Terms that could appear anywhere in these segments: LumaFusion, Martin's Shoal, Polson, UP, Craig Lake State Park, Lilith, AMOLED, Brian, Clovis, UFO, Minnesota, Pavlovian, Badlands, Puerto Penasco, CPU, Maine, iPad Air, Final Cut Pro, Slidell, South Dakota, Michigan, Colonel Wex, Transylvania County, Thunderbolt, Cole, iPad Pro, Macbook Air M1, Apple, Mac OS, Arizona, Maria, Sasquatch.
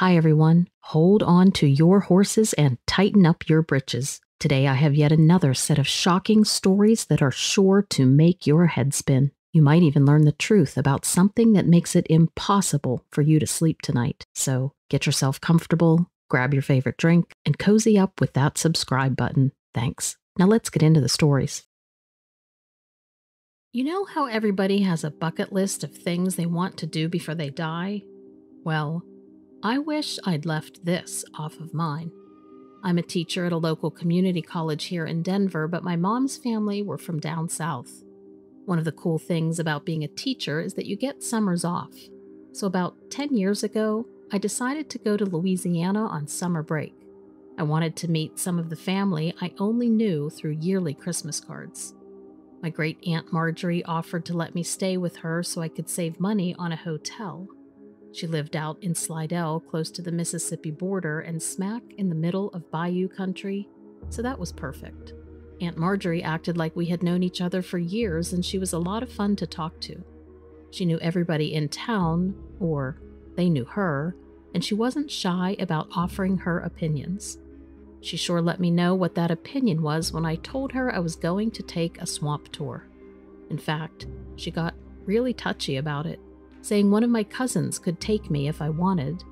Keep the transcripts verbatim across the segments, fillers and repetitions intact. Hi everyone, hold on to your horses and tighten up your britches. Today I have yet another set of shocking stories that are sure to make your head spin. You might even learn the truth about something that makes it impossible for you to sleep tonight. So get yourself comfortable, grab your favorite drink, and cozy up with that subscribe button. Thanks. Now let's get into the stories. You know how everybody has a bucket list of things they want to do before they die? Well, I wish I'd left this off of mine. I'm a teacher at a local community college here in Denver, but my mom's family were from down south. One of the cool things about being a teacher is that you get summers off. So about ten years ago, I decided to go to Louisiana on summer break. I wanted to meet some of the family I only knew through yearly Christmas cards. My great aunt Marjorie offered to let me stay with her so I could save money on a hotel. She lived out in Slidell, close to the Mississippi border and smack in the middle of bayou country, so that was perfect. Aunt Marjorie acted like we had known each other for years, and she was a lot of fun to talk to. She knew everybody in town, or they knew her, and she wasn't shy about offering her opinions. She sure let me know what that opinion was when I told her I was going to take a swamp tour. In fact, she got really touchy about it, saying one of my cousins could take me if I wanted.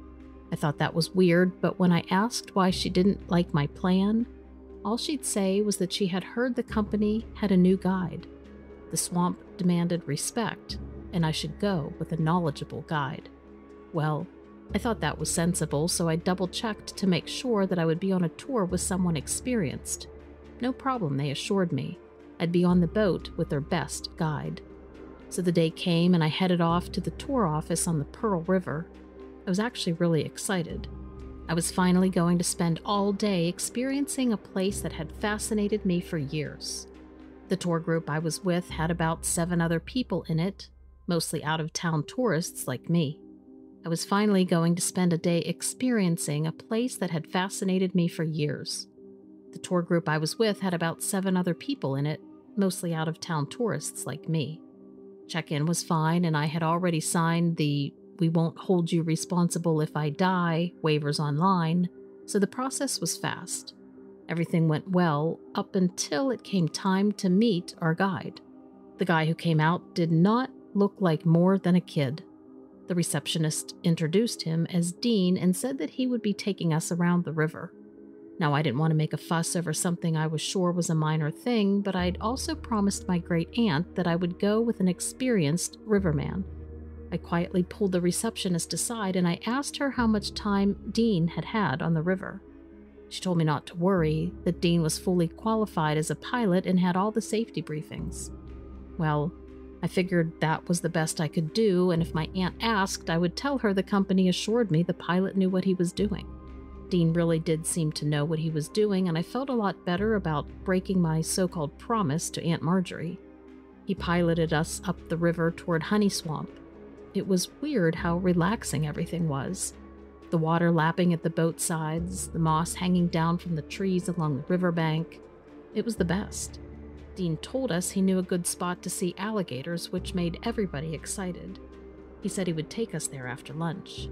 I thought that was weird, but when I asked why she didn't like my plan, all she'd say was that she had heard the company had a new guide. The swamp demanded respect, and I should go with a knowledgeable guide. Well, I thought that was sensible, so I double-checked to make sure that I would be on a tour with someone experienced. No problem, they assured me. I'd be on the boat with their best guide. So the day came and I headed off to the tour office on the Pearl River. I was actually really excited. I was finally going to spend all day experiencing a place that had fascinated me for years. The tour group I was with had about seven other people in it, mostly out-of-town tourists like me. I was finally going to spend a day experiencing a place that had fascinated me for years. The tour group I was with had about seven other people in it, mostly out-of-town tourists like me. Check-in was fine, and I had already signed the "we won't hold you responsible if I die" waivers online, so the process was fast. Everything went well up until it came time to meet our guide. The guy who came out did not look like more than a kid. The receptionist introduced him as Dean and said that he would be taking us around the river. Now, I didn't want to make a fuss over something I was sure was a minor thing, but I'd also promised my great aunt that I would go with an experienced riverman. I quietly pulled the receptionist aside and I asked her how much time Dean had had on the river. She told me not to worry, that Dean was fully qualified as a pilot and had all the safety briefings. Well, I figured that was the best I could do, and if my aunt asked, I would tell her the company assured me the pilot knew what he was doing. Dean really did seem to know what he was doing, and I felt a lot better about breaking my so-called promise to Aunt Marjorie. He piloted us up the river toward Honey Swamp. It was weird how relaxing everything was. The water lapping at the boat sides, the moss hanging down from the trees along the riverbank. It was the best. Dean told us he knew a good spot to see alligators, which made everybody excited. He said he would take us there after lunch.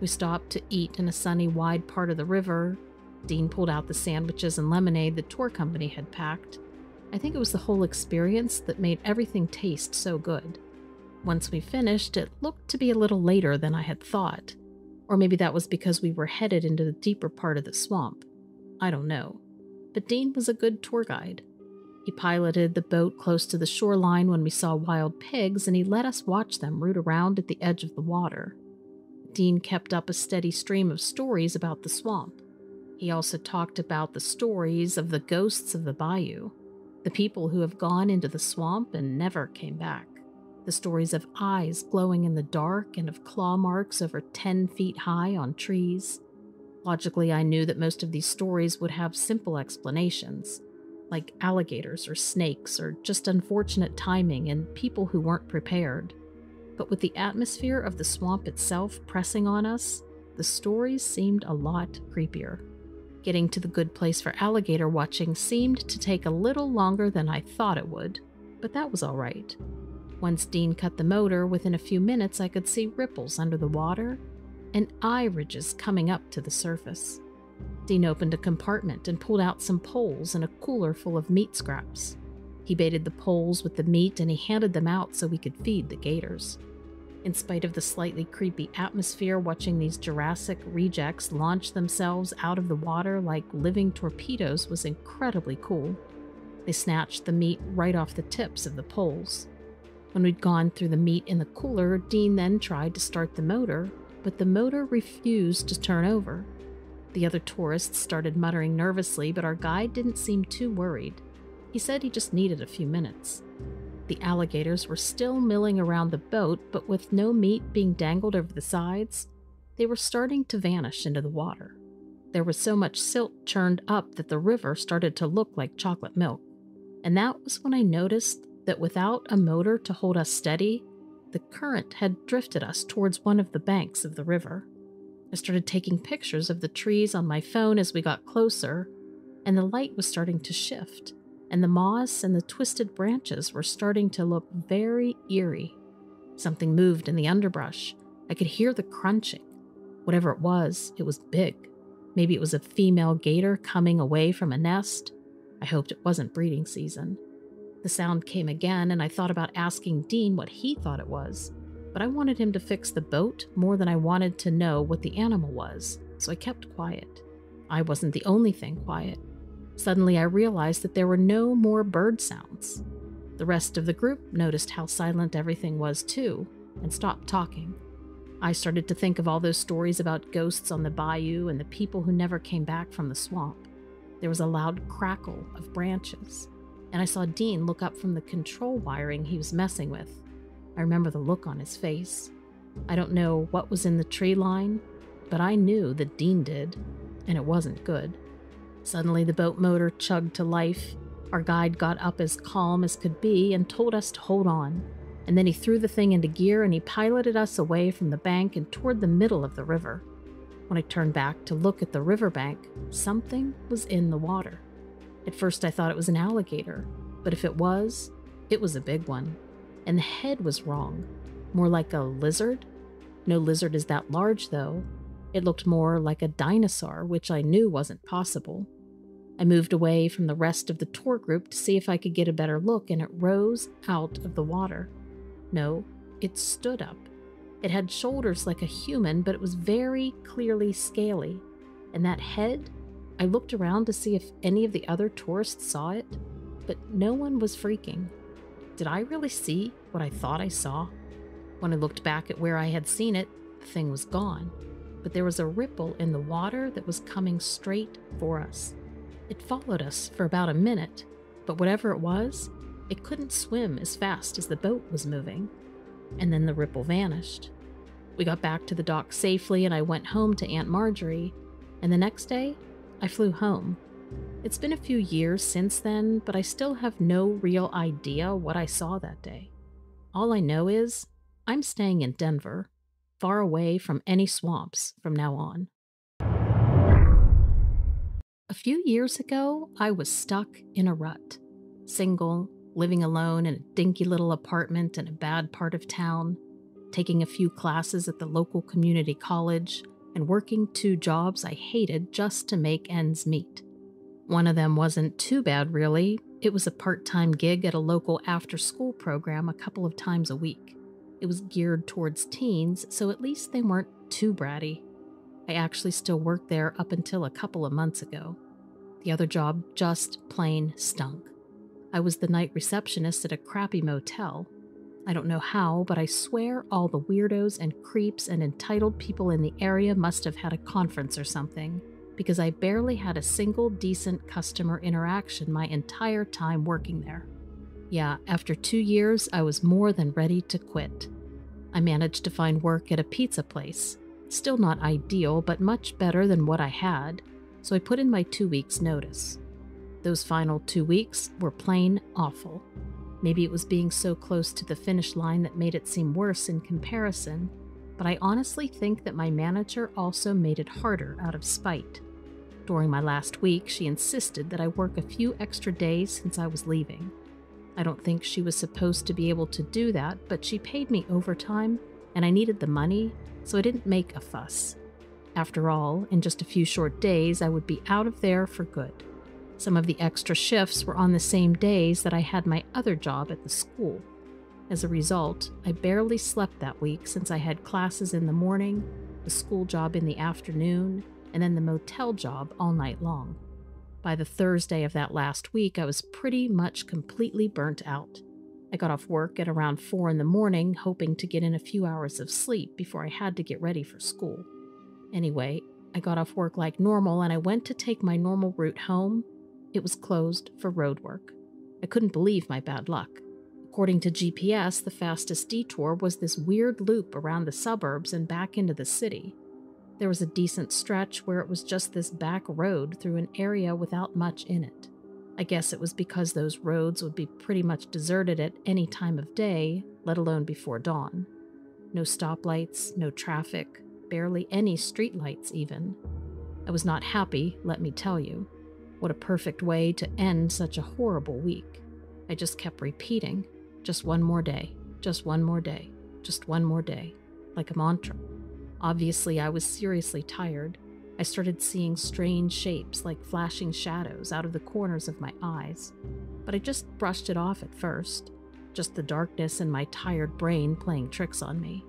We stopped to eat in a sunny, wide part of the river. Dean pulled out the sandwiches and lemonade the tour company had packed. I think it was the whole experience that made everything taste so good. Once we finished, it looked to be a little later than I had thought. Or maybe that was because we were headed into the deeper part of the swamp. I don't know. But Dean was a good tour guide. He piloted the boat close to the shoreline when we saw wild pigs, and he let us watch them root around at the edge of the water. Dean kept up a steady stream of stories about the swamp. He also talked about the stories of the ghosts of the bayou, the people who have gone into the swamp and never came back, the stories of eyes glowing in the dark and of claw marks over ten feet high on trees. Logically, I knew that most of these stories would have simple explanations, like alligators or snakes or just unfortunate timing and people who weren't prepared. But with the atmosphere of the swamp itself pressing on us, the stories seemed a lot creepier. Getting to the good place for alligator watching seemed to take a little longer than I thought it would, but that was all right. Once Dean cut the motor, within a few minutes I could see ripples under the water, and eye ridges coming up to the surface. Dean opened a compartment and pulled out some poles and a cooler full of meat scraps. He baited the poles with the meat and he handed them out so we could feed the gators. In spite of the slightly creepy atmosphere, watching these Jurassic rejects launch themselves out of the water like living torpedoes was incredibly cool. They snatched the meat right off the tips of the poles. When we'd gone through the meat in the cooler, Dean then tried to start the motor, but the motor refused to turn over. The other tourists started muttering nervously, but our guide didn't seem too worried. He said he just needed a few minutes. The alligators were still milling around the boat, but with no meat being dangled over the sides, they were starting to vanish into the water. There was so much silt churned up that the river started to look like chocolate milk. And that was when I noticed that without a motor to hold us steady, the current had drifted us towards one of the banks of the river. I started taking pictures of the trees on my phone as we got closer, and the light was starting to shift, and the moss and the twisted branches were starting to look very eerie. Something moved in the underbrush. I could hear the crunching. Whatever it was, it was big. Maybe it was a female gator coming away from a nest. I hoped it wasn't breeding season. The sound came again, and I thought about asking Dean what he thought it was, but I wanted him to fix the boat more than I wanted to know what the animal was, so I kept quiet. I wasn't the only thing quiet. Suddenly, I realized that there were no more bird sounds. The rest of the group noticed how silent everything was, too, and stopped talking. I started to think of all those stories about ghosts on the bayou and the people who never came back from the swamp. There was a loud crackle of branches, and I saw Dean look up from the control wiring he was messing with. I remember the look on his face. I don't know what was in the tree line, but I knew that Dean did, and it wasn't good. Suddenly, the boat motor chugged to life. Our guide got up as calm as could be and told us to hold on. And then he threw the thing into gear and he piloted us away from the bank and toward the middle of the river. When I turned back to look at the riverbank, something was in the water. At first, I thought it was an alligator, but if it was, it was a big one. And the head was wrong, more like a lizard. No lizard is that large, though. It looked more like a dinosaur, which I knew wasn't possible. I moved away from the rest of the tour group to see if I could get a better look, and it rose out of the water. No, it stood up. It had shoulders like a human, but it was very clearly scaly. And that head, I looked around to see if any of the other tourists saw it, but no one was freaking. Did I really see what I thought I saw? When I looked back at where I had seen it, the thing was gone. But there was a ripple in the water that was coming straight for us. It followed us for about a minute, but whatever it was, it couldn't swim as fast as the boat was moving. And then the ripple vanished. We got back to the dock safely and I went home to Aunt Marjorie, and the next day, I flew home. It's been a few years since then, but I still have no real idea what I saw that day. All I know is, I'm staying in Denver, far away from any swamps from now on. A few years ago, I was stuck in a rut. Single, living alone in a dinky little apartment in a bad part of town, taking a few classes at the local community college, and working two jobs I hated just to make ends meet. One of them wasn't too bad, really. It was a part-time gig at a local after-school program a couple of times a week. It was geared towards teens, so at least they weren't too bratty. I actually still worked there up until a couple of months ago. The other job just plain stunk. I was the night receptionist at a crappy motel. I don't know how, but I swear all the weirdos and creeps and entitled people in the area must have had a conference or something, because I barely had a single decent customer interaction my entire time working there. Yeah, after two years, I was more than ready to quit. I managed to find work at a pizza place. Still not ideal, but much better than what I had, so I put in my two weeks' notice. Those final two weeks were plain awful. Maybe it was being so close to the finish line that made it seem worse in comparison, but I honestly think that my manager also made it harder out of spite. During my last week, she insisted that I work a few extra days since I was leaving. I don't think she was supposed to be able to do that, but she paid me overtime, and I needed the money, so I didn't make a fuss. After all, in just a few short days, I would be out of there for good. Some of the extra shifts were on the same days that I had my other job at the school. As a result, I barely slept that week since I had classes in the morning, the school job in the afternoon, and then the motel job all night long. By the Thursday of that last week, I was pretty much completely burnt out. I got off work at around four in the morning, hoping to get in a few hours of sleep before I had to get ready for school. Anyway, I got off work like normal and I went to take my normal route home. It was closed for road work. I couldn't believe my bad luck. According to G P S, the fastest detour was this weird loop around the suburbs and back into the city. There was a decent stretch where it was just this back road through an area without much in it. I guess it was because those roads would be pretty much deserted at any time of day, let alone before dawn. No stoplights, no traffic, barely any streetlights even. I was not happy, let me tell you. What a perfect way to end such a horrible week. I just kept repeating, just one more day, just one more day, just one more day, like a mantra. Obviously, I was seriously tired. I started seeing strange shapes like flashing shadows out of the corners of my eyes, but I just brushed it off at first, just the darkness and my tired brain playing tricks on me.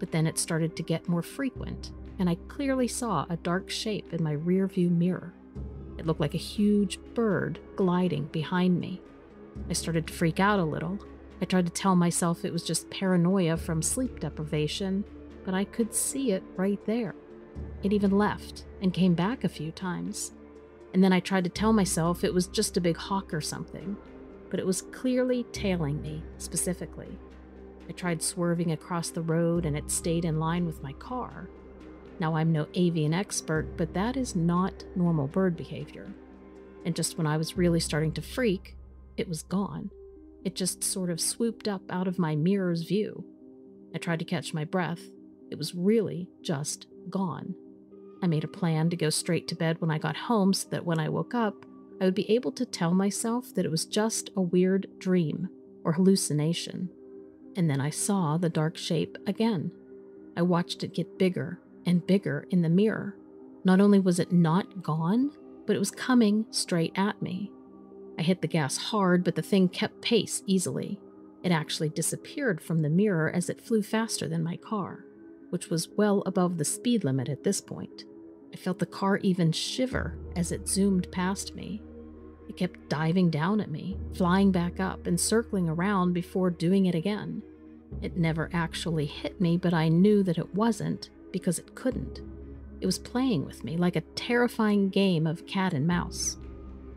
But then it started to get more frequent, and I clearly saw a dark shape in my rearview mirror. It looked like a huge bird gliding behind me. I started to freak out a little. I tried to tell myself it was just paranoia from sleep deprivation, but I could see it right there. It even left and came back a few times. And then I tried to tell myself it was just a big hawk or something, but it was clearly tailing me specifically. I tried swerving across the road and it stayed in line with my car. Now, I'm no avian expert, but that is not normal bird behavior. And just when I was really starting to freak, it was gone. It just sort of swooped up out of my mirror's view. I tried to catch my breath. It was really just gone. I made a plan to go straight to bed when I got home so that when I woke up, I would be able to tell myself that it was just a weird dream or hallucination. And then I saw the dark shape again. I watched it get bigger and bigger in the mirror. Not only was it not gone, but it was coming straight at me. I hit the gas hard, but the thing kept pace easily. It actually disappeared from the mirror as it flew faster than my car, which was well above the speed limit at this point. I felt the car even shiver as it zoomed past me. It kept diving down at me, flying back up and circling around before doing it again. It never actually hit me, but I knew that it wasn't because it couldn't. It was playing with me like a terrifying game of cat and mouse.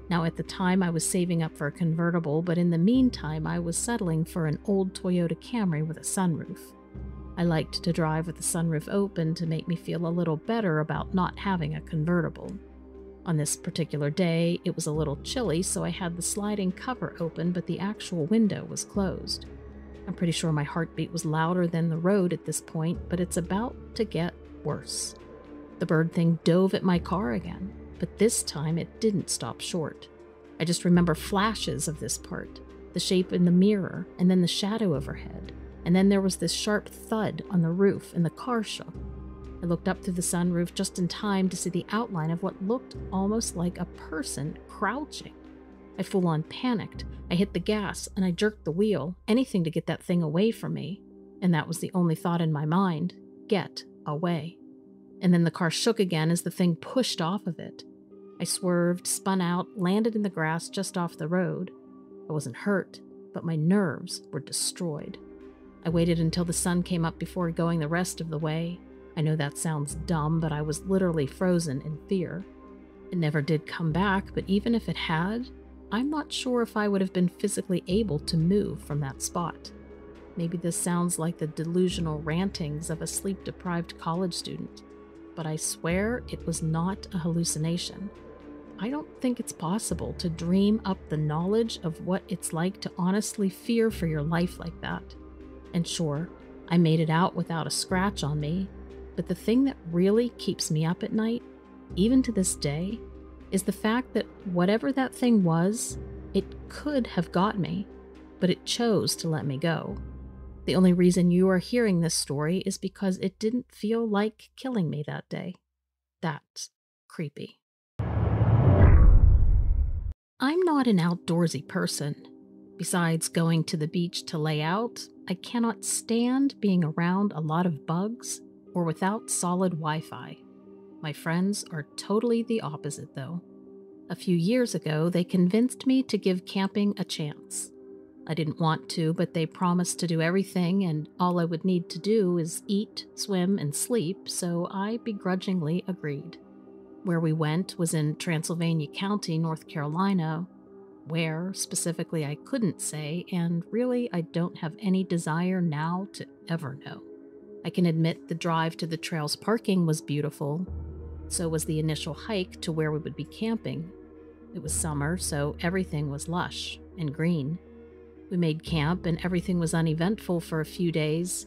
Now, at the time, I was saving up for a convertible, but in the meantime, I was settling for an old Toyota Camry with a sunroof. I liked to drive with the sunroof open to make me feel a little better about not having a convertible. On this particular day, it was a little chilly, so I had the sliding cover open, but the actual window was closed. I'm pretty sure my heartbeat was louder than the road at this point, but it's about to get worse. The bird thing dove at my car again, but this time it didn't stop short. I just remember flashes of this part, the shape in the mirror, and then the shadow overhead, and then there was this sharp thud on the roof, and the car shook. I looked up through the sunroof just in time to see the outline of what looked almost like a person crouching. I full-on panicked. I hit the gas and I jerked the wheel, anything to get that thing away from me. And that was the only thought in my mind, get away. And then the car shook again as the thing pushed off of it. I swerved, spun out, landed in the grass just off the road. I wasn't hurt, but my nerves were destroyed. I waited until the sun came up before going the rest of the way. I know that sounds dumb, but I was literally frozen in fear. It never did come back, but even if it had, I'm not sure if I would have been physically able to move from that spot. Maybe this sounds like the delusional rantings of a sleep-deprived college student, but I swear it was not a hallucination. I don't think it's possible to dream up the knowledge of what it's like to honestly fear for your life like that. And sure, I made it out without a scratch on me, but the thing that really keeps me up at night, even to this day, is the fact that whatever that thing was, it could have got me, but it chose to let me go. The only reason you are hearing this story is because it didn't feel like killing me that day. That's creepy. I'm not an outdoorsy person. Besides going to the beach to lay out, I cannot stand being around a lot of bugs or without solid Wi-Fi. My friends are totally the opposite, though. A few years ago, they convinced me to give camping a chance. I didn't want to, but they promised to do everything, and all I would need to do is eat, swim, and sleep, so I begrudgingly agreed. Where we went was in Transylvania County, North Carolina, where, specifically, I couldn't say, and really I don't have any desire now to ever know. I can admit the drive to the trail's parking was beautiful. So was the initial hike to where we would be camping. It was summer, so everything was lush and green. We made camp, and everything was uneventful for a few days.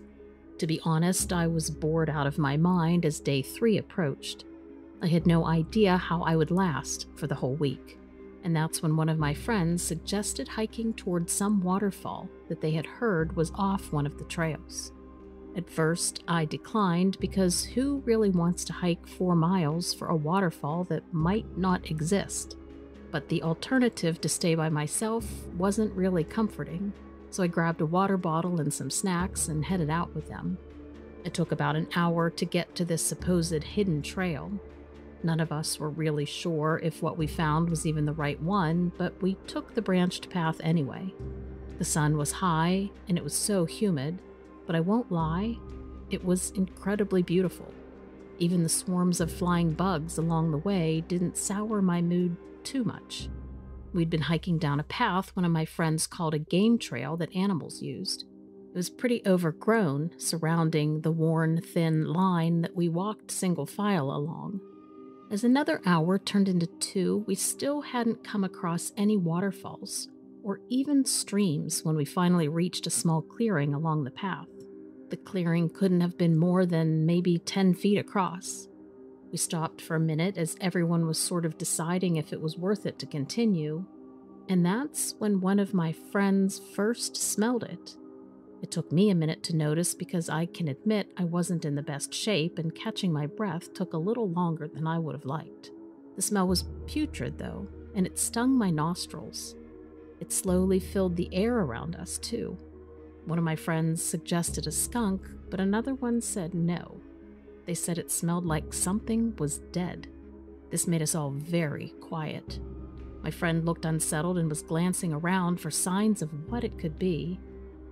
To be honest, I was bored out of my mind as day three approached. I had no idea how I would last for the whole week. And that's when one of my friends suggested hiking towards some waterfall that they had heard was off one of the trails. At first, I declined because who really wants to hike four miles for a waterfall that might not exist? But the alternative to stay by myself wasn't really comforting, so I grabbed a water bottle and some snacks and headed out with them. It took about an hour to get to this supposed hidden trail. None of us were really sure if what we found was even the right one, but we took the branched path anyway. The sun was high, and it was so humid, but I won't lie, it was incredibly beautiful. Even the swarms of flying bugs along the way didn't sour my mood too much. We'd been hiking down a path one of my friends called a game trail that animals used. It was pretty overgrown, surrounding the worn, thin line that we walked single file along. As another hour turned into two, we still hadn't come across any waterfalls or even streams when we finally reached a small clearing along the path. The clearing couldn't have been more than maybe ten feet across. We stopped for a minute as everyone was sort of deciding if it was worth it to continue, and that's when one of my friends first smelled it. It took me a minute to notice because I can admit I wasn't in the best shape, and catching my breath took a little longer than I would have liked. The smell was putrid, though, and it stung my nostrils. It slowly filled the air around us, too. One of my friends suggested a skunk, but another one said no. They said it smelled like something was dead. This made us all very quiet. My friend looked unsettled and was glancing around for signs of what it could be,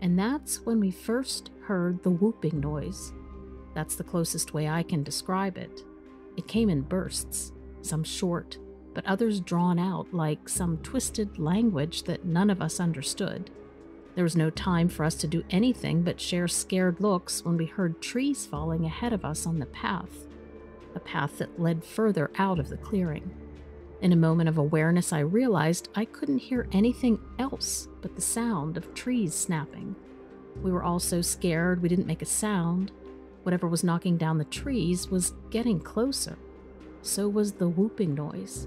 and that's when we first heard the whooping noise. That's the closest way I can describe it. It came in bursts, some short, but others drawn out like some twisted language that none of us understood. There was no time for us to do anything but share scared looks when we heard trees falling ahead of us on the path, a path that led further out of the clearing. In a moment of awareness, I realized I couldn't hear anything else but the sound of trees snapping. We were all so scared we didn't make a sound. Whatever was knocking down the trees was getting closer. So was the whooping noise.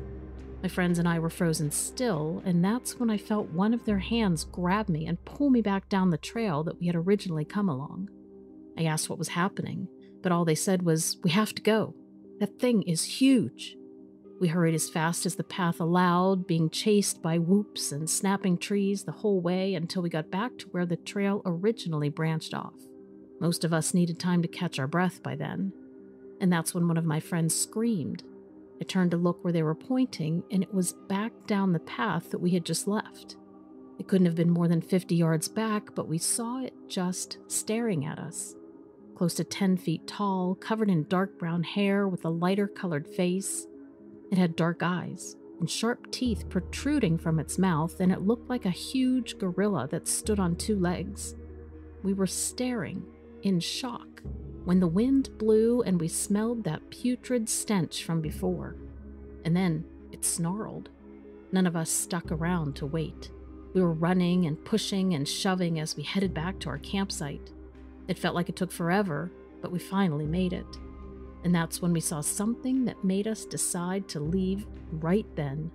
My friends and I were frozen still, and that's when I felt one of their hands grab me and pull me back down the trail that we had originally come along. I asked what was happening, but all they said was, "We have to go. That thing is huge." We hurried as fast as the path allowed, being chased by whoops and snapping trees the whole way until we got back to where the trail originally branched off. Most of us needed time to catch our breath by then, and that's when one of my friends screamed. I turned to look where they were pointing, and it was back down the path that we had just left. It couldn't have been more than fifty yards back, but we saw it just staring at us. Close to ten feet tall, covered in dark brown hair with a lighter-colored face. It had dark eyes and sharp teeth protruding from its mouth, and it looked like a huge gorilla that stood on two legs. We were staring in shock when the wind blew and we smelled that putrid stench from before. And then it snarled. None of us stuck around to wait. We were running and pushing and shoving as we headed back to our campsite. It felt like it took forever, but we finally made it. And that's when we saw something that made us decide to leave right then.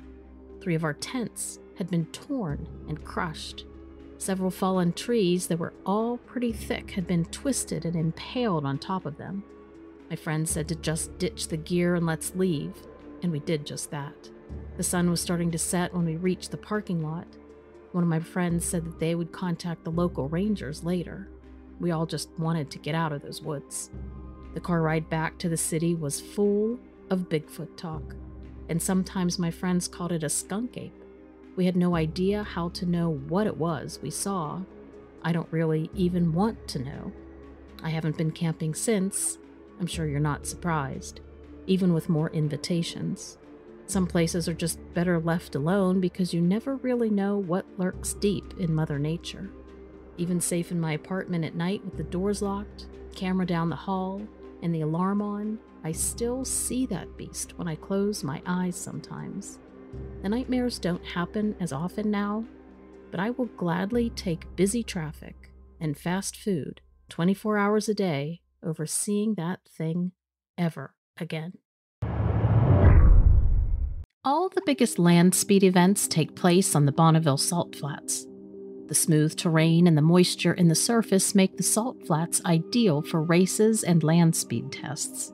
Three of our tents had been torn and crushed. Several fallen trees that were all pretty thick had been twisted and impaled on top of them. My friend said to just ditch the gear and let's leave, and we did just that. The sun was starting to set when we reached the parking lot. One of my friends said that they would contact the local rangers later. We all just wanted to get out of those woods. The car ride back to the city was full of Bigfoot talk, and sometimes my friends called it a skunk ape. We had no idea how to know what it was we saw. I don't really even want to know. I haven't been camping since. I'm sure you're not surprised, even with more invitations. Some places are just better left alone because you never really know what lurks deep in Mother Nature. Even safe in my apartment at night with the doors locked, camera down the hall, and the alarm on, I still see that beast when I close my eyes sometimes. The nightmares don't happen as often now, but I will gladly take busy traffic and fast food twenty-four hours a day over seeing that thing ever again. All the biggest land speed events take place on the Bonneville Salt Flats. The smooth terrain and the moisture in the surface make the salt flats ideal for races and land speed tests.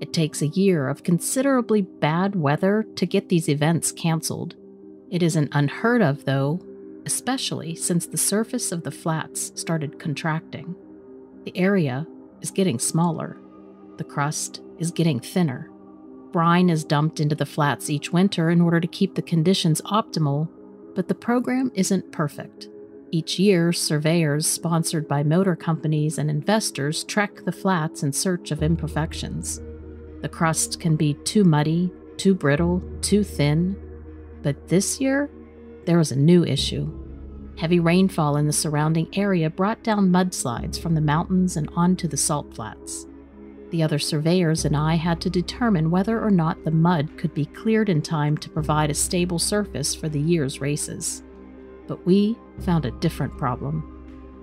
It takes a year of considerably bad weather to get these events canceled. It isn't unheard of, though, especially since the surface of the flats started contracting. The area is getting smaller. The crust is getting thinner. Brine is dumped into the flats each winter in order to keep the conditions optimal, but the program isn't perfect. Each year, surveyors sponsored by motor companies and investors trek the flats in search of imperfections. The crust can be too muddy, too brittle, too thin. But this year, there was a new issue. Heavy rainfall in the surrounding area brought down mudslides from the mountains and onto the salt flats. The other surveyors and I had to determine whether or not the mud could be cleared in time to provide a stable surface for the year's races. But we found a different problem.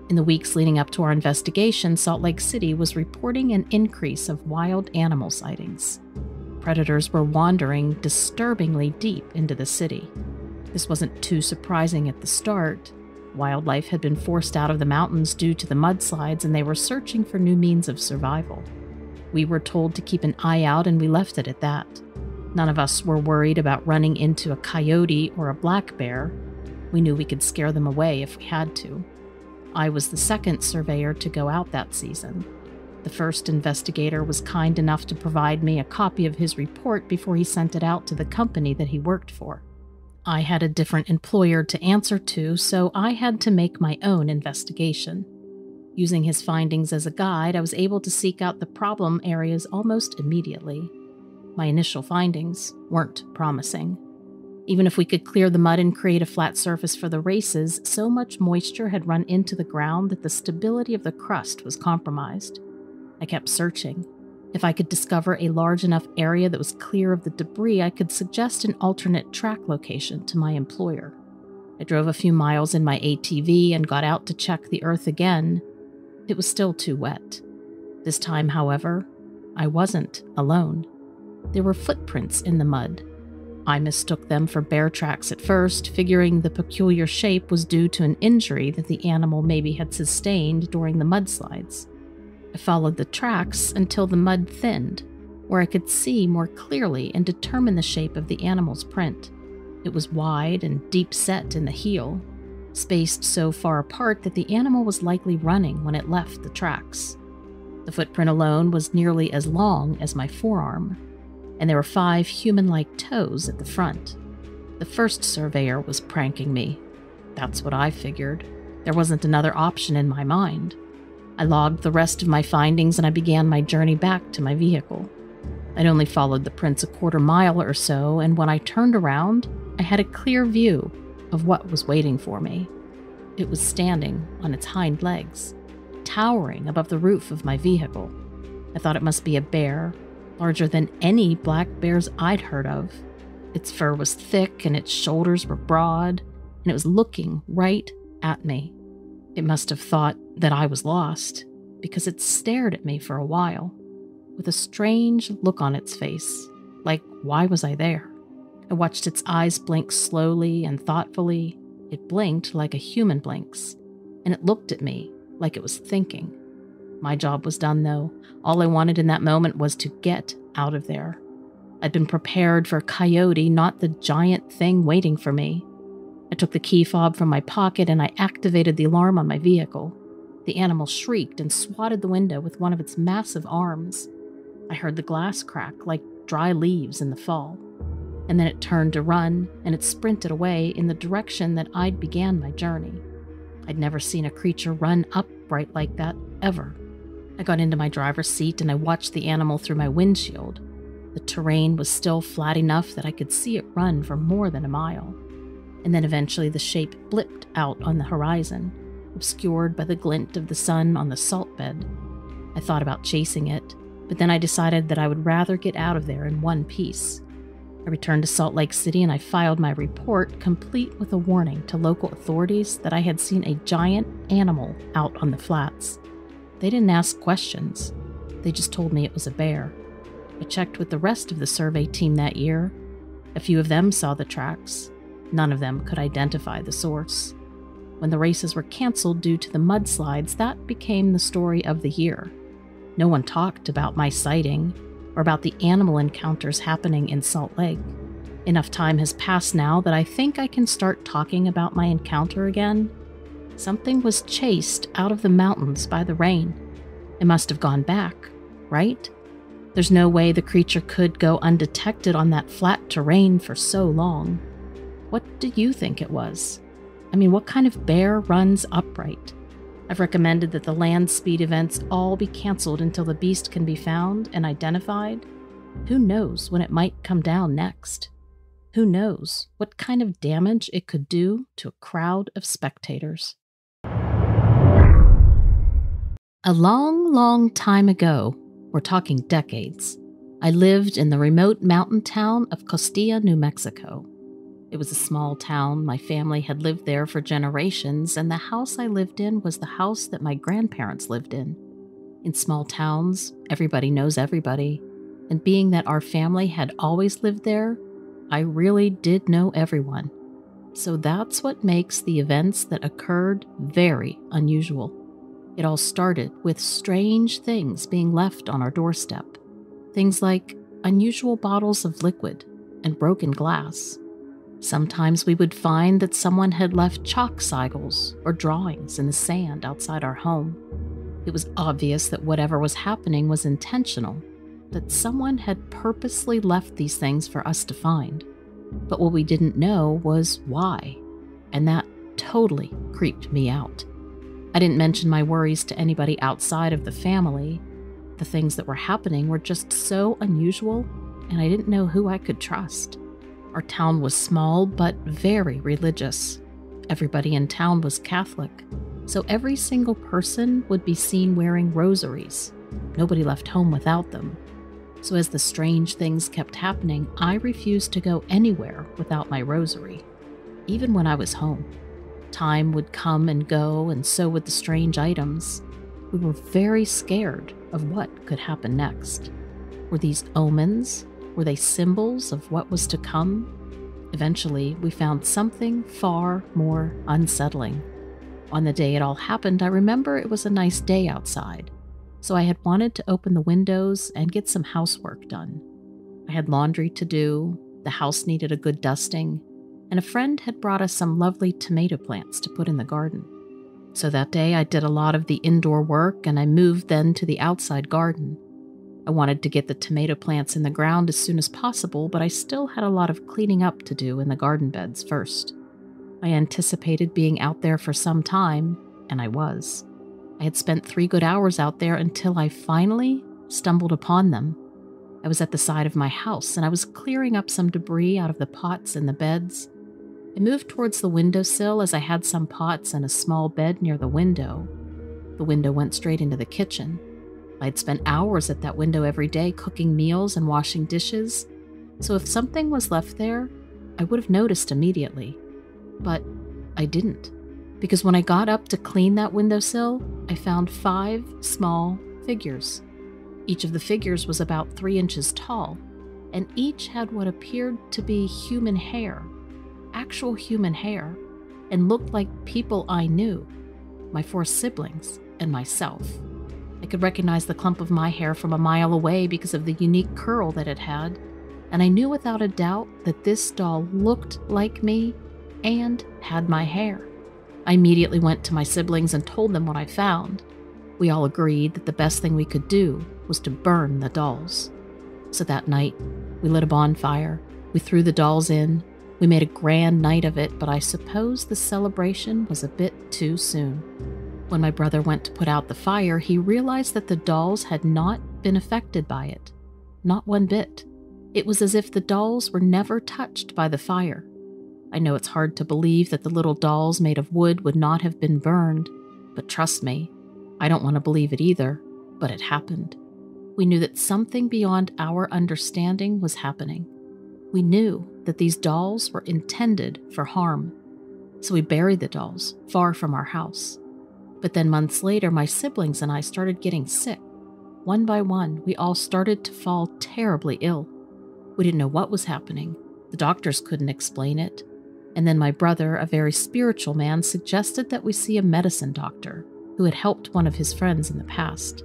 In the weeks leading up to our investigation, Salt Lake City was reporting an increase of wild animal sightings. Predators were wandering disturbingly deep into the city. This wasn't too surprising at the start. Wildlife had been forced out of the mountains due to the mudslides, and they were searching for new means of survival. We were told to keep an eye out, and we left it at that. None of us were worried about running into a coyote or a black bear. We knew we could scare them away if we had to. I was the second surveyor to go out that season. The first investigator was kind enough to provide me a copy of his report before he sent it out to the company that he worked for. I had a different employer to answer to, so I had to make my own investigation. Using his findings as a guide, I was able to seek out the problem areas almost immediately. My initial findings weren't promising. Even if we could clear the mud and create a flat surface for the races, so much moisture had run into the ground that the stability of the crust was compromised. I kept searching. If I could discover a large enough area that was clear of the debris, I could suggest an alternate track location to my employer. I drove a few miles in my A T V and got out to check the earth again. It was still too wet. This time, however, I wasn't alone. There were footprints in the mud. I mistook them for bear tracks at first, figuring the peculiar shape was due to an injury that the animal maybe had sustained during the mudslides. I followed the tracks until the mud thinned, where I could see more clearly and determine the shape of the animal's print. It was wide and deep set in the heel, spaced so far apart that the animal was likely running when it left the tracks. The footprint alone was nearly as long as my forearm, and there were five human-like toes at the front. The first surveyor was pranking me. That's what I figured. There wasn't another option in my mind. I logged the rest of my findings and I began my journey back to my vehicle. I'd only followed the prints a quarter mile or so, and when I turned around, I had a clear view of what was waiting for me. It was standing on its hind legs, towering above the roof of my vehicle. I thought it must be a bear, larger than any black bears I'd heard of. Its fur was thick and its shoulders were broad, and it was looking right at me. It must have thought that I was lost, because it stared at me for a while, with a strange look on its face, like why was I there? I watched its eyes blink slowly and thoughtfully, It blinked like a human blinks, and it looked at me like it was thinking. My job was done, though. All I wanted in that moment was to get out of there. I'd been prepared for a coyote, not the giant thing waiting for me. I took the key fob from my pocket and I activated the alarm on my vehicle. The animal shrieked and swatted the window with one of its massive arms. I heard the glass crack like dry leaves in the fall. And then it turned to run, and it sprinted away in the direction that I'd began my journey. I'd never seen a creature run upright like that, ever. I got into my driver's seat and I watched the animal through my windshield. The terrain was still flat enough that I could see it run for more than a mile. And then eventually the shape blipped out on the horizon, obscured by the glint of the sun on the salt bed. I thought about chasing it, but then I decided that I would rather get out of there in one piece. I returned to Salt Lake City and I filed my report, complete with a warning to local authorities that I had seen a giant animal out on the flats. They didn't ask questions. They just told me it was a bear. I checked with the rest of the survey team that year. A few of them saw the tracks. None of them could identify the source. When the races were canceled due to the mudslides, that became the story of the year. No one talked about my sighting or about the animal encounters happening in Salt Lake. Enough time has passed now that I think I can start talking about my encounter again. Something was chased out of the mountains by the rain. It must have gone back, right? There's no way the creature could go undetected on that flat terrain for so long. What do you think it was? I mean, what kind of bear runs upright? I've recommended that the land speed events all be canceled until the beast can be found and identified. Who knows when it might come down next? Who knows what kind of damage it could do to a crowd of spectators? A long, long time ago, we're talking decades, I lived in the remote mountain town of Costilla, New Mexico. It was a small town. My family had lived there for generations, and the house I lived in was the house that my grandparents lived in. In small towns, everybody knows everybody, and being that our family had always lived there, I really did know everyone. So that's what makes the events that occurred very unusual. It all started with strange things being left on our doorstep. Things like unusual bottles of liquid and broken glass. Sometimes we would find that someone had left chalk sigils or drawings in the sand outside our home. It was obvious that whatever was happening was intentional, that someone had purposely left these things for us to find. But what we didn't know was why, and that totally creeped me out. I didn't mention my worries to anybody outside of the family. The things that were happening were just so unusual, and I didn't know who I could trust. Our town was small, but very religious. Everybody in town was Catholic, so every single person would be seen wearing rosaries. Nobody left home without them. So as the strange things kept happening, I refused to go anywhere without my rosary, even when I was home. Time would come and go, and so would the strange items. We were very scared of what could happen next. Were these omens? Were they symbols of what was to come? Eventually, we found something far more unsettling. On the day it all happened, I remember it was a nice day outside, so I had wanted to open the windows and get some housework done. I had laundry to do, the house needed a good dusting, and a friend had brought us some lovely tomato plants to put in the garden. So that day, I did a lot of the indoor work, and I moved then to the outside garden. I wanted to get the tomato plants in the ground as soon as possible, but I still had a lot of cleaning up to do in the garden beds first. I anticipated being out there for some time, and I was. I had spent three good hours out there until I finally stumbled upon them. I was at the side of my house, and I was clearing up some debris out of the pots and the beds. I moved towards the windowsill as I had some pots and a small bed near the window. The window went straight into the kitchen. I'd spent hours at that window every day cooking meals and washing dishes, so if something was left there, I would have noticed immediately. But I didn't, because when I got up to clean that windowsill, I found five small figures. Each of the figures was about three inches tall, and each had what appeared to be human hair, actual human hair, and looked like people I knew, my four siblings and myself. I could recognize the clump of my hair from a mile away because of the unique curl that it had, and I knew without a doubt that this doll looked like me and had my hair. I immediately went to my siblings and told them what I found. We all agreed that the best thing we could do was to burn the dolls. So that night, we lit a bonfire, we threw the dolls in, we made a grand night of it, but I suppose the celebration was a bit too soon. When my brother went to put out the fire, he realized that the dolls had not been affected by it. Not one bit. It was as if the dolls were never touched by the fire. I know it's hard to believe that the little dolls made of wood would not have been burned, but trust me, I don't want to believe it either, but it happened. We knew that something beyond our understanding was happening. We knew that these dolls were intended for harm, so we buried the dolls far from our house. But then months later, my siblings and I started getting sick. One by one, we all started to fall terribly ill. We didn't know what was happening. The doctors couldn't explain it. And then my brother, a very spiritual man, suggested that we see a medicine doctor who had helped one of his friends in the past.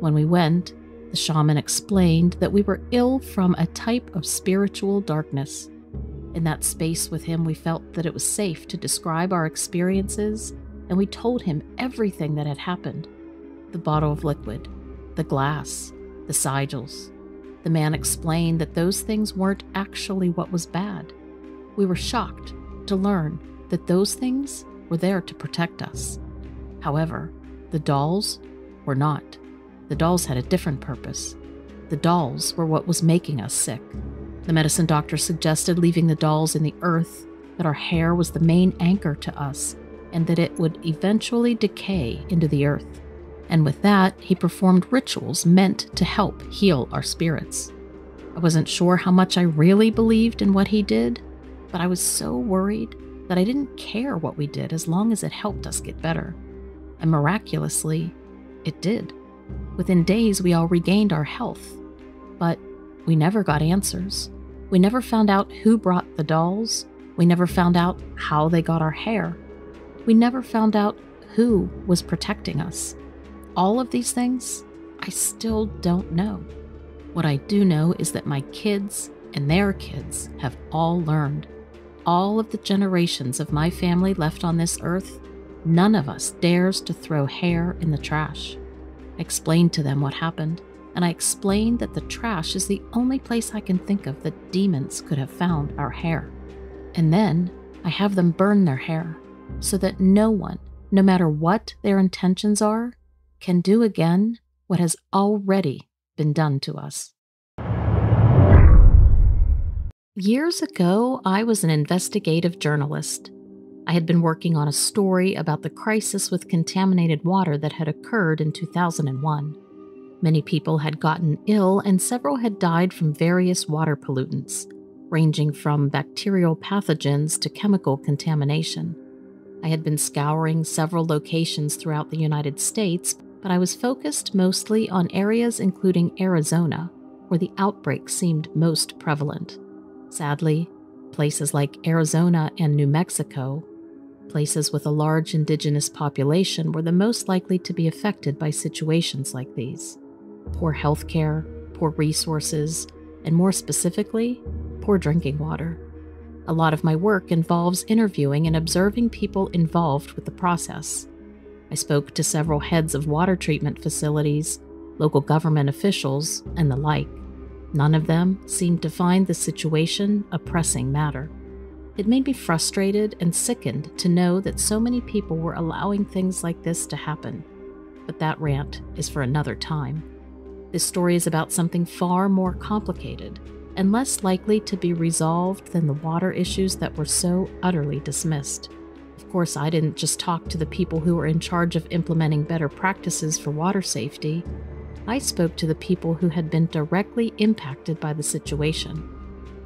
When we went, the shaman explained that we were ill from a type of spiritual darkness. In that space with him, we felt that it was safe to describe our experiences, and we told him everything that had happened. The bottle of liquid, the glass, the sigils. The man explained that those things weren't actually what was bad. We were shocked to learn that those things were there to protect us. However, the dolls were not. The dolls had a different purpose. The dolls were what was making us sick. The medicine doctor suggested leaving the dolls in the earth, that our hair was the main anchor to us, and that it would eventually decay into the earth. And with that, he performed rituals meant to help heal our spirits. I wasn't sure how much I really believed in what he did, but I was so worried that I didn't care what we did as long as it helped us get better. And miraculously, it did. Within days, we all regained our health, but we never got answers. We never found out who brought the dolls. We never found out how they got our hair. We never found out who was protecting us. All of these things, I still don't know. What I do know is that my kids and their kids have all learned. All of the generations of my family left on this earth, none of us dares to throw hair in the trash. I explained to them what happened, and I explained that the trash is the only place I can think of that demons could have found our hair. And then I have them burn their hair, so that no one, no matter what their intentions are, can do again what has already been done to us. Years ago, I was an investigative journalist. I had been working on a story about the crisis with contaminated water that had occurred in two thousand one. Many people had gotten ill, and several had died from various water pollutants, ranging from bacterial pathogens to chemical contamination. I had been scouring several locations throughout the United States, but I was focused mostly on areas including Arizona, where the outbreak seemed most prevalent. Sadly, places like Arizona and New Mexico, places with a large indigenous population, were the most likely to be affected by situations like these. Poor healthcare, poor resources, and more specifically, poor drinking water. A lot of my work involves interviewing and observing people involved with the process. I spoke to several heads of water treatment facilities, local government officials, and the like. None of them seemed to find the situation a pressing matter. It made me frustrated and sickened to know that so many people were allowing things like this to happen. But that rant is for another time. This story is about something far more complicated and less likely to be resolved than the water issues that were so utterly dismissed. Of course, I didn't just talk to the people who were in charge of implementing better practices for water safety. I spoke to the people who had been directly impacted by the situation.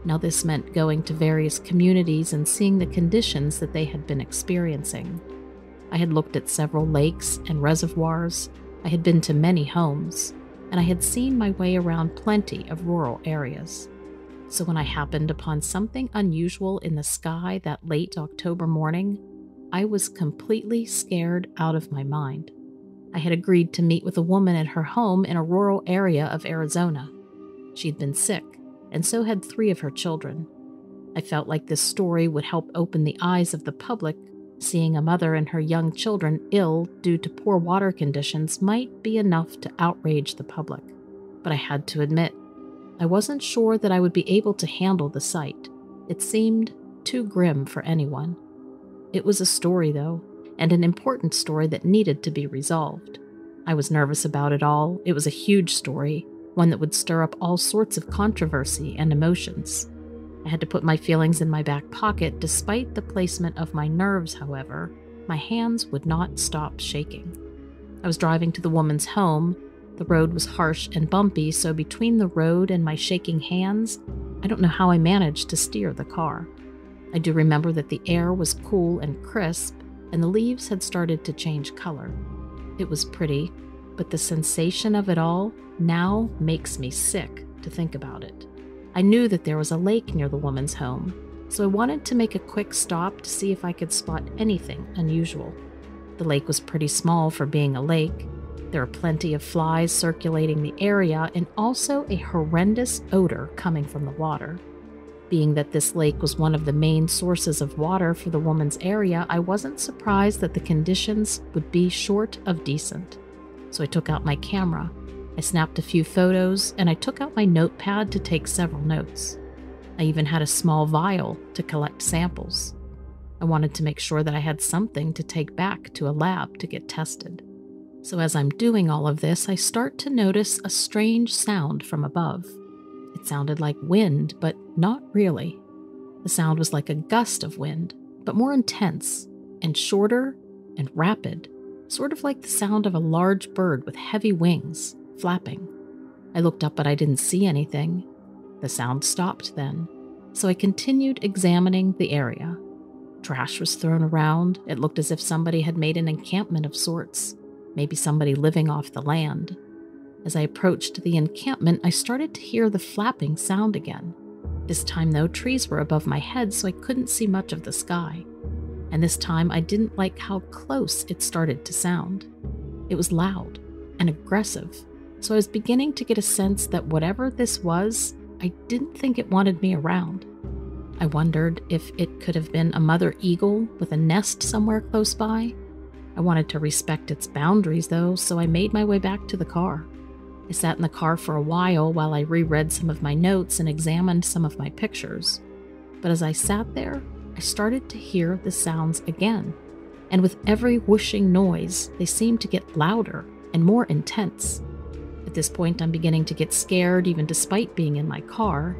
Now, this meant going to various communities and seeing the conditions that they had been experiencing. I had looked at several lakes and reservoirs, I had been to many homes, and I had seen my way around plenty of rural areas. So when I happened upon something unusual in the sky that late October morning, I was completely scared out of my mind. I had agreed to meet with a woman at her home in a rural area of Arizona. She'd been sick, and so had three of her children. I felt like this story would help open the eyes of the public. Seeing a mother and her young children ill due to poor water conditions might be enough to outrage the public. But I had to admit, I wasn't sure that I would be able to handle the sight. It seemed too grim for anyone. It was a story, though, and an important story that needed to be resolved. I was nervous about it all. It was a huge story, one that would stir up all sorts of controversy and emotions. I had to put my feelings in my back pocket. Despite the placement of my nerves, however, my hands would not stop shaking. I was driving to the woman's home. The road was harsh and bumpy, so between the road and my shaking hands, I don't know how I managed to steer the car. I do remember that the air was cool and crisp, and the leaves had started to change color. It was pretty, but the sensation of it all now makes me sick to think about it. I knew that there was a lake near the woman's home, so I wanted to make a quick stop to see if I could spot anything unusual. The lake was pretty small for being a lake. There were plenty of flies circulating the area and also a horrendous odor coming from the water. Being that this lake was one of the main sources of water for the woman's area, I wasn't surprised that the conditions would be short of decent. So I took out my camera. I snapped a few photos, and I took out my notepad to take several notes. I even had a small vial to collect samples. I wanted to make sure that I had something to take back to a lab to get tested. So as I'm doing all of this, I start to notice a strange sound from above. It sounded like wind, but not really. The sound was like a gust of wind, but more intense and shorter and rapid, sort of like the sound of a large bird with heavy wings, flapping. I looked up, but I didn't see anything. The sound stopped then, so I continued examining the area. Trash was thrown around. It looked as if somebody had made an encampment of sorts. Maybe somebody living off the land. As I approached the encampment, I started to hear the flapping sound again. This time, though, trees were above my head, so I couldn't see much of the sky. And this time, I didn't like how close it started to sound. It was loud and aggressive, so I was beginning to get a sense that whatever this was, I didn't think it wanted me around. I wondered if it could have been a mother eagle with a nest somewhere close by. I wanted to respect its boundaries, though, so I made my way back to the car. I sat in the car for a while while I reread some of my notes and examined some of my pictures. But as I sat there, I started to hear the sounds again, and with every whooshing noise, they seemed to get louder and more intense. At this point, I'm beginning to get scared, even despite being in my car.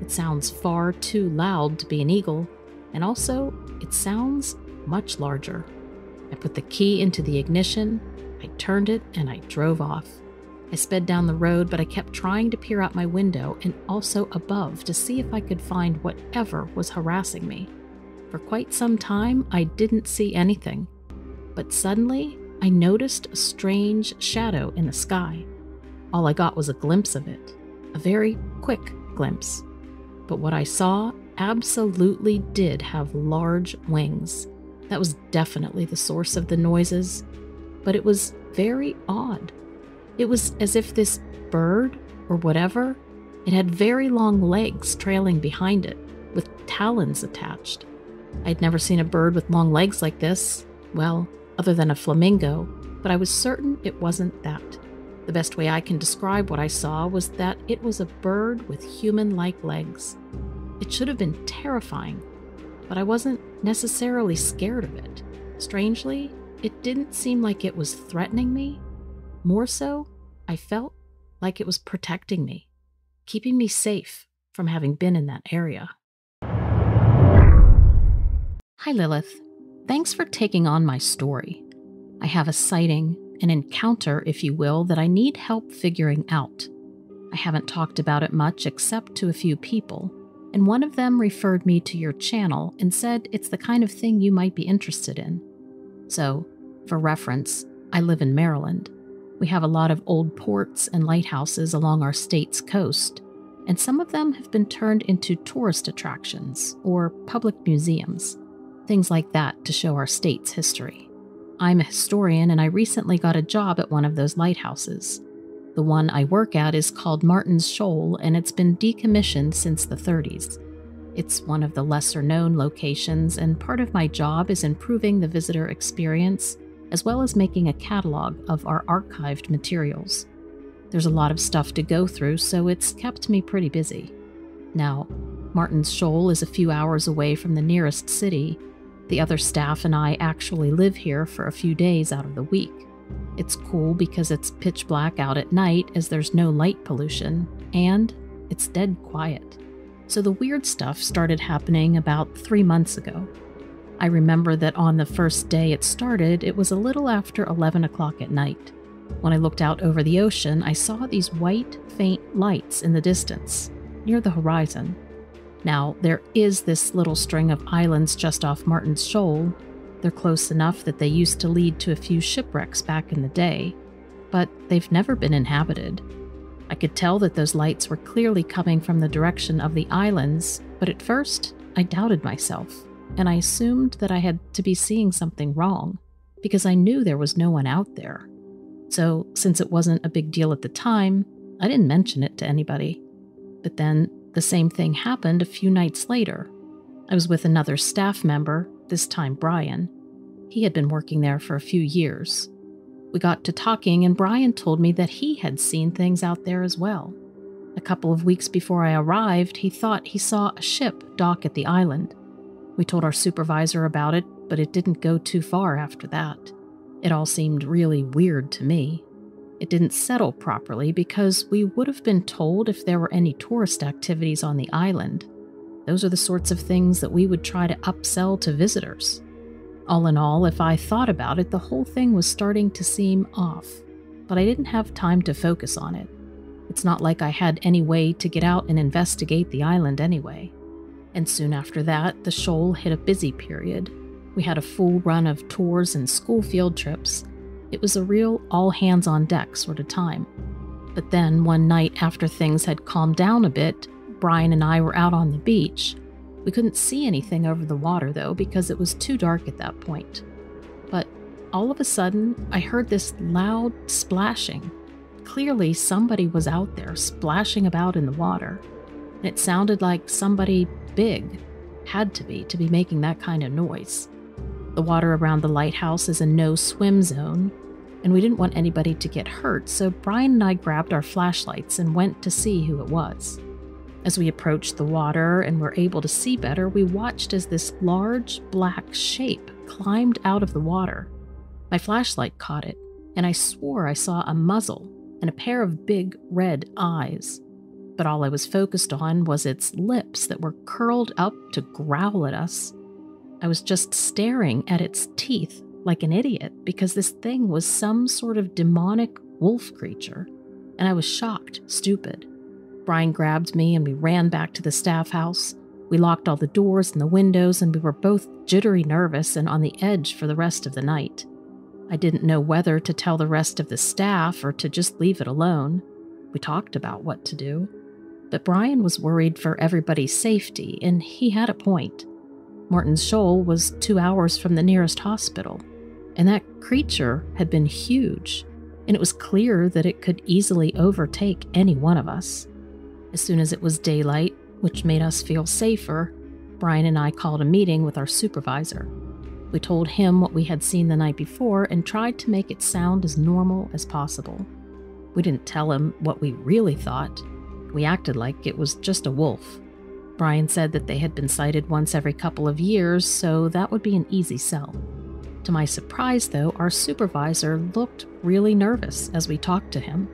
It sounds far too loud to be an eagle, and also, it sounds much larger. I put the key into the ignition, I turned it, and I drove off. I sped down the road, but I kept trying to peer out my window and also above to see if I could find whatever was harassing me. For quite some time, I didn't see anything, but suddenly I noticed a strange shadow in the sky. All I got was a glimpse of it, a very quick glimpse. But what I saw absolutely did have large wings. That was definitely the source of the noises, but it was very odd. It was as if this bird, or whatever, it had very long legs trailing behind it, with talons attached. I had never seen a bird with long legs like this, well, other than a flamingo, but I was certain it wasn't that. The best way I can describe what I saw was that it was a bird with human-like legs. It should have been terrifying, but I wasn't necessarily scared of it. Strangely, it didn't seem like it was threatening me. More so, I felt like it was protecting me, keeping me safe from having been in that area. Hi Lilith, thanks for taking on my story. I have a sighting, an encounter, if you will, that I need help figuring out. I haven't talked about it much except to a few people, and one of them referred me to your channel and said it's the kind of thing you might be interested in. So, for reference, I live in Maryland. We have a lot of old ports and lighthouses along our state's coast, and some of them have been turned into tourist attractions or public museums. things like that to show our state's history. I'm a historian, and I recently got a job at one of those lighthouses. The one I work at is called Martin's Shoal, and it's been decommissioned since the thirties. It's one of the lesser-known locations, and part of my job is improving the visitor experience, as well as making a catalog of our archived materials. There's a lot of stuff to go through, so it's kept me pretty busy. Now, Martin's Shoal is a few hours away from the nearest city. The other staff and I actually live here for a few days out of the week. It's cool because it's pitch black out at night as there's no light pollution, and it's dead quiet. So the weird stuff started happening about three months ago. I remember that on the first day it started, it was a little after eleven o'clock at night. When I looked out over the ocean, I saw these white, faint lights in the distance, near the horizon. Now, there is this little string of islands just off Martin's Shoal. They're close enough that they used to lead to a few shipwrecks back in the day, but they've never been inhabited. I could tell that those lights were clearly coming from the direction of the islands, but at first, I doubted myself, and I assumed that I had to be seeing something wrong, because I knew there was no one out there. So, since it wasn't a big deal at the time, I didn't mention it to anybody. But then, the same thing happened a few nights later. I was with another staff member, this time Brian. He had been working there for a few years. We got to talking, and Brian told me that he had seen things out there as well. A couple of weeks before I arrived, he thought he saw a ship dock at the island. We told our supervisor about it, but it didn't go too far after that. It all seemed really weird to me. It didn't settle properly because we would have been told if there were any tourist activities on the island. Those are the sorts of things that we would try to upsell to visitors. All in all, if I thought about it, the whole thing was starting to seem off, but I didn't have time to focus on it. It's not like I had any way to get out and investigate the island anyway. And soon after that, the shoal hit a busy period. We had a full run of tours and school field trips. It was a real all-hands-on-deck sort of time. But then, one night after things had calmed down a bit, Brian and I were out on the beach. We couldn't see anything over the water, though, because it was too dark at that point. But all of a sudden, I heard this loud splashing. Clearly, somebody was out there splashing about in the water. And it sounded like somebody big had to be, to be making that kind of noise. The water around the lighthouse is a no-swim zone, and we didn't want anybody to get hurt, so Brian and I grabbed our flashlights and went to see who it was. As we approached the water and were able to see better, we watched as this large, black shape climbed out of the water. My flashlight caught it, and I swore I saw a muzzle and a pair of big, red eyes. But all I was focused on was its lips that were curled up to growl at us. I was just staring at its teeth like an idiot because this thing was some sort of demonic wolf creature, and I was shocked, stupid. Brian grabbed me and we ran back to the staff house. We locked all the doors and the windows, and we were both jittery nervous and on the edge for the rest of the night. I didn't know whether to tell the rest of the staff or to just leave it alone. We talked about what to do, but Brian was worried for everybody's safety, and he had a point. Martin's Shoal was two hours from the nearest hospital, and that creature had been huge, and it was clear that it could easily overtake any one of us. As soon as it was daylight, which made us feel safer, Brian and I called a meeting with our supervisor. We told him what we had seen the night before and tried to make it sound as normal as possible. We didn't tell him what we really thought. We acted like it was just a wolf. Brian said that they had been sighted once every couple of years, so that would be an easy sell. To my surprise, though, our supervisor looked really nervous as we talked to him.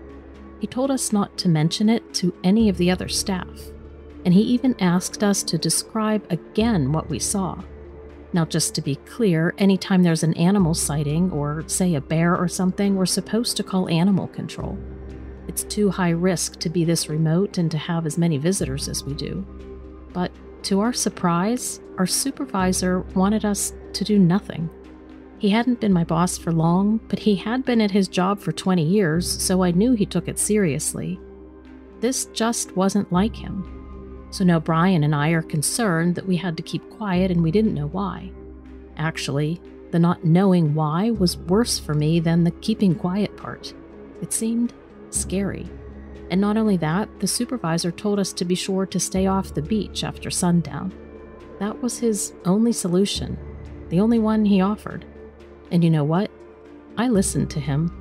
He told us not to mention it to any of the other staff, and he even asked us to describe again what we saw. Now, just to be clear, anytime there's an animal sighting, or say a bear or something, we're supposed to call animal control. It's too high risk to be this remote and to have as many visitors as we do. But to our surprise, our supervisor wanted us to do nothing. He hadn't been my boss for long, but he had been at his job for twenty years, so I knew he took it seriously. This just wasn't like him. So now Brian and I are concerned that we had to keep quiet, and we didn't know why. actually. The not knowing why was worse for me than the keeping quiet part. It seemed scary. And not only that, the supervisor told us to be sure to stay off the beach after sundown. That was his only solution, the only one he offered. And you know what? I listened to him.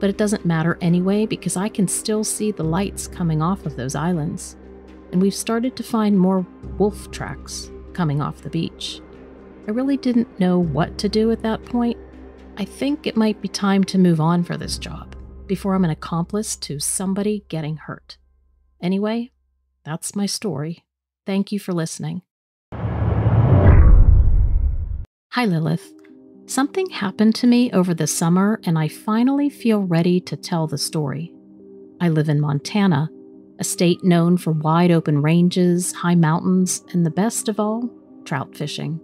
But it doesn't matter anyway, because I can still see the lights coming off of those islands. And we've started to find more wolf tracks coming off the beach. I really didn't know what to do at that point. I think it might be time to move on for this job, before I'm an accomplice to somebody getting hurt. Anyway, that's my story. Thank you for listening. Hi Lilith. Something happened to me over the summer and I finally feel ready to tell the story. I live in Montana, a state known for wide open ranges, high mountains, and the best of all, trout fishing.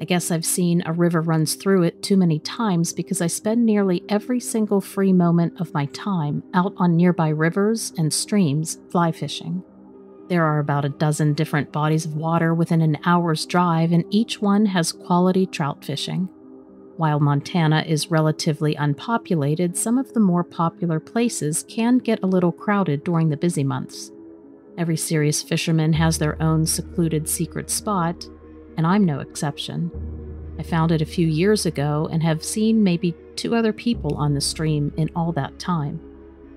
I guess I've seen a river runs through it too many times because I spend nearly every single free moment of my time out on nearby rivers and streams fly fishing. There are about a dozen different bodies of water within an hour's drive, and each one has quality trout fishing. While Montana is relatively unpopulated, some of the more popular places can get a little crowded during the busy months. Every serious fisherman has their own secluded secret spot, and I'm no exception. I found it a few years ago and have seen maybe two other people on the stream in all that time.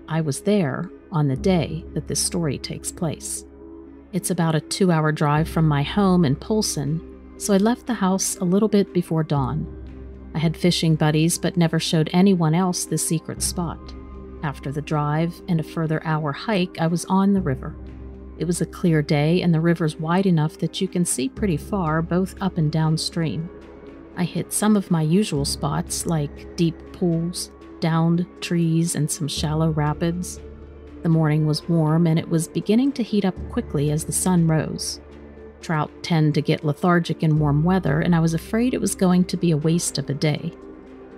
I was there on the day that this story takes place. It's about a two-hour drive from my home in Polson, so I left the house a little bit before dawn. I had fishing buddies but never showed anyone else this secret spot. After the drive and a further hour hike, I was on the river. It was a clear day, and the river's wide enough that you can see pretty far, both up and downstream. I hit some of my usual spots, like deep pools, downed trees, and some shallow rapids. The morning was warm, and it was beginning to heat up quickly as the sun rose. Trout tend to get lethargic in warm weather, and I was afraid it was going to be a waste of a day.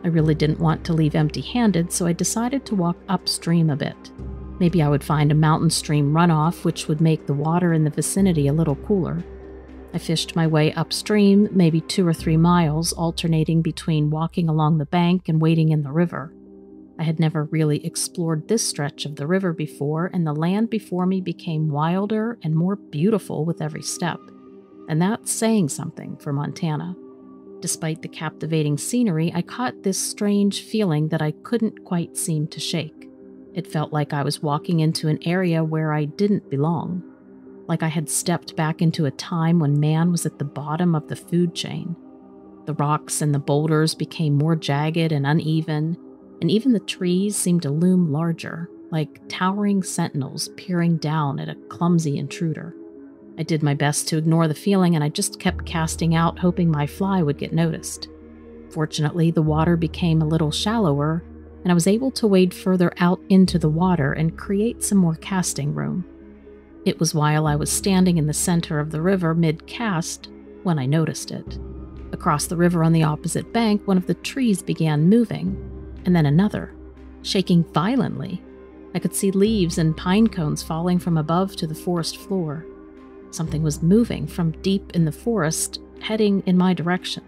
I really didn't want to leave empty-handed, so I decided to walk upstream a bit. Maybe I would find a mountain stream runoff, which would make the water in the vicinity a little cooler. I fished my way upstream, maybe two or three miles, alternating between walking along the bank and wading in the river. I had never really explored this stretch of the river before, and the land before me became wilder and more beautiful with every step. And that's saying something for Montana. Despite the captivating scenery, I caught this strange feeling that I couldn't quite seem to shake. It felt like I was walking into an area where I didn't belong, like I had stepped back into a time when man was at the bottom of the food chain. The rocks and the boulders became more jagged and uneven, and even the trees seemed to loom larger, like towering sentinels peering down at a clumsy intruder. I did my best to ignore the feeling, and I just kept casting out, hoping my fly would get noticed. Fortunately, the water became a little shallower, and I was able to wade further out into the water and create some more casting room. It was while I was standing in the center of the river mid-cast when I noticed it. Across the river on the opposite bank, one of the trees began moving, and then another, shaking violently. I could see leaves and pine cones falling from above to the forest floor. Something was moving from deep in the forest, heading in my direction.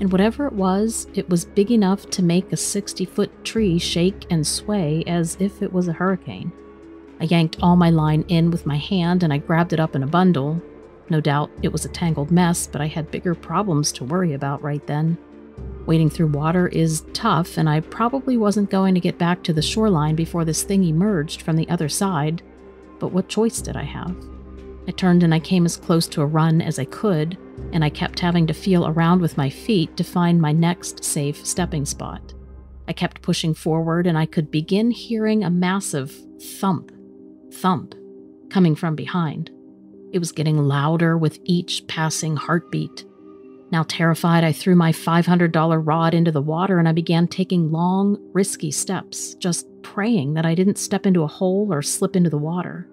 And whatever it was, it was big enough to make a sixty-foot tree shake and sway as if it was a hurricane. I yanked all my line in with my hand and I grabbed it up in a bundle. No doubt it was a tangled mess, but I had bigger problems to worry about right then. Wading through water is tough, and I probably wasn't going to get back to the shoreline before this thing emerged from the other side, but what choice did I have? I turned and I came as close to a run as I could, and I kept having to feel around with my feet to find my next safe stepping spot. I kept pushing forward, and I could begin hearing a massive thump, thump, coming from behind. It was getting louder with each passing heartbeat. Now terrified, I threw my five hundred dollar rod into the water, and I began taking long, risky steps, just praying that I didn't step into a hole or slip into the water.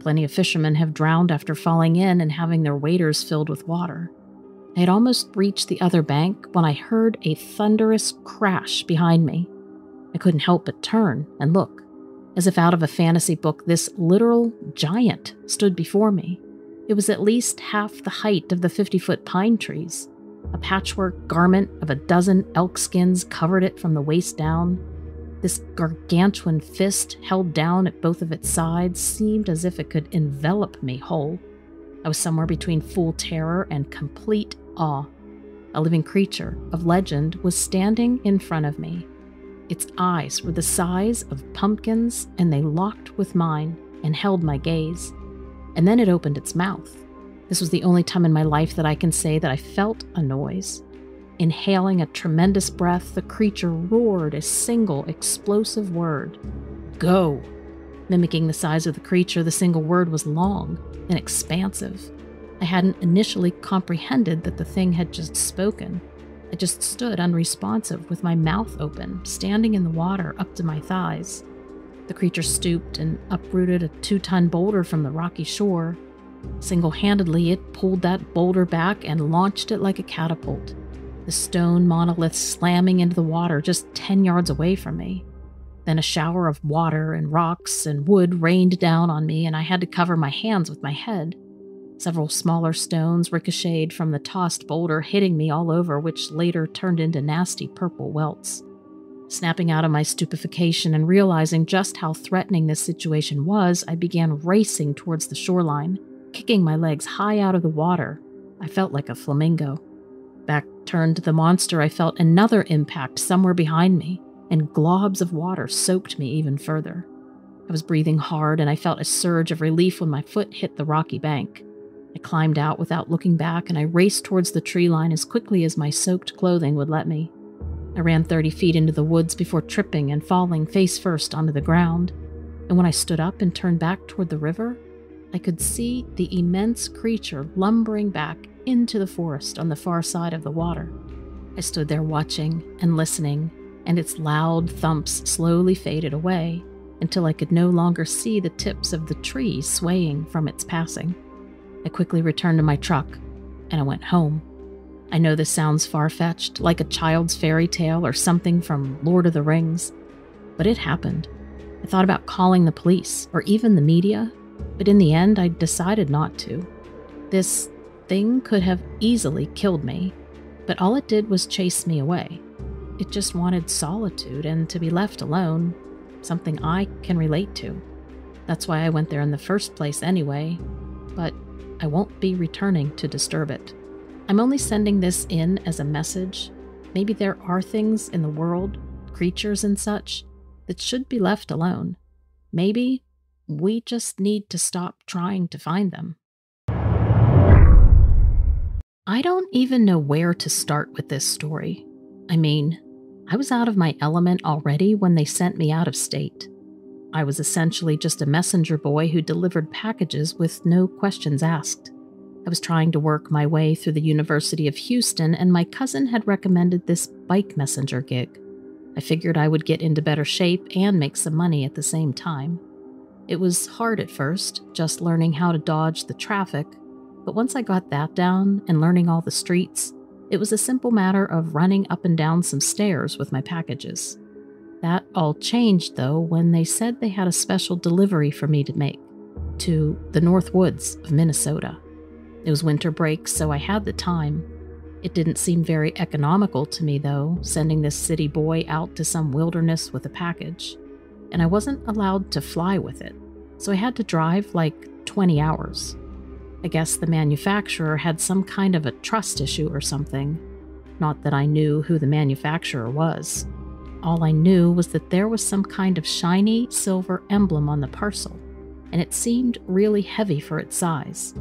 Plenty of fishermen have drowned after falling in and having their waders filled with water. I had almost reached the other bank when I heard a thunderous crash behind me. I couldn't help but turn and look. As if out of a fantasy book, this literal giant stood before me. It was at least half the height of the fifty-foot pine trees. A patchwork garment of a dozen elk skins covered it from the waist down. This gargantuan fist, held down at both of its sides, seemed as if it could envelop me whole. I was somewhere between full terror and complete awe. A living creature of legend was standing in front of me. Its eyes were the size of pumpkins, and they locked with mine and held my gaze. And then it opened its mouth. This was the only time in my life that I can say that I felt a noise. Inhaling a tremendous breath, the creature roared a single explosive word. Go! Mimicking the size of the creature, the single word was long and expansive. I hadn't initially comprehended that the thing had just spoken. I just stood unresponsive with my mouth open, standing in the water up to my thighs. The creature stooped and uprooted a two-ton boulder from the rocky shore. Single-handedly, it pulled that boulder back and launched it like a catapult, the stone monolith slamming into the water just ten yards away from me. Then a shower of water and rocks and wood rained down on me, and I had to cover my hands with my head. Several smaller stones ricocheted from the tossed boulder, hitting me all over, which later turned into nasty purple welts. Snapping out of my stupefaction and realizing just how threatening this situation was, I began racing towards the shoreline, kicking my legs high out of the water. I felt like a flamingo. Back turned to the monster, I felt another impact somewhere behind me, and globs of water soaked me even further. I was breathing hard, and I felt a surge of relief when my foot hit the rocky bank. I climbed out without looking back, and I raced towards the tree line as quickly as my soaked clothing would let me. I ran thirty feet into the woods before tripping and falling face first onto the ground, and when I stood up and turned back toward the river, I could see the immense creature lumbering back into the forest on the far side of the water. I stood there watching and listening, and its loud thumps slowly faded away until I could no longer see the tips of the trees swaying from its passing. I quickly returned to my truck, and I went home. I know this sounds far-fetched, like a child's fairy tale or something from Lord of the Rings, but it happened. I thought about calling the police or even the media, but in the end, I decided not to. This thing could have easily killed me, but all it did was chase me away. It just wanted solitude and to be left alone, something I can relate to. That's why I went there in the first place anyway, but I won't be returning to disturb it. I'm only sending this in as a message. Maybe there are things in the world, creatures and such, that should be left alone. Maybe we just need to stop trying to find them. I don't even know where to start with this story. I mean, I was out of my element already when they sent me out of state. I was essentially just a messenger boy who delivered packages with no questions asked. I was trying to work my way through the University of Houston, and my cousin had recommended this bike messenger gig. I figured I would get into better shape and make some money at the same time. It was hard at first, just learning how to dodge the traffic. But once I got that down and learning all the streets, it was a simple matter of running up and down some stairs with my packages. That all changed, though, when they said they had a special delivery for me to make to the North Woods of Minnesota. It was winter break, so I had the time. It didn't seem very economical to me, though, sending this city boy out to some wilderness with a package. And I wasn't allowed to fly with it, so I had to drive like twenty hours. I guess the manufacturer had some kind of a trust issue or something. Not that I knew who the manufacturer was. All I knew was that there was some kind of shiny silver emblem on the parcel, and it seemed really heavy for its size.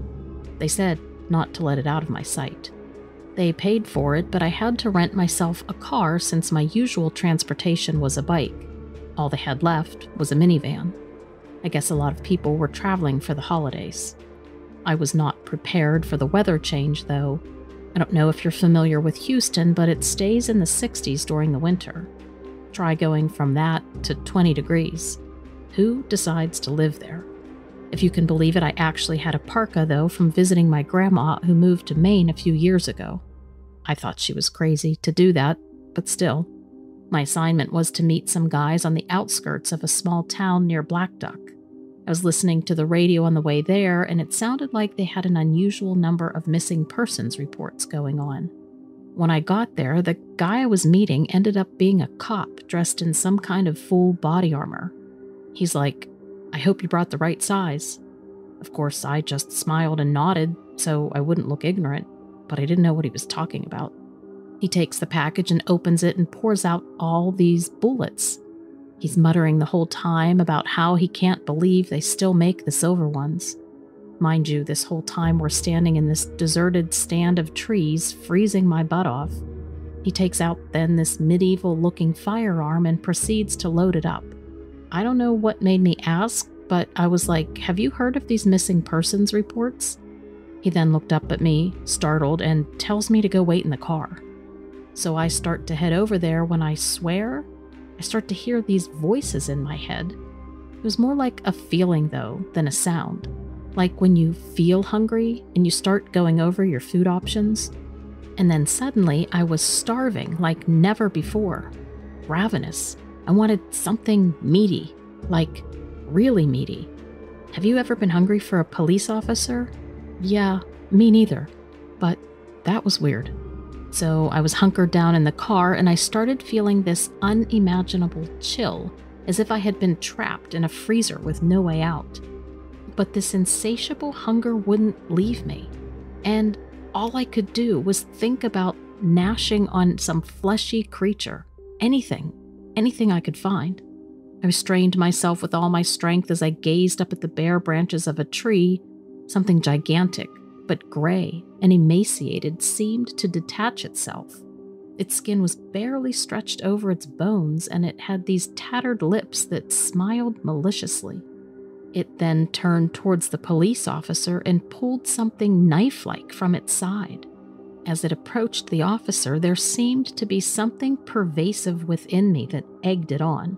They said not to let it out of my sight. They paid for it, but I had to rent myself a car since my usual transportation was a bike. All they had left was a minivan. I guess a lot of people were traveling for the holidays. I was not prepared for the weather change, though. I don't know if you're familiar with Houston, but it stays in the sixties during the winter. Try going from that to twenty degrees. Who decides to live there? If you can believe it, I actually had a parka, though, from visiting my grandma who moved to Maine a few years ago. I thought she was crazy to do that, but still. My assignment was to meet some guys on the outskirts of a small town near Blackduck. I was listening to the radio on the way there, and it sounded like they had an unusual number of missing persons reports going on. When I got there, the guy I was meeting ended up being a cop dressed in some kind of full body armor. He's like, "I hope you brought the right size." Of course, I just smiled and nodded, so I wouldn't look ignorant, but I didn't know what he was talking about. He takes the package and opens it and pours out all these bullets. He's muttering the whole time about how he can't believe they still make the silver ones. Mind you, this whole time we're standing in this deserted stand of trees, freezing my butt off. He takes out then this medieval-looking firearm and proceeds to load it up. I don't know what made me ask, but I was like, "Have you heard of these missing persons reports?" He then looked up at me, startled, and tells me to go wait in the car. So I start to head over there when I swear, I start to hear these voices in my head. It was more like a feeling, though, than a sound. Like when you feel hungry and you start going over your food options. And then suddenly I was starving like never before. Ravenous. I wanted something meaty. Like, really meaty. Have you ever been hungry for a police officer? Yeah, me neither. But that was weird. So I was hunkered down in the car and I started feeling this unimaginable chill, as if I had been trapped in a freezer with no way out. But this insatiable hunger wouldn't leave me, and all I could do was think about gnashing on some fleshy creature, anything, anything I could find. I restrained myself with all my strength as I gazed up at the bare branches of a tree. Something gigantic, but gray and emaciated, seemed to detach itself. Its skin was barely stretched over its bones, and it had these tattered lips that smiled maliciously. It then turned towards the police officer and pulled something knife-like from its side. As it approached the officer, there seemed to be something pervasive within me that egged it on.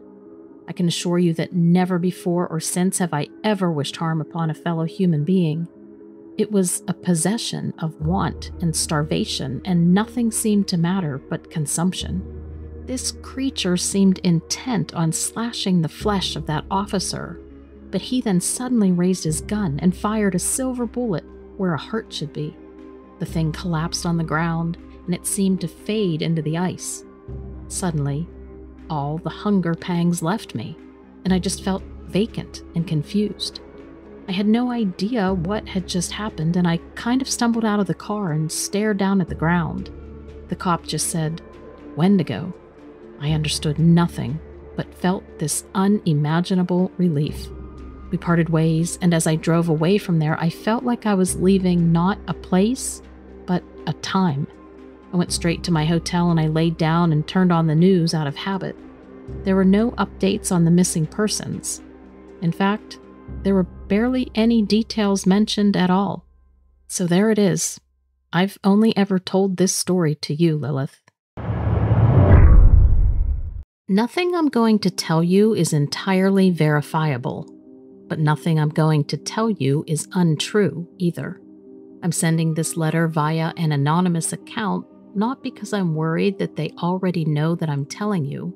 I can assure you that never before or since have I ever wished harm upon a fellow human being. It was a possession of want and starvation, and nothing seemed to matter but consumption. This creature seemed intent on slashing the flesh of that officer, but he then suddenly raised his gun and fired a silver bullet where a heart should be. The thing collapsed on the ground, and it seemed to fade into the ice. Suddenly, all the hunger pangs left me, and I just felt vacant and confused. I had no idea what had just happened, and I kind of stumbled out of the car and stared down at the ground. The cop just said, "Wendigo." I understood nothing, but felt this unimaginable relief. We parted ways, and as I drove away from there, I felt like I was leaving not a place, but a time. I went straight to my hotel and I laid down and turned on the news out of habit. There were no updates on the missing persons. In fact, there were barely any details mentioned at all. So there it is. I've only ever told this story to you, Lilith. Nothing I'm going to tell you is entirely verifiable. But nothing I'm going to tell you is untrue, either. I'm sending this letter via an anonymous account, not because I'm worried that they already know that I'm telling you,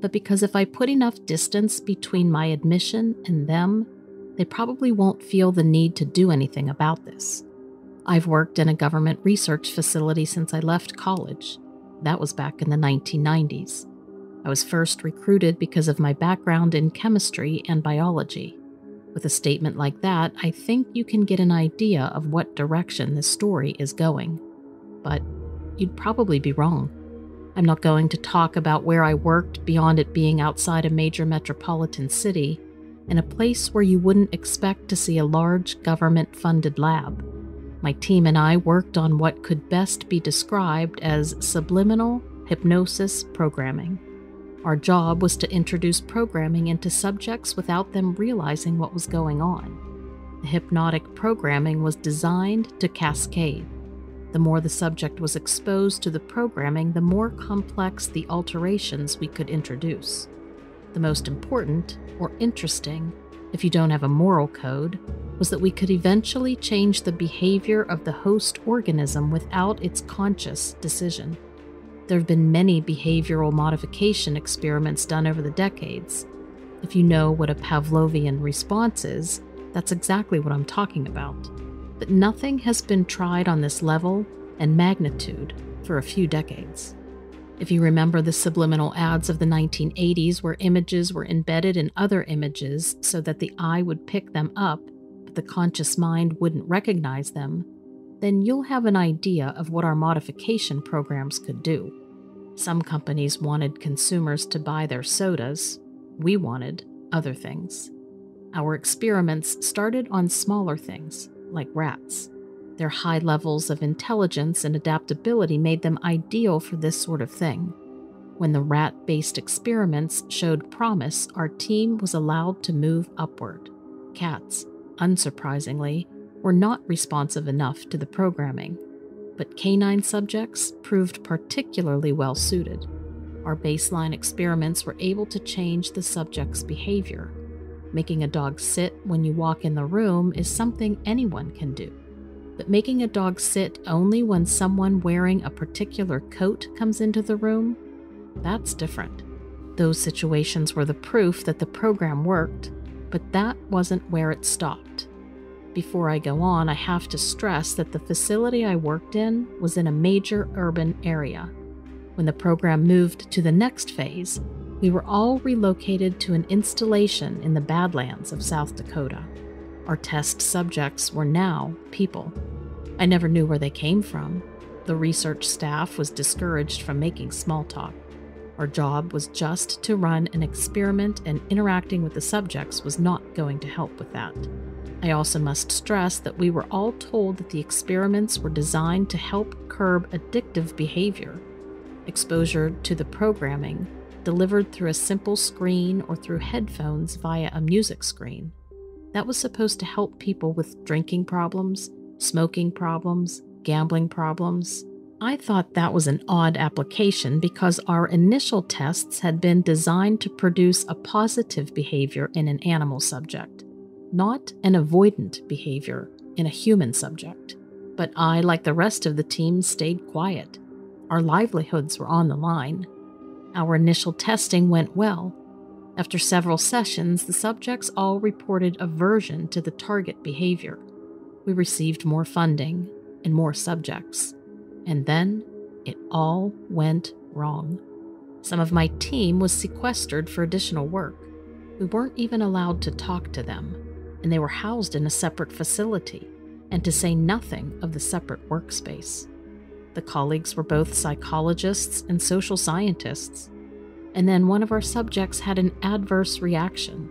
but because if I put enough distance between my admission and them, they probably won't feel the need to do anything about this. I've worked in a government research facility since I left college. That was back in the nineteen nineties. I was first recruited because of my background in chemistry and biology. With a statement like that, I think you can get an idea of what direction this story is going. But you'd probably be wrong. I'm not going to talk about where I worked beyond it being outside a major metropolitan city, in a place where you wouldn't expect to see a large government-funded lab. My team and I worked on what could best be described as subliminal hypnosis programming. Our job was to introduce programming into subjects without them realizing what was going on. The hypnotic programming was designed to cascade. The more the subject was exposed to the programming, the more complex the alterations we could introduce. The most important, or interesting, if you don't have a moral code, was that we could eventually change the behavior of the host organism without its conscious decision. There have been many behavioral modification experiments done over the decades. If you know what a Pavlovian response is, that's exactly what I'm talking about. But nothing has been tried on this level and magnitude for a few decades. If you remember, the subliminal ads of the nineteen eighties where images were embedded in other images so that the eye would pick them up, but the conscious mind wouldn't recognize them, then you'll have an idea of what our modification programs could do. Some companies wanted consumers to buy their sodas. We wanted other things. Our experiments started on smaller things, like rats. Their high levels of intelligence and adaptability made them ideal for this sort of thing. When the rat-based experiments showed promise, our team was allowed to move upward. Cats, unsurprisingly, were not responsive enough to the programming, but canine subjects proved particularly well-suited. Our baseline experiments were able to change the subject's behavior. Making a dog sit when you walk in the room is something anyone can do. But making a dog sit only when someone wearing a particular coat comes into the room? That's different. Those situations were the proof that the program worked, but that wasn't where it stopped. Before I go on, I have to stress that the facility I worked in was in a major urban area. When the program moved to the next phase, we were all relocated to an installation in the Badlands of South Dakota. Our test subjects were now people. I never knew where they came from. The research staff was discouraged from making small talk. Our job was just to run an experiment, and interacting with the subjects was not going to help with that. I also must stress that we were all told that the experiments were designed to help curb addictive behavior. Exposure to the programming, delivered through a simple screen or through headphones via a music screen. That was supposed to help people with drinking problems, smoking problems, gambling problems. I thought that was an odd application because our initial tests had been designed to produce a positive behavior in an animal subject, not an avoidant behavior in a human subject. But I, like the rest of the team, stayed quiet. Our livelihoods were on the line. Our initial testing went well. After several sessions, the subjects all reported aversion to the target behavior. We received more funding and more subjects. And then it all went wrong. Some of my team was sequestered for additional work. We weren't even allowed to talk to them, and they were housed in a separate facility, and to say nothing of the separate workspace. The colleagues were both psychologists and social scientists. And then one of our subjects had an adverse reaction,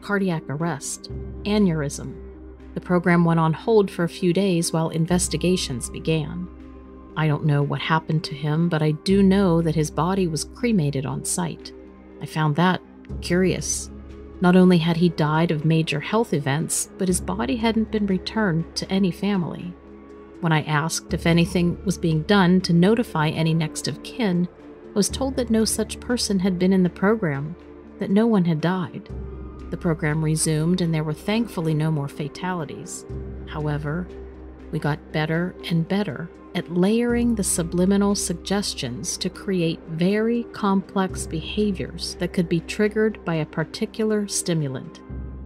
cardiac arrest, aneurysm. The program went on hold for a few days while investigations began. I don't know what happened to him, but I do know that his body was cremated on site. I found that curious. Not only had he died of major health events, but his body hadn't been returned to any family. When I asked if anything was being done to notify any next of kin, I was told that no such person had been in the program, that no one had died. The program resumed and there were thankfully no more fatalities. However, we got better and better at layering the subliminal suggestions to create very complex behaviors that could be triggered by a particular stimulant,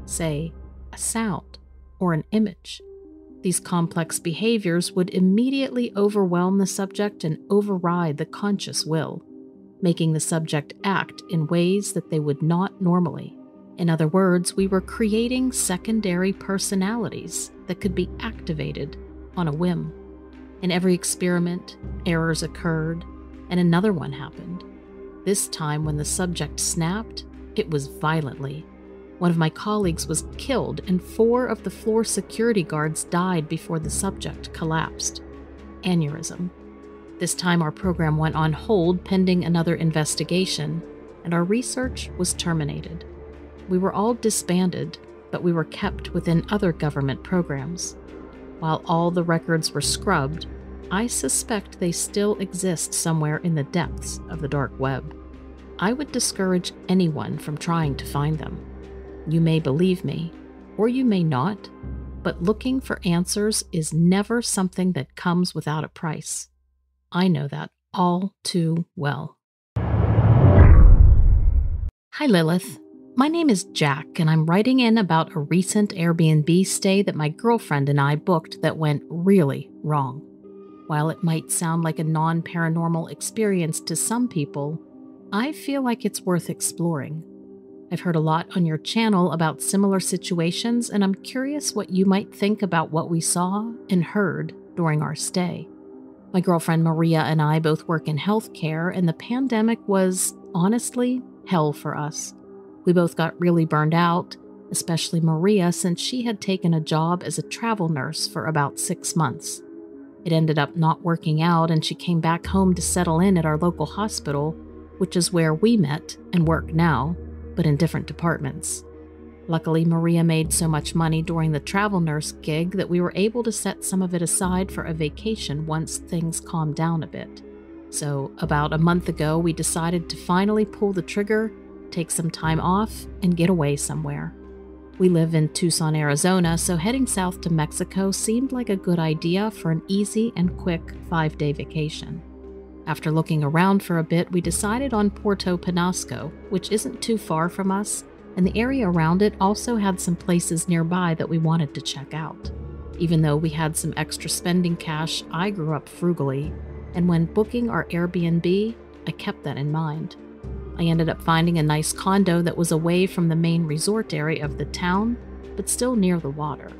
say, a sound or an image. These complex behaviors would immediately overwhelm the subject and override the conscious will, making the subject act in ways that they would not normally. In other words, we were creating secondary personalities that could be activated on a whim. In every experiment, errors occurred, and another one happened. This time, when the subject snapped, it was violently. One of my colleagues was killed, and four of the floor security guards died before the subject collapsed. Aneurysm. This time our program went on hold pending another investigation, and our research was terminated. We were all disbanded, but we were kept within other government programs. While all the records were scrubbed, I suspect they still exist somewhere in the depths of the dark web. I would discourage anyone from trying to find them. You may believe me, or you may not, but looking for answers is never something that comes without a price. I know that all too well. Hi Lilith, my name is Jack and I'm writing in about a recent Airbnb stay that my girlfriend and I booked that went really wrong. While it might sound like a non-paranormal experience to some people, I feel like it's worth exploring. I've heard a lot on your channel about similar situations, and I'm curious what you might think about what we saw and heard during our stay. My girlfriend Maria and I both work in healthcare, and the pandemic was, honestly, hell for us. We both got really burned out, especially Maria, since she had taken a job as a travel nurse for about six months. It ended up not working out, and she came back home to settle in at our local hospital, which is where we met and work now, but in different departments. Luckily, Maria made so much money during the travel nurse gig that we were able to set some of it aside for a vacation once things calmed down a bit. So, about a month ago, we decided to finally pull the trigger, take some time off, and get away somewhere. We live in Tucson, Arizona, so heading south to Mexico seemed like a good idea for an easy and quick five-day vacation. After looking around for a bit, we decided on Puerto Penasco, which isn't too far from us, and the area around it also had some places nearby that we wanted to check out. Even though we had some extra spending cash, I grew up frugally, and when booking our Airbnb, I kept that in mind. I ended up finding a nice condo that was away from the main resort area of the town, but still near the water.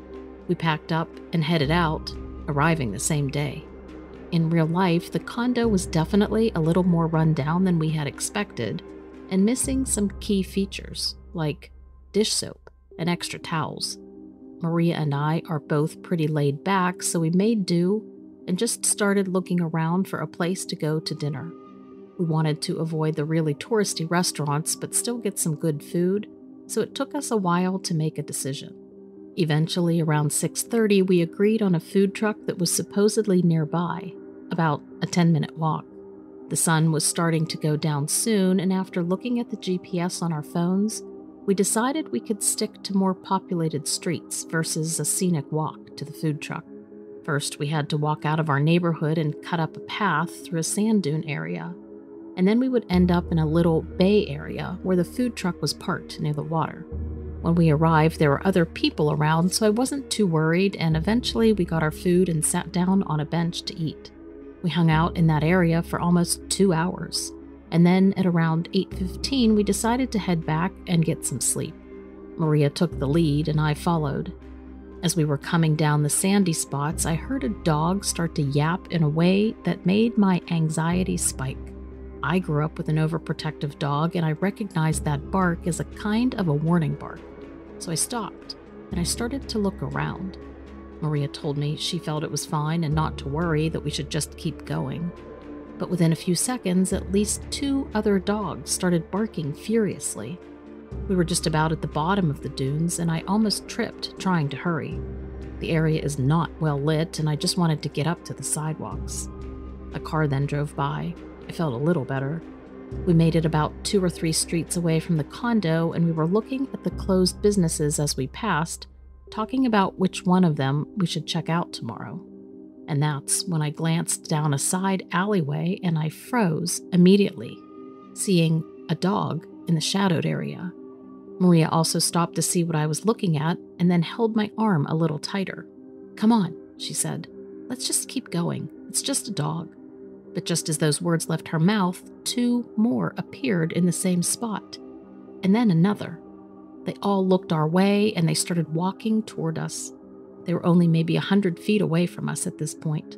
We packed up and headed out, arriving the same day. In real life, the condo was definitely a little more run down than we had expected, and missing some key features, like dish soap and extra towels. Maria and I are both pretty laid back, so we made do and just started looking around for a place to go to dinner. We wanted to avoid the really touristy restaurants but still get some good food, so it took us a while to make a decision. Eventually, around six thirty, we agreed on a food truck that was supposedly nearby, about a ten-minute walk. The sun was starting to go down soon, and after looking at the G P S on our phones, we decided we could stick to more populated streets versus a scenic walk to the food truck. First, we had to walk out of our neighborhood and cut up a path through a sand dune area, and then we would end up in a little bay area where the food truck was parked near the water. When we arrived, there were other people around, so I wasn't too worried, and eventually we got our food and sat down on a bench to eat. We hung out in that area for almost two hours, and then at around eight fifteen, we decided to head back and get some sleep. Maria took the lead, and I followed. As we were coming down the sandy spots, I heard a dog start to yap in a way that made my anxiety spike. I grew up with an overprotective dog, and I recognized that bark as a kind of a warning bark. So I stopped, and I started to look around. Maria told me she felt it was fine and not to worry, that we should just keep going. But within a few seconds, at least two other dogs started barking furiously. We were just about at the bottom of the dunes, and I almost tripped trying to hurry. The area is not well lit, and I just wanted to get up to the sidewalks. A car then drove by. I felt a little better. We made it about two or three streets away from the condo, and we were looking at the closed businesses as we passed, talking about which one of them we should check out tomorrow. And that's when I glanced down a side alleyway and I froze immediately, seeing a dog in the shadowed area. Maria also stopped to see what I was looking at and then held my arm a little tighter. "Come on," she said. "Let's just keep going. It's just a dog." But just as those words left her mouth, two more appeared in the same spot, and then another. They all looked our way, and they started walking toward us. They were only maybe a hundred feet away from us at this point.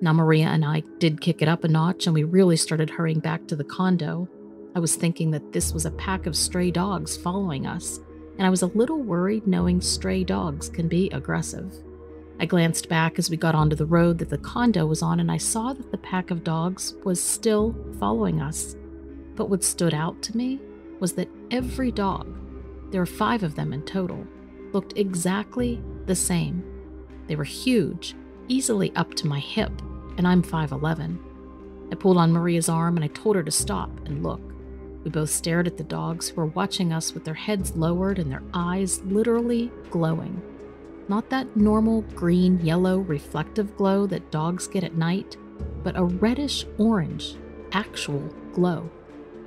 Now Maria and I did kick it up a notch, and we really started hurrying back to the condo. I was thinking that this was a pack of stray dogs following us, and I was a little worried knowing stray dogs can be aggressive. I glanced back as we got onto the road that the condo was on, and I saw that the pack of dogs was still following us. But what stood out to me was that every dog, there were five of them in total, looked exactly the same. They were huge, easily up to my hip, and I'm five eleven. I pulled on Maria's arm and I told her to stop and look. We both stared at the dogs, who were watching us with their heads lowered and their eyes literally glowing. Not that normal green-yellow reflective glow that dogs get at night, but a reddish-orange, actual glow.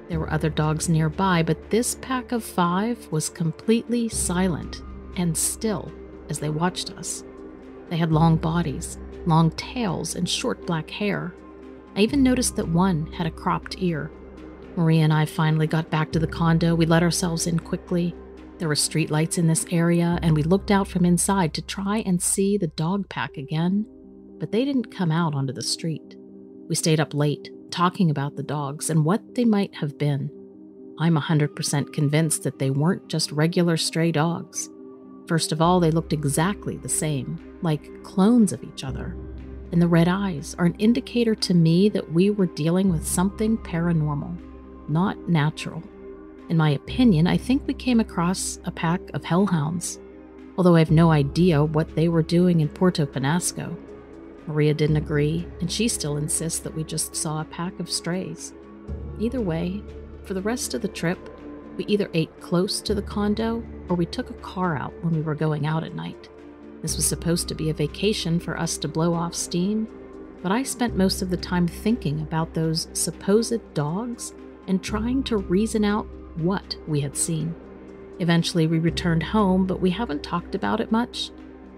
There were other dogs nearby, but this pack of five was completely silent and still as they watched us. They had long bodies, long tails, and short black hair. I even noticed that one had a cropped ear. Maria and I finally got back to the condo. We let ourselves in quickly. There were streetlights in this area, and we looked out from inside to try and see the dog pack again, but they didn't come out onto the street. We stayed up late, talking about the dogs and what they might have been. I'm one hundred percent convinced that they weren't just regular stray dogs. First of all, they looked exactly the same, like clones of each other. And the red eyes are an indicator to me that we were dealing with something paranormal, not natural. In my opinion, I think we came across a pack of hellhounds, although I have no idea what they were doing in Puerto Penasco. Maria didn't agree, and she still insists that we just saw a pack of strays. Either way, for the rest of the trip, we either ate close to the condo or we took a car out when we were going out at night. This was supposed to be a vacation for us to blow off steam, but I spent most of the time thinking about those supposed dogs and trying to reason out what we had seen. Eventually we returned home, but we haven't talked about it much.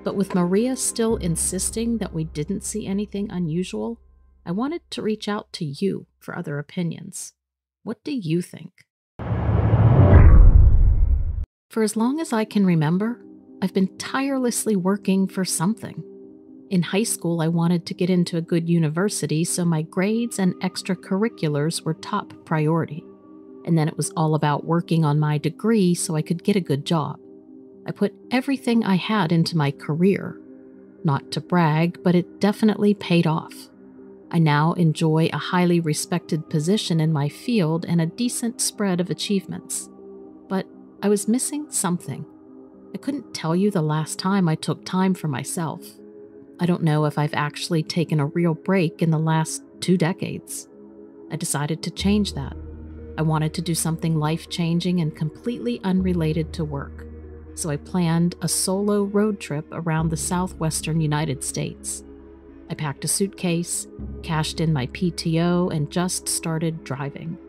But with Maria still insisting that we didn't see anything unusual, I wanted to reach out to you for other opinions. What do you think? For as long as I can remember, I've been tirelessly working for something. In high school, I wanted to get into a good university, so my grades and extracurriculars were top priority. And then it was all about working on my degree so I could get a good job. I put everything I had into my career. Not to brag, but it definitely paid off. I now enjoy a highly respected position in my field and a decent spread of achievements. But I was missing something. I couldn't tell you the last time I took time for myself. I don't know if I've actually taken a real break in the last two decades. I decided to change that. I wanted to do something life-changing and completely unrelated to work, so I planned a solo road trip around the southwestern United States. I packed a suitcase, cashed in my P T O, and just started driving.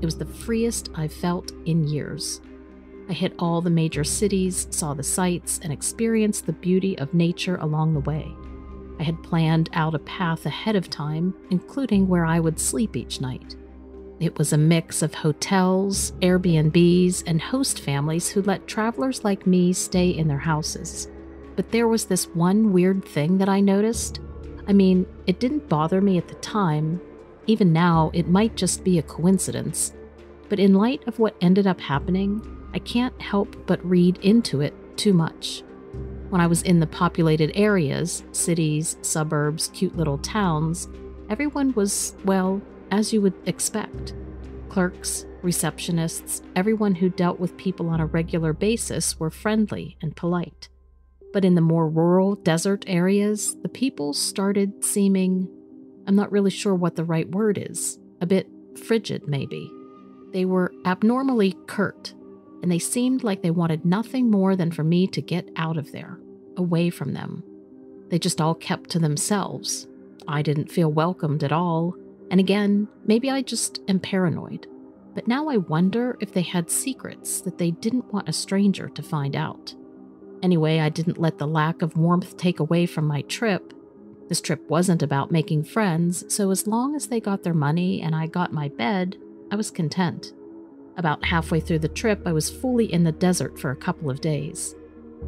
It was the freest I've felt in years. I hit all the major cities, saw the sights, and experienced the beauty of nature along the way. I had planned out a path ahead of time, including where I would sleep each night. It was a mix of hotels, Airbnbs, and host families who let travelers like me stay in their houses. But there was this one weird thing that I noticed. I mean, it didn't bother me at the time. Even now, it might just be a coincidence. But in light of what ended up happening, I can't help but read into it too much. When I was in the populated areas, cities, suburbs, cute little towns, everyone was, well, as you would expect. Clerks, receptionists, everyone who dealt with people on a regular basis were friendly and polite. But in the more rural, desert areas, the people started seeming, I'm not really sure what the right word is, a bit frigid maybe. They were abnormally curt, and they seemed like they wanted nothing more than for me to get out of there, away from them. They just all kept to themselves. I didn't feel welcomed at all. And again, maybe I just am paranoid, but now I wonder if they had secrets that they didn't want a stranger to find out. Anyway, I didn't let the lack of warmth take away from my trip. This trip wasn't about making friends, so as long as they got their money and I got my bed, I was content. About halfway through the trip, I was fully in the desert for a couple of days.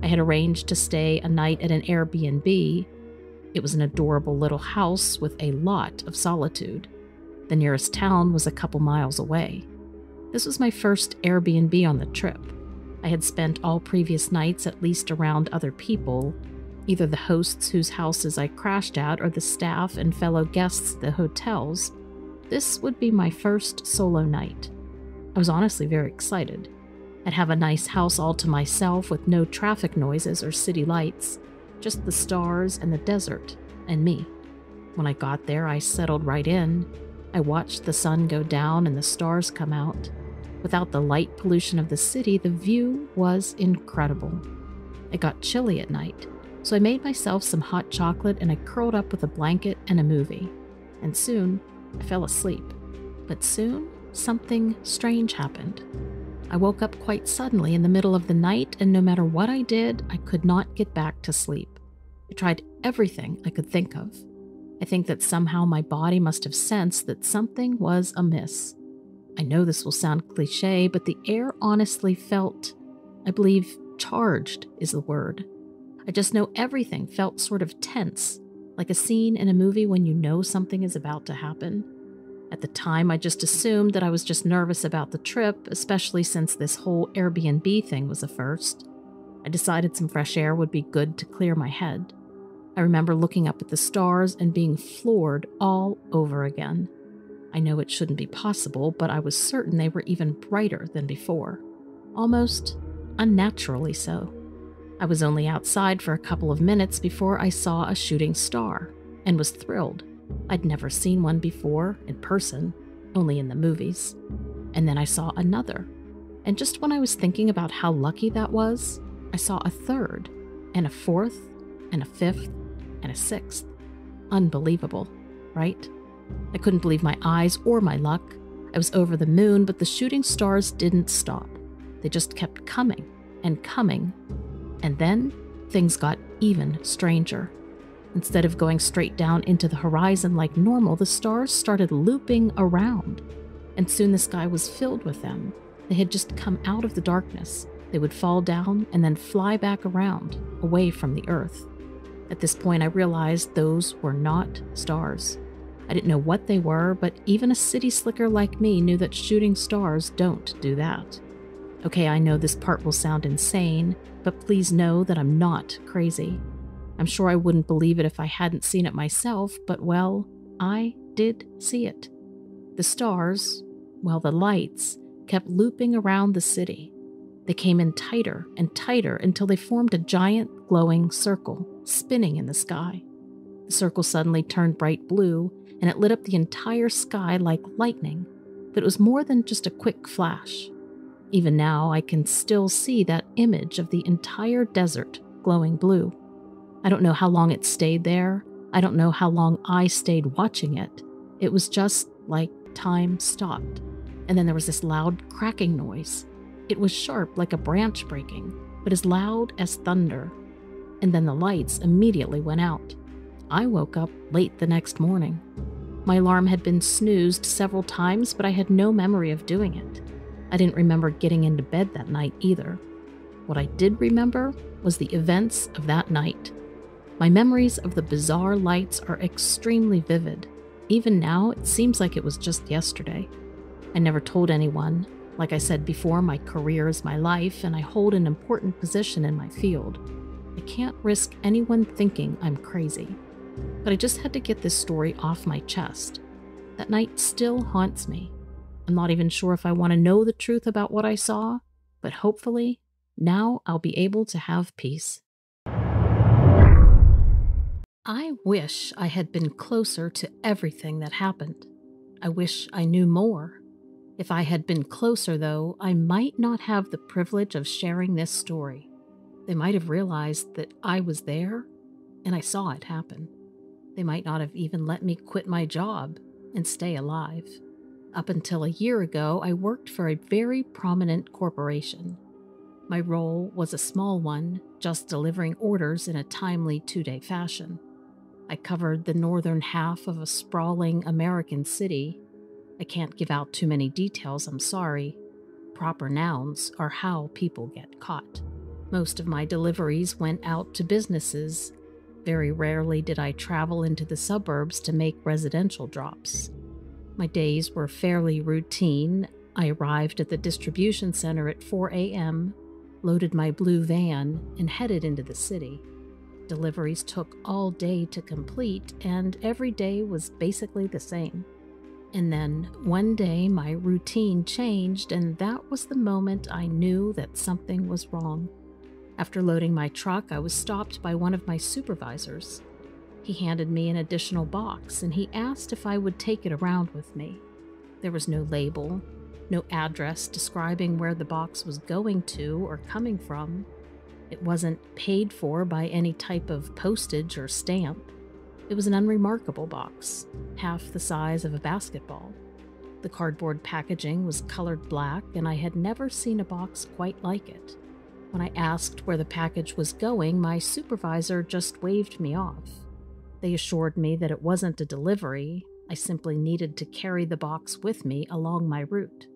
I had arranged to stay a night at an Airbnb. It was an adorable little house with a lot of solitude. The nearest town was a couple miles away. This was my first Airbnb on the trip. I had spent all previous nights at least around other people, either the hosts whose houses I crashed at or the staff and fellow guests at the hotels. This would be my first solo night. I was honestly very excited. I'd have a nice house all to myself with no traffic noises or city lights, just the stars and the desert and me. When I got there, I settled right in. I watched the sun go down and the stars come out. Without the light pollution of the city, the view was incredible. It got chilly at night, so I made myself some hot chocolate and I curled up with a blanket and a movie. And soon, I fell asleep. But soon, something strange happened. I woke up quite suddenly in the middle of the night, and no matter what I did, I could not get back to sleep. I tried everything I could think of. I think that somehow my body must have sensed that something was amiss. I know this will sound cliche, but the air honestly felt, I believe, charged is the word. I just know everything felt sort of tense, like a scene in a movie when you know something is about to happen. At the time, I just assumed that I was just nervous about the trip, especially since this whole Airbnb thing was a first. I decided some fresh air would be good to clear my head. I remember looking up at the stars and being floored all over again. I know it shouldn't be possible, but I was certain they were even brighter than before. Almost unnaturally so. I was only outside for a couple of minutes before I saw a shooting star, and was thrilled. I'd never seen one before, in person, only in the movies. And then I saw another. And just when I was thinking about how lucky that was, I saw a third, and a fourth, and a fifth, and a sixth. Unbelievable, right? I couldn't believe my eyes or my luck. I was over the moon, but the shooting stars didn't stop. They just kept coming and coming. And then things got even stranger. Instead of going straight down into the horizon like normal, the stars started looping around. And soon the sky was filled with them. They had just come out of the darkness. They would fall down and then fly back around, away from the earth. At this point, I realized those were not stars. I didn't know what they were, but even a city slicker like me knew that shooting stars don't do that. Okay, I know this part will sound insane, but please know that I'm not crazy. I'm sure I wouldn't believe it if I hadn't seen it myself, but well, I did see it. The stars, well, the lights, kept looping around the city. They came in tighter and tighter until they formed a giant glowing circle, spinning in the sky. The circle suddenly turned bright blue, and it lit up the entire sky like lightning, but it was more than just a quick flash. Even now, I can still see that image of the entire desert glowing blue. I don't know how long it stayed there. I don't know how long I stayed watching it. It was just like time stopped. And then there was this loud cracking noise. It was sharp like a branch breaking, but as loud as thunder. And then the lights immediately went out. I woke up late the next morning. My alarm had been snoozed several times, but I had no memory of doing it. I didn't remember getting into bed that night either. What I did remember was the events of that night. My memories of the bizarre lights are extremely vivid. Even now, it seems like it was just yesterday. I never told anyone. Like I said before, my career is my life, and I hold an important position in my field. I can't risk anyone thinking I'm crazy. But I just had to get this story off my chest. That night still haunts me. I'm not even sure if I want to know the truth about what I saw, but hopefully, now I'll be able to have peace. I wish I had been closer to everything that happened. I wish I knew more. If I had been closer, though, I might not have the privilege of sharing this story. They might have realized that I was there, and I saw it happen. They might not have even let me quit my job and stay alive. Up until a year ago, I worked for a very prominent corporation. My role was a small one, just delivering orders in a timely two-day fashion. I covered the northern half of a sprawling American city. I can't give out too many details, I'm sorry. Proper nouns are how people get caught. Most of my deliveries went out to businesses. Very rarely did I travel into the suburbs to make residential drops. My days were fairly routine. I arrived at the distribution center at four a m, loaded my blue van, and headed into the city. Deliveries took all day to complete, and every day was basically the same. And then, one day, my routine changed, and that was the moment I knew that something was wrong. After loading my truck, I was stopped by one of my supervisors. He handed me an additional box, and he asked if I would take it around with me. There was no label, no address describing where the box was going to or coming from. It wasn't paid for by any type of postage or stamp. It was an unremarkable box, half the size of a basketball. The cardboard packaging was colored black, and I had never seen a box quite like it. When I asked where the package was going, my supervisor just waved me off. They assured me that it wasn't a delivery. I simply needed to carry the box with me along my route.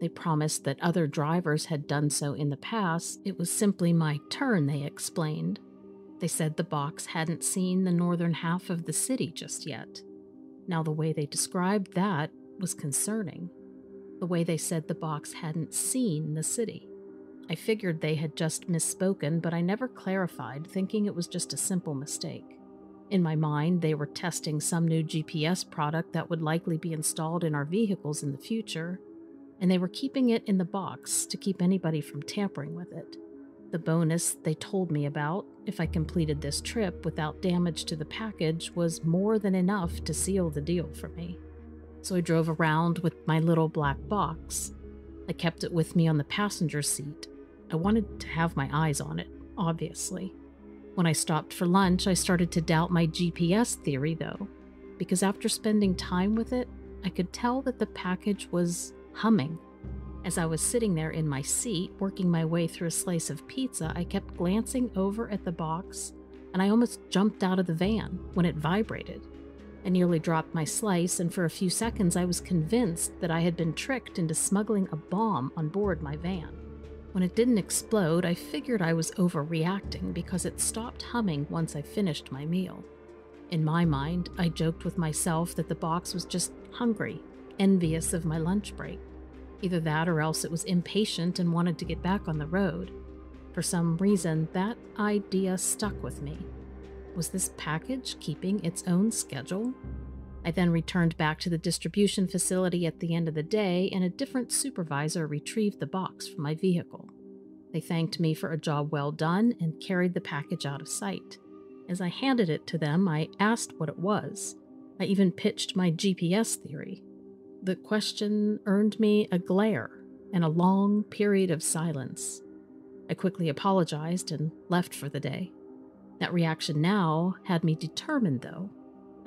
They promised that other drivers had done so in the past. It was simply my turn, they explained. They said the box hadn't seen the northern half of the city just yet. Now, the way they described that was concerning. The way they said the box hadn't seen the city. I figured they had just misspoken, but I never clarified, thinking it was just a simple mistake. In my mind, they were testing some new G P S product that would likely be installed in our vehicles in the future, and they were keeping it in the box to keep anybody from tampering with it. The bonus they told me about, if I completed this trip without damage to the package, was more than enough to seal the deal for me. So I drove around with my little black box. I kept it with me on the passenger seat. I wanted to have my eyes on it, obviously. When I stopped for lunch, I started to doubt my G P S theory, though, because after spending time with it, I could tell that the package was humming. As I was sitting there in my seat, working my way through a slice of pizza, I kept glancing over at the box, and I almost jumped out of the van when it vibrated. I nearly dropped my slice, and for a few seconds I was convinced that I had been tricked into smuggling a bomb on board my van. When it didn't explode, I figured I was overreacting because it stopped humming once I finished my meal. In my mind, I joked with myself that the box was just hungry, envious of my lunch break. Either that or else it was impatient and wanted to get back on the road. For some reason, that idea stuck with me. Was this package keeping its own schedule? I then returned back to the distribution facility at the end of the day, and a different supervisor retrieved the box from my vehicle. They thanked me for a job well done and carried the package out of sight. As I handed it to them, I asked what it was. I even pitched my G P S theory. The question earned me a glare and a long period of silence. I quickly apologized and left for the day. That reaction now had me determined, though.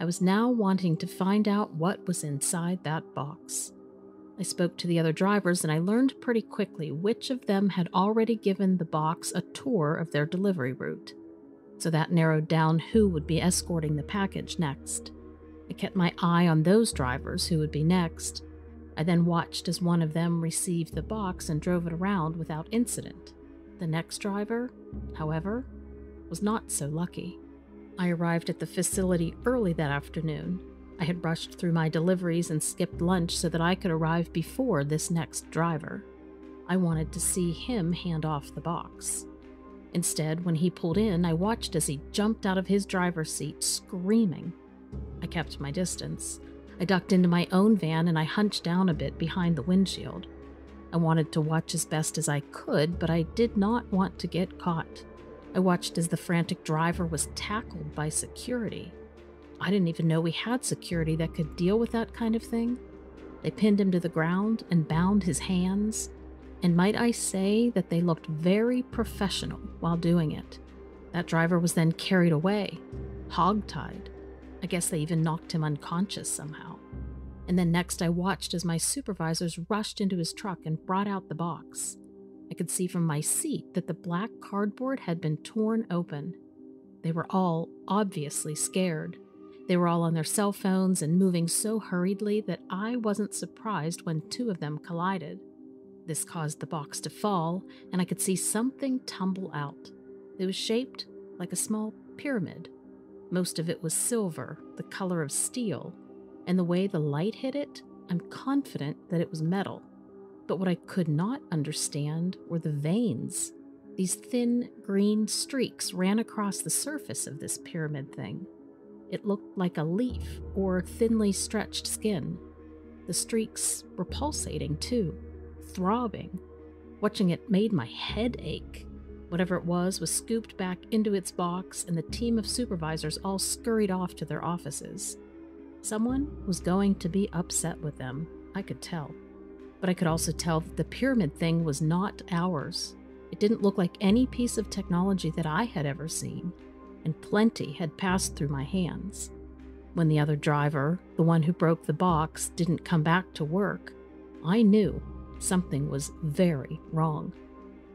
I was now wanting to find out what was inside that box. I spoke to the other drivers, and I learned pretty quickly which of them had already given the box a tour of their delivery route. So that narrowed down who would be escorting the package next. I kept my eye on those drivers who would be next. I then watched as one of them received the box and drove it around without incident. The next driver, however, was not so lucky. I arrived at the facility early that afternoon. I had rushed through my deliveries and skipped lunch so that I could arrive before this next driver. I wanted to see him hand off the box. Instead, when he pulled in, I watched as he jumped out of his driver's seat, screaming. I kept my distance. I ducked into my own van, and I hunched down a bit behind the windshield. I wanted to watch as best as I could, but I did not want to get caught. I watched as the frantic driver was tackled by security. I didn't even know we had security that could deal with that kind of thing. They pinned him to the ground and bound his hands, and might I say that they looked very professional while doing it. That driver was then carried away, hogtied. I guess they even knocked him unconscious somehow. And then next I watched as my supervisors rushed into his truck and brought out the box. I could see from my seat that the black cardboard had been torn open. They were all obviously scared. They were all on their cell phones and moving so hurriedly that I wasn't surprised when two of them collided. This caused the box to fall, and I could see something tumble out. It was shaped like a small pyramid. Most of it was silver, the color of steel, and the way the light hit it, I'm confident that it was metal. But what I could not understand were the veins. These thin, green streaks ran across the surface of this pyramid thing. It looked like a leaf or thinly stretched skin. The streaks were pulsating too, throbbing. Watching it made my head ache. Whatever it was was scooped back into its box, and the team of supervisors all scurried off to their offices. Someone was going to be upset with them, I could tell. But I could also tell that the pyramid thing was not ours. It didn't look like any piece of technology that I had ever seen, and plenty had passed through my hands. When the other driver, the one who broke the box, didn't come back to work, I knew something was very wrong.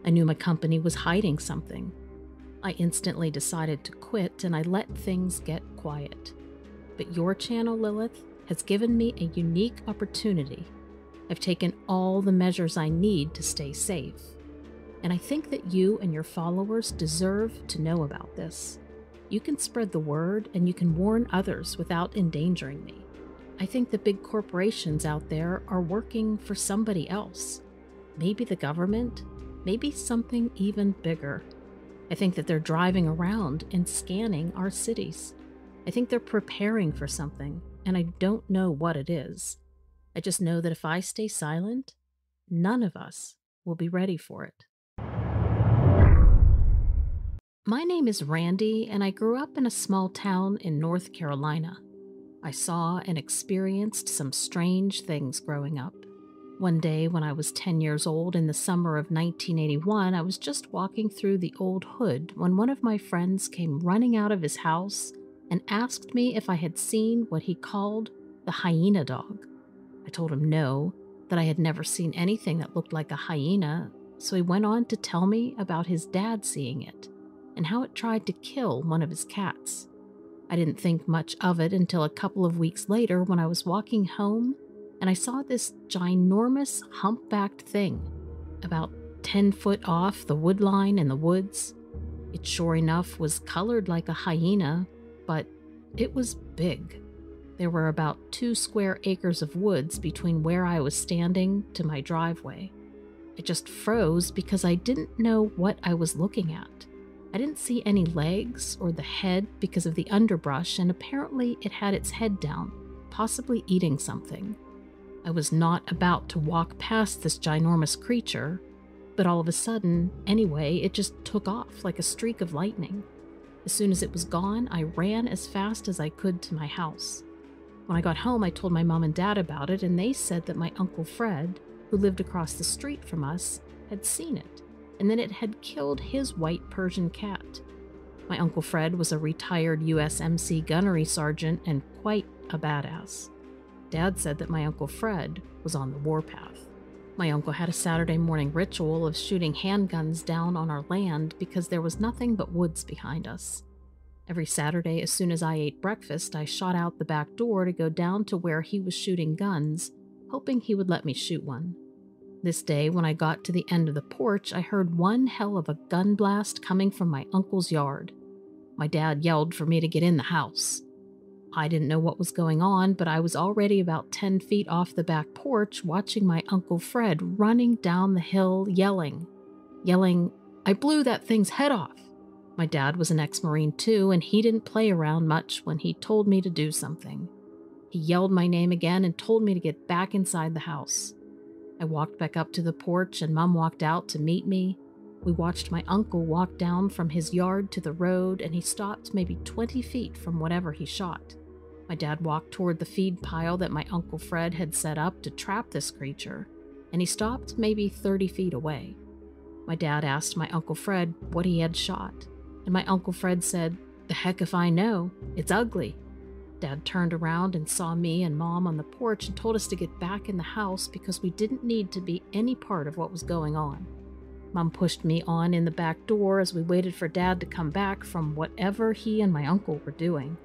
I knew my company was hiding something. I instantly decided to quit, and I let things get quiet. But your channel, Lilith, has given me a unique opportunity. I've taken all the measures I need to stay safe, and I think that you and your followers deserve to know about this. You can spread the word, and you can warn others without endangering me. I think the big corporations out there are working for somebody else. Maybe the government, maybe something even bigger. I think that they're driving around and scanning our cities. I think they're preparing for something, and I don't know what it is. I just know that if I stay silent, none of us will be ready for it. My name is Randy, and I grew up in a small town in North Carolina. I saw and experienced some strange things growing up. One day when I was ten years old in the summer of nineteen eighty-one, I was just walking through the old hood when one of my friends came running out of his house and asked me if I had seen what he called the hyena dog. I told him no, that I had never seen anything that looked like a hyena, so he went on to tell me about his dad seeing it and how it tried to kill one of his cats. I didn't think much of it until a couple of weeks later when I was walking home and I saw this ginormous humpbacked thing about ten foot off the wood line in the woods. It sure enough was colored like a hyena, but it was big. There were about two square acres of woods between where I was standing to my driveway. I just froze because I didn't know what I was looking at. I didn't see any legs or the head because of the underbrush, and apparently it had its head down, possibly eating something. I was not about to walk past this ginormous creature, but all of a sudden, anyway, it just took off like a streak of lightning. As soon as it was gone, I ran as fast as I could to my house. When I got home, I told my mom and dad about it, and they said that my Uncle Fred, who lived across the street from us, had seen it, and that it had killed his white Persian cat. My Uncle Fred was a retired U S M C gunnery sergeant and quite a badass. Dad said that my Uncle Fred was on the warpath. My uncle had a Saturday morning ritual of shooting handguns down on our land because there was nothing but woods behind us. Every Saturday, as soon as I ate breakfast, I shot out the back door to go down to where he was shooting guns, hoping he would let me shoot one. This day, when I got to the end of the porch, I heard one hell of a gun blast coming from my uncle's yard. My dad yelled for me to get in the house. I didn't know what was going on, but I was already about ten feet off the back porch watching my Uncle Fred running down the hill yelling, yelling, "I blew that thing's head off." My dad was an ex-Marine too, and he didn't play around much when he told me to do something. He yelled my name again and told me to get back inside the house. I walked back up to the porch and Mom walked out to meet me. We watched my uncle walk down from his yard to the road, and he stopped maybe twenty feet from whatever he shot. My dad walked toward the feed pile that my Uncle Fred had set up to trap this creature, and he stopped maybe thirty feet away. My dad asked my Uncle Fred what he had shot, and my Uncle Fred said, "The heck if I know, it's ugly." Dad turned around and saw me and Mom on the porch and told us to get back in the house because we didn't need to be any part of what was going on. Mom pushed me on in the back door as we waited for Dad to come back from whatever he and my uncle were doing.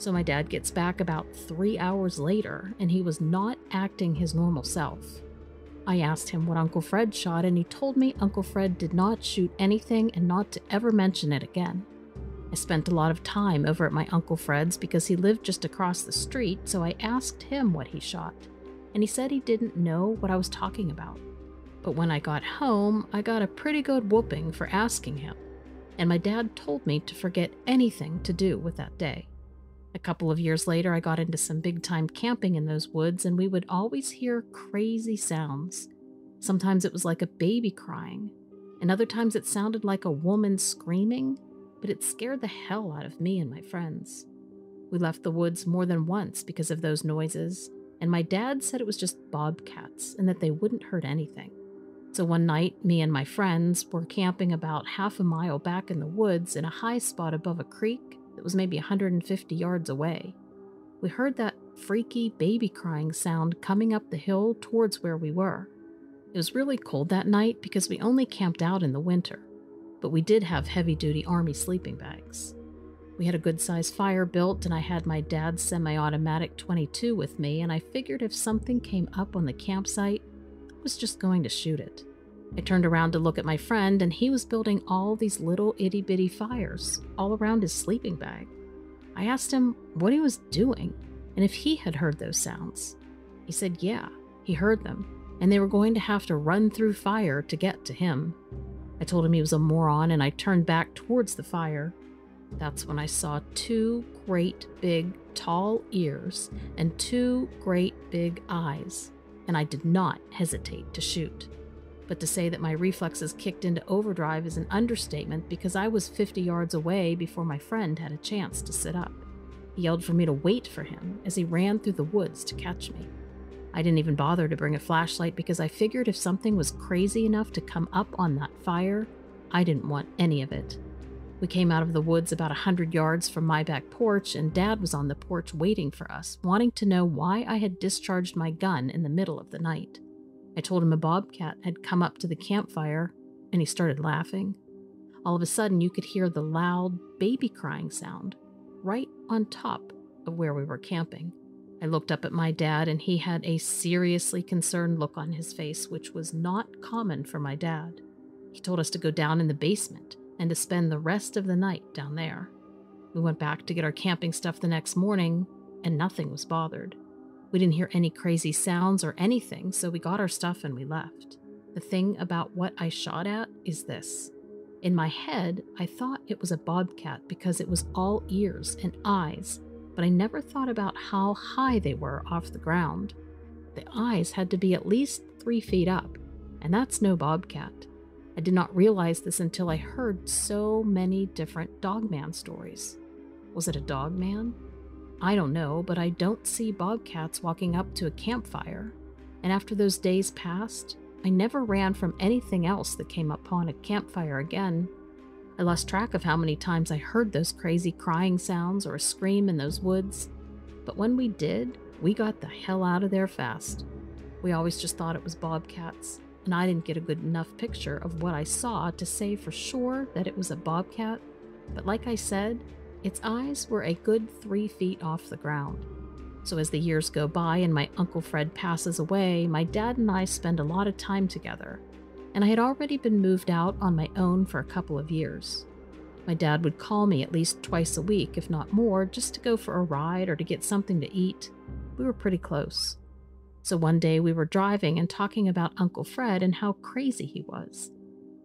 So my dad gets back about three hours later, and he was not acting his normal self. I asked him what Uncle Fred shot, and he told me Uncle Fred did not shoot anything and not to ever mention it again. I spent a lot of time over at my Uncle Fred's because he lived just across the street, so I asked him what he shot, and he said he didn't know what I was talking about. But when I got home, I got a pretty good whooping for asking him, and my dad told me to forget anything to do with that day. A couple of years later, I got into some big-time camping in those woods, and we would always hear crazy sounds. Sometimes it was like a baby crying, and other times it sounded like a woman screaming, but it scared the hell out of me and my friends. We left the woods more than once because of those noises, and my dad said it was just bobcats and that they wouldn't hurt anything. So one night, me and my friends were camping about half a mile back in the woods in a high spot above a creek that was maybe one hundred fifty yards away. We heard that freaky baby crying sound coming up the hill towards where we were. It was really cold that night because we only camped out in the winter, but we did have heavy-duty Army sleeping bags. We had a good-sized fire built, and I had my dad's semi-automatic twenty-two with me, and I figured if something came up on the campsite, I was just going to shoot it. I turned around to look at my friend, and he was building all these little itty-bitty fires all around his sleeping bag. I asked him what he was doing and if he had heard those sounds. He said yeah, he heard them, and they were going to have to run through fire to get to him. I told him he was a moron, and I turned back towards the fire. That's when I saw two great big tall ears and two great big eyes, and I did not hesitate to shoot. But to say that my reflexes kicked into overdrive is an understatement, because I was fifty yards away before my friend had a chance to sit up. He yelled for me to wait for him as he ran through the woods to catch me. I didn't even bother to bring a flashlight because I figured if something was crazy enough to come up on that fire, I didn't want any of it. We came out of the woods about one hundred yards from my back porch, and Dad was on the porch waiting for us, wanting to know why I had discharged my gun in the middle of the night. I told him a bobcat had come up to the campfire, and he started laughing. All of a sudden, you could hear the loud baby crying sound right on top of where we were camping. I looked up at my dad, and he had a seriously concerned look on his face, which was not common for my dad. He told us to go down in the basement and to spend the rest of the night down there. We went back to get our camping stuff the next morning, and nothing was bothered. We didn't hear any crazy sounds or anything, so we got our stuff and we left. The thing about what I shot at is this. In my head, I thought it was a bobcat because it was all ears and eyes, but I never thought about how high they were off the ground. The eyes had to be at least three feet up, and that's no bobcat. I did not realize this until I heard so many different dogman stories. Was it a dogman? I don't know, but I don't see bobcats walking up to a campfire, and after those days passed, I never ran from anything else that came upon a campfire again. I lost track of how many times I heard those crazy crying sounds or a scream in those woods, but when we did, we got the hell out of there fast. We always just thought it was bobcats, and I didn't get a good enough picture of what I saw to say for sure that it was a bobcat, but like I said, its eyes were a good three feet off the ground. So as the years go by and my Uncle Fred passes away, my dad and I spend a lot of time together, and I had already been moved out on my own for a couple of years. My dad would call me at least twice a week, if not more, just to go for a ride or to get something to eat. We were pretty close. So one day we were driving and talking about Uncle Fred and how crazy he was.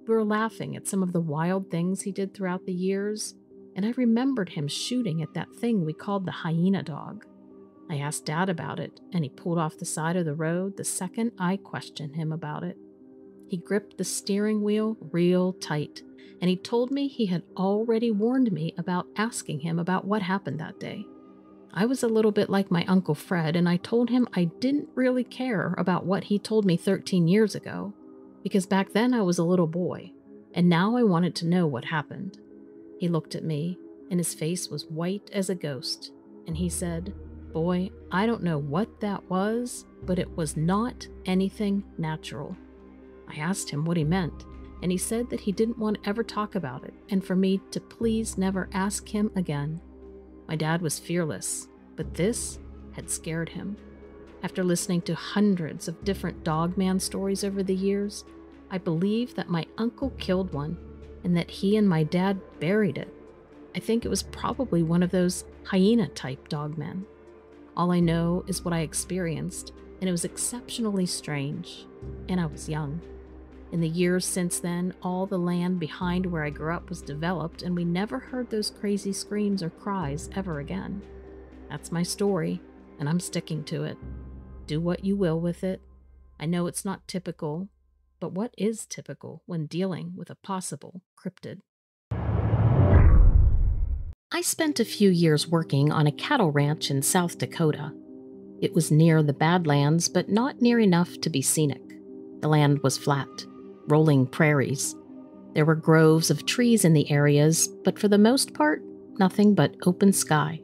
We were laughing at some of the wild things he did throughout the years, and I remembered him shooting at that thing we called the hyena dog. I asked Dad about it, and he pulled off the side of the road the second I questioned him about it. He gripped the steering wheel real tight, and he told me he had already warned me about asking him about what happened that day. I was a little bit like my Uncle Fred, and I told him I didn't really care about what he told me thirteen years ago, because back then I was a little boy, and now I wanted to know what happened. He looked at me, and his face was white as a ghost, and he said, "Boy, I don't know what that was, but it was not anything natural." I asked him what he meant, and he said that he didn't want to ever talk about it, and for me to please never ask him again. My dad was fearless, but this had scared him. After listening to hundreds of different dogman stories over the years, I believe that my uncle killed one, and that he and my dad buried it. I think it was probably one of those hyena-type dogmen. All I know is what I experienced, and it was exceptionally strange, and I was young. In the years since then, all the land behind where I grew up was developed, and we never heard those crazy screams or cries ever again. That's my story, and I'm sticking to it. Do what you will with it. I know it's not typical, but what is typical when dealing with a possible cryptid? I spent a few years working on a cattle ranch in South Dakota. It was near the Badlands, but not near enough to be scenic. The land was flat, rolling prairies. There were groves of trees in the areas, but for the most part, nothing but open sky.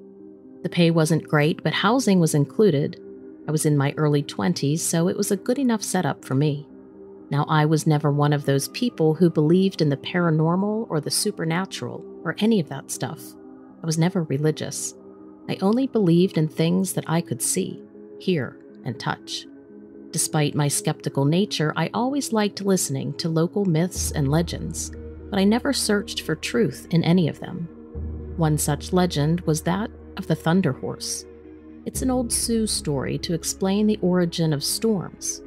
The pay wasn't great, but housing was included. I was in my early twenties, so it was a good enough setup for me. Now, I was never one of those people who believed in the paranormal or the supernatural or any of that stuff. I was never religious. I only believed in things that I could see, hear, and touch. Despite my skeptical nature, I always liked listening to local myths and legends, but I never searched for truth in any of them. One such legend was that of the Thunder Horse. It's an old Sioux story to explain the origin of storms.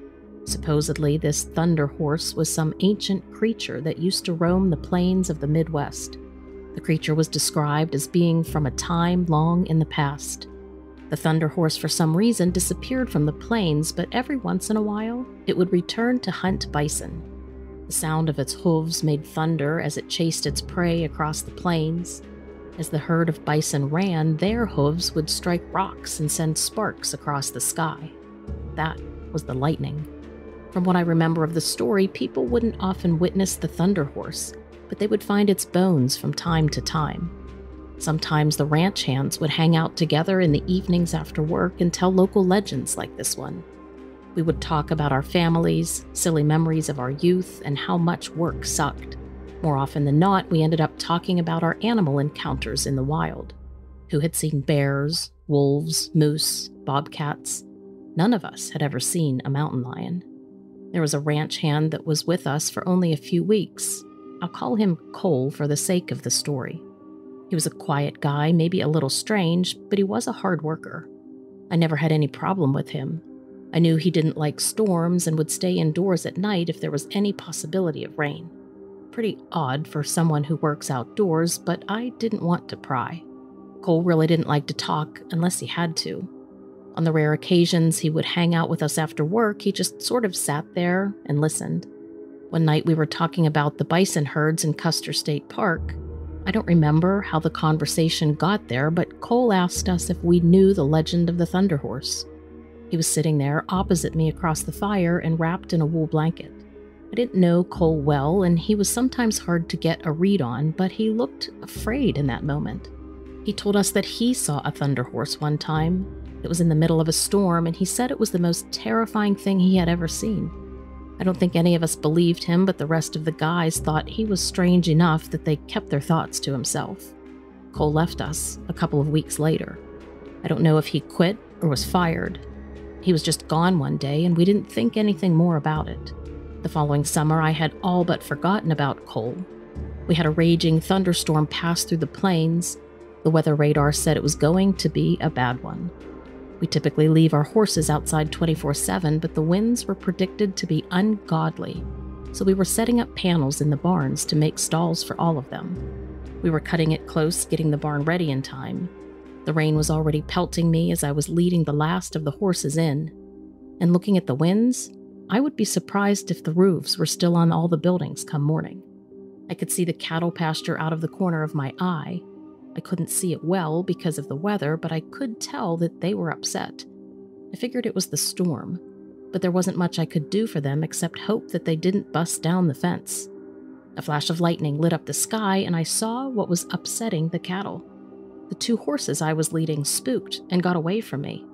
Supposedly, this Thunder Horse was some ancient creature that used to roam the plains of the Midwest. The creature was described as being from a time long in the past. The Thunder Horse, for some reason, disappeared from the plains, but every once in a while, it would return to hunt bison. The sound of its hooves made thunder as it chased its prey across the plains. As the herd of bison ran, their hooves would strike rocks and send sparks across the sky. That was the lightning. From what I remember of the story, people wouldn't often witness the Thunder Horse, but they would find its bones from time to time. Sometimes the ranch hands would hang out together in the evenings after work and tell local legends like this one. We would talk about our families, silly memories of our youth, and how much work sucked. More often than not, we ended up talking about our animal encounters in the wild. Who had seen bears, wolves, moose, bobcats? None of us had ever seen a mountain lion. There was a ranch hand that was with us for only a few weeks. I'll call him Cole for the sake of the story. He was a quiet guy, maybe a little strange, but he was a hard worker. I never had any problem with him. I knew he didn't like storms and would stay indoors at night if there was any possibility of rain. Pretty odd for someone who works outdoors, but I didn't want to pry. Cole really didn't like to talk unless he had to. On the rare occasions he would hang out with us after work, he just sort of sat there and listened. One night we were talking about the bison herds in Custer State Park. I don't remember how the conversation got there, but Cole asked us if we knew the legend of the Thunder Horse. He was sitting there opposite me across the fire and wrapped in a wool blanket. I didn't know Cole well, and he was sometimes hard to get a read on, but he looked afraid in that moment. He told us that he saw a Thunder Horse one time. It was in the middle of a storm, and he said it was the most terrifying thing he had ever seen. I don't think any of us believed him, but the rest of the guys thought he was strange enough that they kept their thoughts to himself. Cole left us a couple of weeks later. I don't know if he quit or was fired. He was just gone one day, and we didn't think anything more about it. The following summer, I had all but forgotten about Cole. We had a raging thunderstorm pass through the plains. The weather radar said it was going to be a bad one. We typically leave our horses outside twenty-four seven, but the winds were predicted to be ungodly, so we were setting up panels in the barns to make stalls for all of them. We were cutting it close, getting the barn ready in time. The rain was already pelting me as I was leading the last of the horses in. And looking at the winds, I would be surprised if the roofs were still on all the buildings come morning. I could see the cattle pasture out of the corner of my eye. I couldn't see it well because of the weather, but I could tell that they were upset. I figured it was the storm, but there wasn't much I could do for them except hope that they didn't bust down the fence. A flash of lightning lit up the sky, and I saw what was upsetting the cattle. The two horses I was leading spooked and got away from me,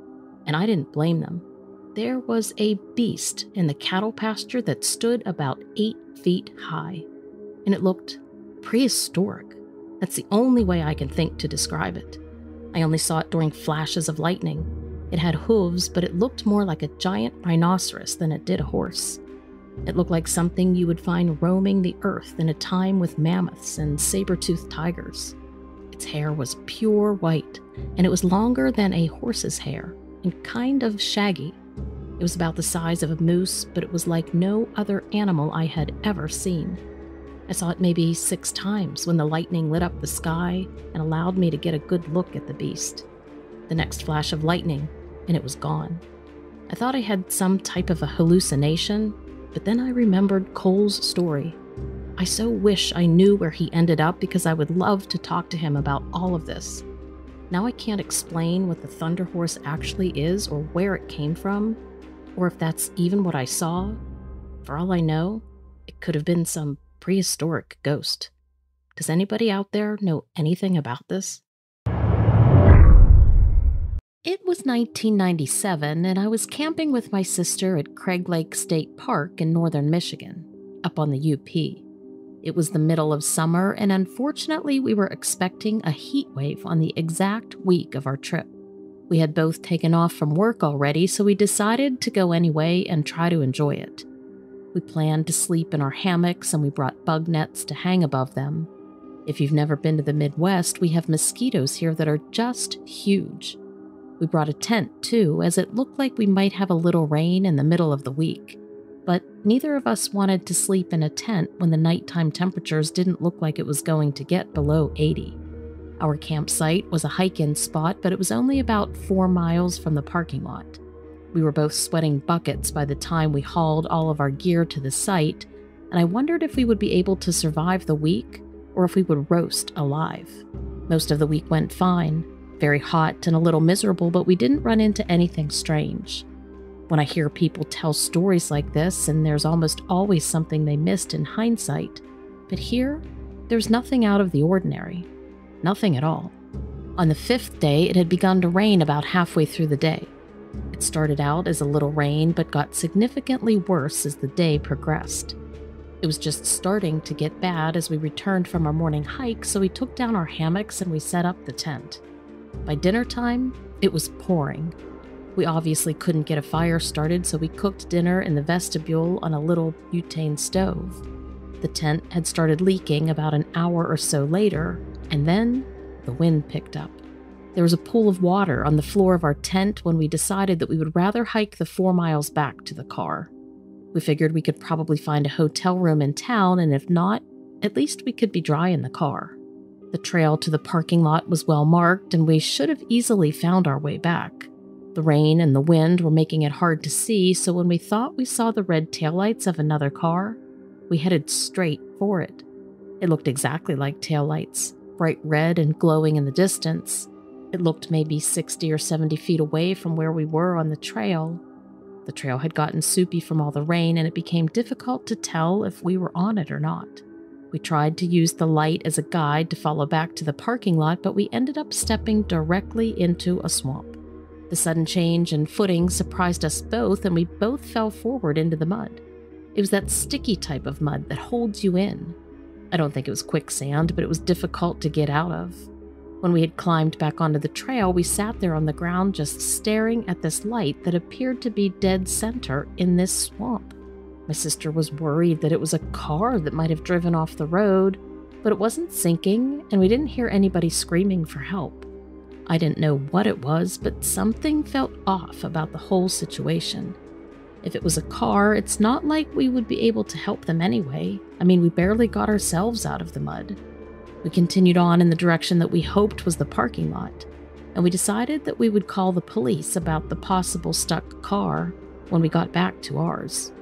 and I didn't blame them. There was a beast in the cattle pasture that stood about eight feet high, and it looked prehistoric. That's the only way I can think to describe it. I only saw it during flashes of lightning. It had hooves, but it looked more like a giant rhinoceros than it did a horse. It looked like something you would find roaming the earth in a time with mammoths and saber-toothed tigers. Its hair was pure white, and it was longer than a horse's hair, and kind of shaggy. It was about the size of a moose, but it was like no other animal I had ever seen. I saw it maybe six times when the lightning lit up the sky and allowed me to get a good look at the beast. The next flash of lightning, and it was gone. I thought I had some type of a hallucination, but then I remembered Cole's story. I so wish I knew where he ended up because I would love to talk to him about all of this. Now I can't explain what the Thunder Horse actually is or where it came from, or if that's even what I saw. For all I know, it could have been some prehistoric ghost. Does anybody out there know anything about this? It was nineteen ninety-seven, and I was camping with my sister at Craig Lake State Park in northern Michigan, up on the U P. It was the middle of summer, and unfortunately, we were expecting a heat wave on the exact week of our trip. We had both taken off from work already, so we decided to go anyway and try to enjoy it. We planned to sleep in our hammocks, and we brought bug nets to hang above them. If you've never been to the Midwest, we have mosquitoes here that are just huge. We brought a tent, too, as it looked like we might have a little rain in the middle of the week. But neither of us wanted to sleep in a tent when the nighttime temperatures didn't look like it was going to get below eighty. Our campsite was a hike-in spot, but it was only about four miles from the parking lot. We were both sweating buckets by the time we hauled all of our gear to the site, and I wondered if we would be able to survive the week or if we would roast alive. Most of the week went fine, very hot and a little miserable, but we didn't run into anything strange. When I hear people tell stories like this, and there's almost always something they missed in hindsight, but here, there's nothing out of the ordinary. Nothing at all. On the fifth day, it had begun to rain about halfway through the day. It started out as a little rain, but got significantly worse as the day progressed. It was just starting to get bad as we returned from our morning hike, so we took down our hammocks and we set up the tent. By dinner time, it was pouring. We obviously couldn't get a fire started, so we cooked dinner in the vestibule on a little butane stove. The tent had started leaking about an hour or so later, and then the wind picked up. There was a pool of water on the floor of our tent when we decided that we would rather hike the four miles back to the car. We figured we could probably find a hotel room in town, and if not, at least we could be dry in the car. The trail to the parking lot was well marked, and we should have easily found our way back. The rain and the wind were making it hard to see, so when we thought we saw the red taillights of another car, we headed straight for it. It looked exactly like taillights, bright red and glowing in the distance. It looked maybe sixty or seventy feet away from where we were on the trail. The trail had gotten soupy from all the rain, and it became difficult to tell if we were on it or not. We tried to use the light as a guide to follow back to the parking lot, but we ended up stepping directly into a swamp. The sudden change in footing surprised us both, and we both fell forward into the mud. It was that sticky type of mud that holds you in. I don't think it was quicksand, but it was difficult to get out of. When we had climbed back onto the trail, we sat there on the ground just staring at this light that appeared to be dead center in this swamp. My sister was worried that it was a car that might have driven off the road, but it wasn't sinking, and we didn't hear anybody screaming for help. I didn't know what it was, but something felt off about the whole situation. If it was a car, it's not like we would be able to help them anyway. I mean, we barely got ourselves out of the mud. We continued on in the direction that we hoped was the parking lot, and we decided that we would call the police about the possible stuck car when we got back to ours.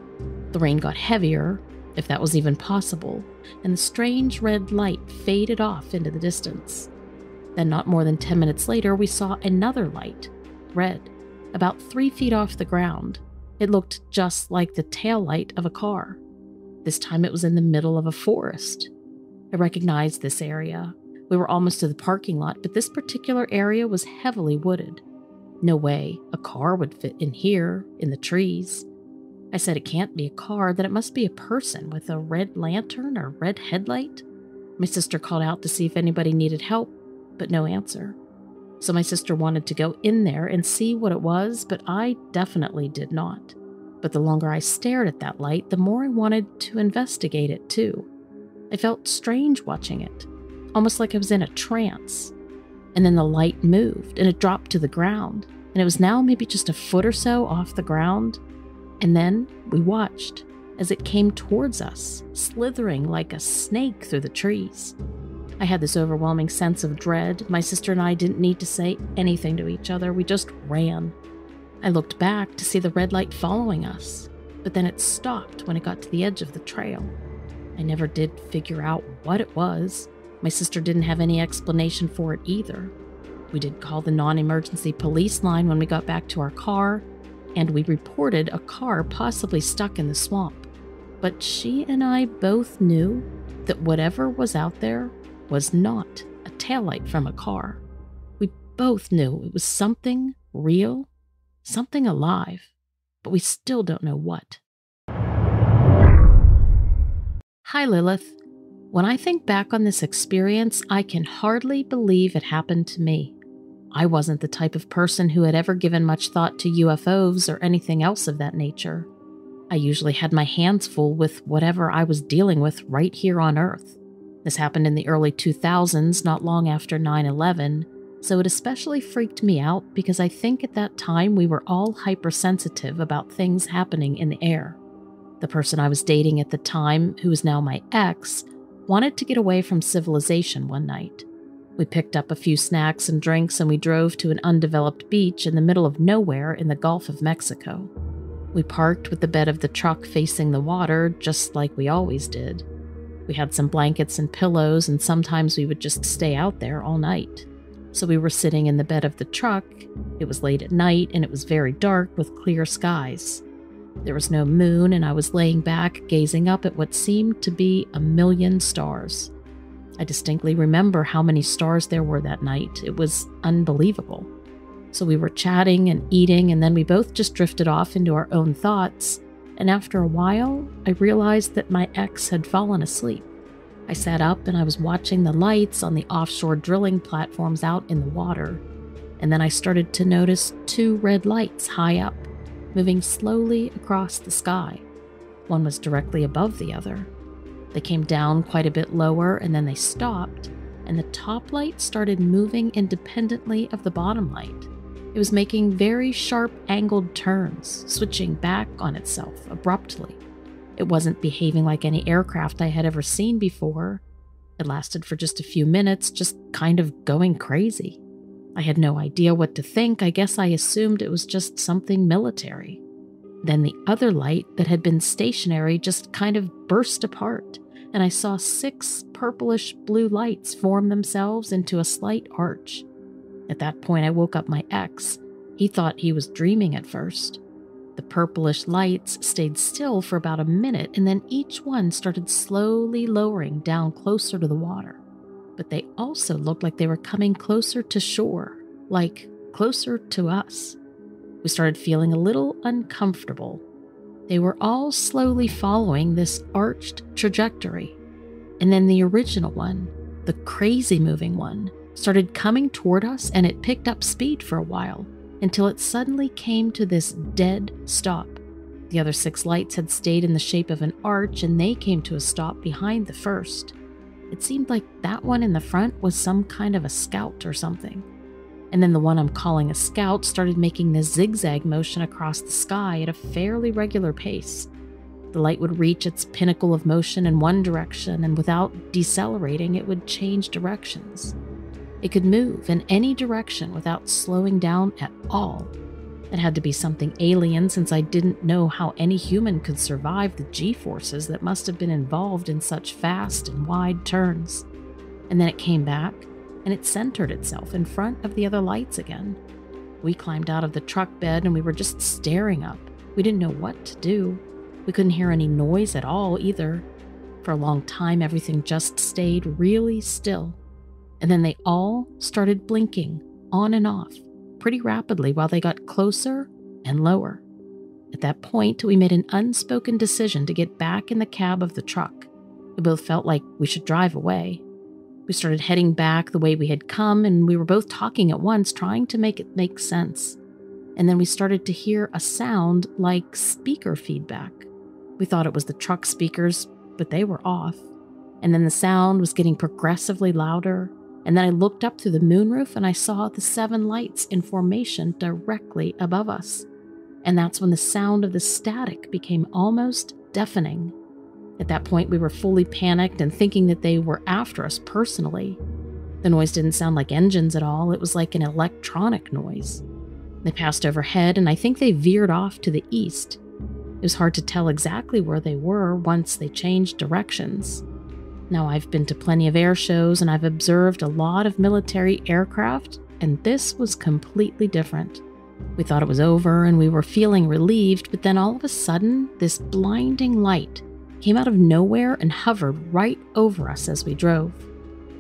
The rain got heavier, if that was even possible, and the strange red light faded off into the distance. Then not more than ten minutes later, we saw another light, red, about three feet off the ground. It looked just like the taillight of a car. This time it was in the middle of a forest. I recognized this area. We were almost to the parking lot, but this particular area was heavily wooded. No way a car would fit in here, in the trees. I said it can't be a car, that it must be a person with a red lantern or red headlight. My sister called out to see if anybody needed help, but no answer. So my sister wanted to go in there and see what it was, but I definitely did not. But the longer I stared at that light, the more I wanted to investigate it too. I felt strange watching it, almost like I was in a trance. And then the light moved, and it dropped to the ground, and it was now maybe just a foot or so off the ground. And then we watched as it came towards us, slithering like a snake through the trees. I had this overwhelming sense of dread. My sister and I didn't need to say anything to each other. We just ran. I looked back to see the red light following us, but then it stopped when it got to the edge of the trail. I never did figure out what it was. My sister didn't have any explanation for it either. We did call the non-emergency police line when we got back to our car, and we reported a car possibly stuck in the swamp. But she and I both knew that whatever was out there was not a taillight from a car. We both knew it was something real, something alive, but we still don't know what. Hi, Lilith. When I think back on this experience, I can hardly believe it happened to me. I wasn't the type of person who had ever given much thought to U F Os or anything else of that nature. I usually had my hands full with whatever I was dealing with right here on Earth. This happened in the early two thousands, not long after nine eleven, so it especially freaked me out because I think at that time we were all hypersensitive about things happening in the air. The person I was dating at the time, who is now my ex, wanted to get away from civilization one night. We picked up a few snacks and drinks and we drove to an undeveloped beach in the middle of nowhere in the Gulf of Mexico. We parked with the bed of the truck facing the water, just like we always did. We had some blankets and pillows, and sometimes we would just stay out there all night. So we were sitting in the bed of the truck. It was late at night and it was very dark with clear skies. There was no moon, and I was laying back, gazing up at what seemed to be a million stars. I distinctly remember how many stars there were that night. It was unbelievable. So we were chatting and eating, and then we both just drifted off into our own thoughts, and after a while, I realized that my ex had fallen asleep. I sat up and I was watching the lights on the offshore drilling platforms out in the water, and then I started to notice two red lights high up, moving slowly across the sky. One was directly above the other. They came down quite a bit lower, and then they stopped, and the top light started moving independently of the bottom light. It was making very sharp angled turns, switching back on itself abruptly. It wasn't behaving like any aircraft I had ever seen before. It lasted for just a few minutes, just kind of going crazy. I had no idea what to think. I guess I assumed it was just something military. Then the other light that had been stationary just kind of burst apart, and I saw six purplish blue lights form themselves into a slight arch. At that point, I woke up my ex. He thought he was dreaming at first. The purplish lights stayed still for about a minute, and then each one started slowly lowering down closer to the water. But they also looked like they were coming closer to shore, like closer to us. We started feeling a little uncomfortable. They were all slowly following this arched trajectory. And then the original one, the crazy moving one, started coming toward us, and it picked up speed for a while until it suddenly came to this dead stop. The other six lights had stayed in the shape of an arch, and they came to a stop behind the first. It seemed like that one in the front was some kind of a scout or something. And then the one I'm calling a scout started making this zigzag motion across the sky at a fairly regular pace. The light would reach its pinnacle of motion in one direction, and without decelerating, it would change directions. It could move in any direction without slowing down at all. It had to be something alien, since I didn't know how any human could survive the G-forces that must have been involved in such fast and wide turns. And then it came back, and it centered itself in front of the other lights again. We climbed out of the truck bed, and we were just staring up. We didn't know what to do. We couldn't hear any noise at all, either. For a long time, everything just stayed really still. And then they all started blinking on and off, pretty rapidly while they got closer and lower. At that point, we made an unspoken decision to get back in the cab of the truck. We both felt like we should drive away. We started heading back the way we had come, and we were both talking at once, trying to make it make sense. And then we started to hear a sound like speaker feedback. We thought it was the truck speakers, but they were off. And then the sound was getting progressively louder. And then I looked up through the moonroof, and I saw the seven lights in formation directly above us. And that's when the sound of the static became almost deafening. At that point, we were fully panicked and thinking that they were after us personally. The noise didn't sound like engines at all. It was like an electronic noise. They passed overhead, and I think they veered off to the east. It was hard to tell exactly where they were once they changed directions. Now, I've been to plenty of air shows, and I've observed a lot of military aircraft, and this was completely different. We thought it was over, and we were feeling relieved, but then all of a sudden, this blinding light came out of nowhere and hovered right over us as we drove.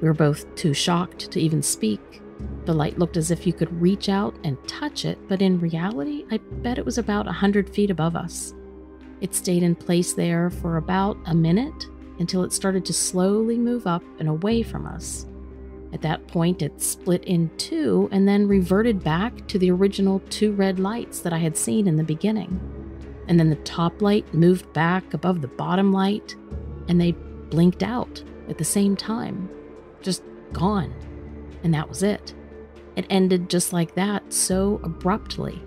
We were both too shocked to even speak. The light looked as if you could reach out and touch it, but in reality, I bet it was about one hundred feet above us. It stayed in place there for about a minute until it started to slowly move up and away from us. At that point, it split in two and then reverted back to the original two red lights that I had seen in the beginning. And then the top light moved back above the bottom light, and they blinked out at the same time. Just gone. And that was it. It ended just like that, so abruptly.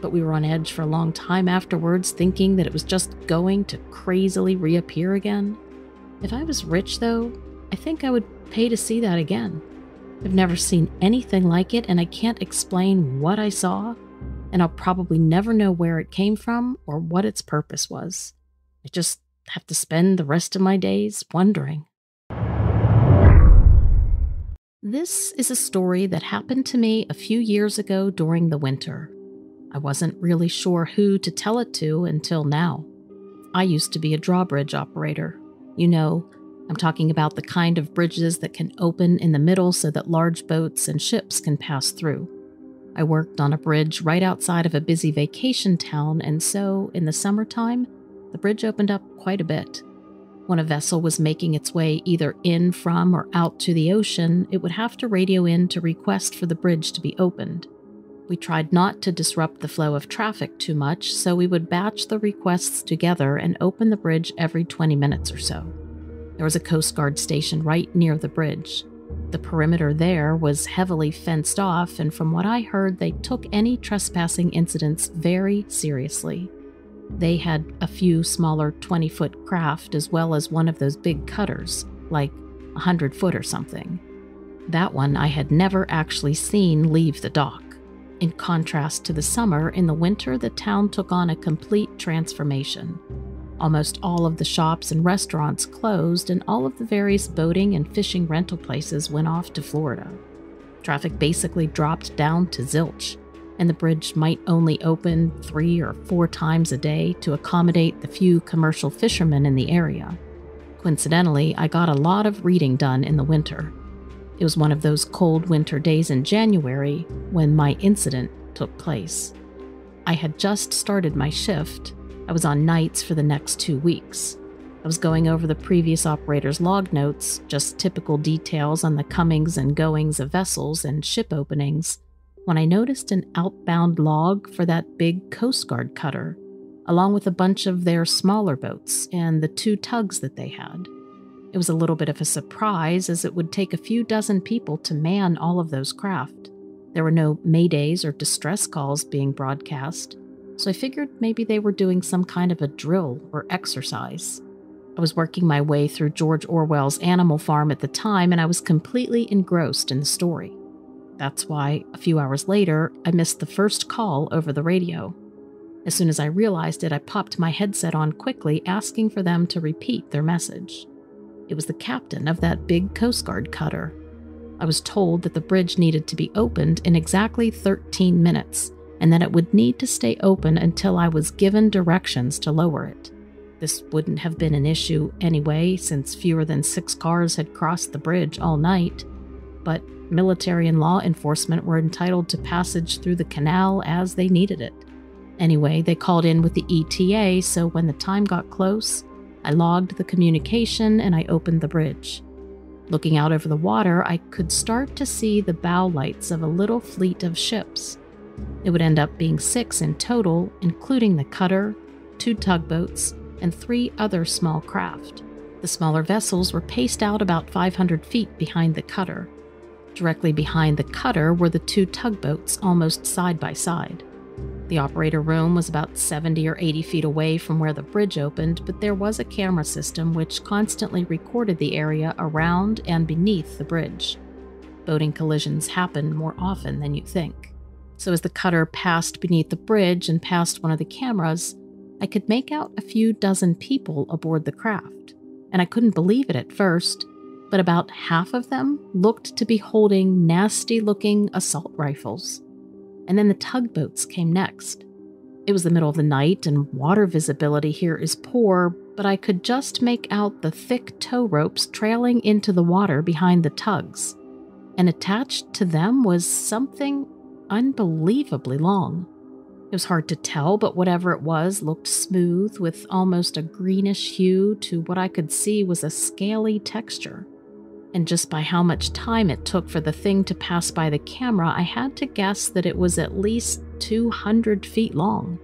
But we were on edge for a long time afterwards, thinking that it was just going to crazily reappear again. If I was rich, though, I think I would pay to see that again. I've never seen anything like it, and I can't explain what I saw, and I'll probably never know where it came from or what its purpose was. I just have to spend the rest of my days wondering. This is a story that happened to me a few years ago during the winter. I wasn't really sure who to tell it to until now. I used to be a drawbridge operator. You know, I'm talking about the kind of bridges that can open in the middle so that large boats and ships can pass through. I worked on a bridge right outside of a busy vacation town, and so, in the summertime, the bridge opened up quite a bit. When a vessel was making its way either in, from, or out to the ocean, it would have to radio in to request for the bridge to be opened. We tried not to disrupt the flow of traffic too much, so we would batch the requests together and open the bridge every twenty minutes or so. There was a Coast Guard station right near the bridge. The perimeter there was heavily fenced off, and from what I heard, they took any trespassing incidents very seriously. They had a few smaller twenty-foot craft as well as one of those big cutters, like a hundred-foot or something. That one I had never actually seen leave the dock. In contrast to the summer, in the winter the town took on a complete transformation. Almost all of the shops and restaurants closed, and all of the various boating and fishing rental places went off to Florida. Traffic basically dropped down to zilch, and the bridge might only open three or four times a day to accommodate the few commercial fishermen in the area. Coincidentally, I got a lot of reading done in the winter. It was one of those cold winter days in January when my incident took place. I had just started my shift. I was on nights for the next two weeks. I was going over the previous operator's log notes, just typical details on the comings and goings of vessels and ship openings, when I noticed an outbound log for that big Coast Guard cutter, along with a bunch of their smaller boats and the two tugs that they had. It was a little bit of a surprise, as it would take a few dozen people to man all of those craft. There were no maydays or distress calls being broadcast, so I figured maybe they were doing some kind of a drill or exercise. I was working my way through George Orwell's Animal Farm at the time, and I was completely engrossed in the story. That's why, a few hours later, I missed the first call over the radio. As soon as I realized it, I popped my headset on quickly, asking for them to repeat their message. It was the captain of that big Coast Guard cutter. I was told that the bridge needed to be opened in exactly thirteen minutes, and that it would need to stay open until I was given directions to lower it. This wouldn't have been an issue anyway, since fewer than six cars had crossed the bridge all night, but military and law enforcement were entitled to passage through the canal as they needed it. Anyway, they called in with the E T A, so when the time got close, I logged the communication and I opened the bridge. Looking out over the water, I could start to see the bow lights of a little fleet of ships. It would end up being six in total, including the cutter, two tugboats, and three other small craft. The smaller vessels were paced out about five hundred feet behind the cutter. Directly behind the cutter were the two tugboats, almost side by side. The operator room was about seventy or eighty feet away from where the bridge opened, but there was a camera system which constantly recorded the area around and beneath the bridge. Boating collisions happen more often than you think. So as the cutter passed beneath the bridge and past one of the cameras, I could make out a few dozen people aboard the craft, and I couldn't believe it at first, but about half of them looked to be holding nasty-looking assault rifles. And then the tugboats came next. It was the middle of the night, and water visibility here is poor, but I could just make out the thick tow ropes trailing into the water behind the tugs. and attached to them was something unbelievably long. It was hard to tell, but whatever it was looked smooth, with almost a greenish hue to what I could see was a scaly texture. And just by how much time it took for the thing to pass by the camera, I had to guess that it was at least two hundred feet long.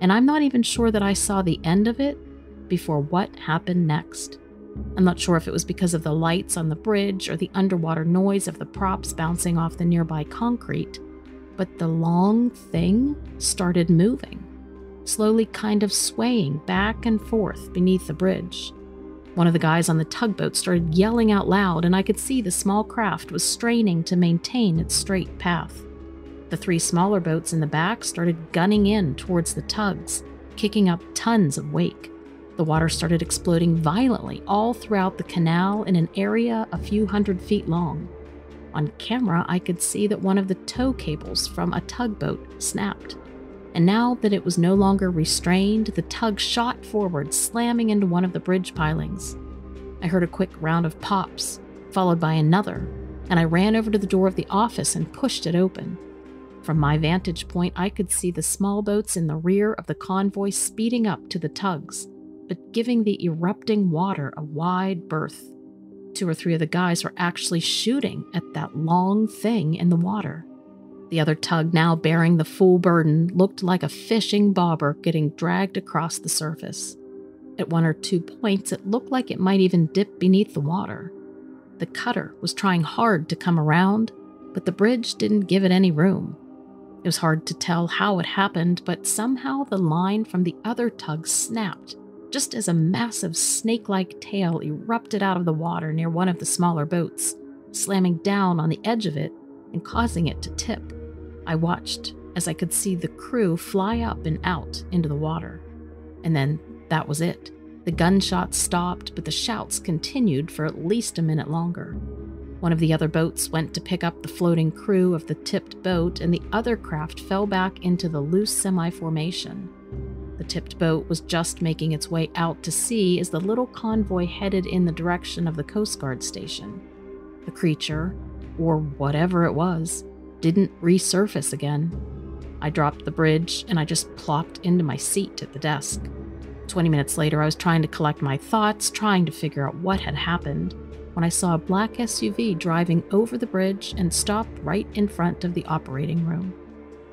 And I'm not even sure that I saw the end of it before what happened next. I'm not sure if it was because of the lights on the bridge or the underwater noise of the props bouncing off the nearby concrete, but the long thing started moving, slowly kind of swaying back and forth beneath the bridge. One of the guys on the tugboat started yelling out loud, and I could see the small craft was straining to maintain its straight path. The three smaller boats in the back started gunning in towards the tugs, kicking up tons of wake. The water started exploding violently all throughout the canal in an area a few hundred feet long. On camera, I could see that one of the tow cables from a tugboat snapped. And now that it was no longer restrained, the tug shot forward, slamming into one of the bridge pilings. I heard a quick round of pops, followed by another, and I ran over to the door of the office and pushed it open. From my vantage point, I could see the small boats in the rear of the convoy speeding up to the tugs, but giving the erupting water a wide berth. Two or three of the guys were actually shooting at that long thing in the water. The other tug, now bearing the full burden, looked like a fishing bobber getting dragged across the surface. At one or two points, it looked like it might even dip beneath the water. The cutter was trying hard to come around, but the bridge didn't give it any room. It was hard to tell how it happened, but somehow the line from the other tug snapped, just as a massive snake-like tail erupted out of the water near one of the smaller boats, slamming down on the edge of it and causing it to tip. I watched as I could see the crew fly up and out into the water. And then that was it. The gunshots stopped, but the shouts continued for at least a minute longer. One of the other boats went to pick up the floating crew of the tipped boat, and the other craft fell back into the loose semi-formation. The tipped boat was just making its way out to sea as the little convoy headed in the direction of the Coast Guard station. The creature, or whatever it was, didn't resurface again. I dropped the bridge and I just plopped into my seat at the desk. Twenty minutes later, I was trying to collect my thoughts, trying to figure out what had happened, when I saw a black S U V driving over the bridge and stopped right in front of the operating room.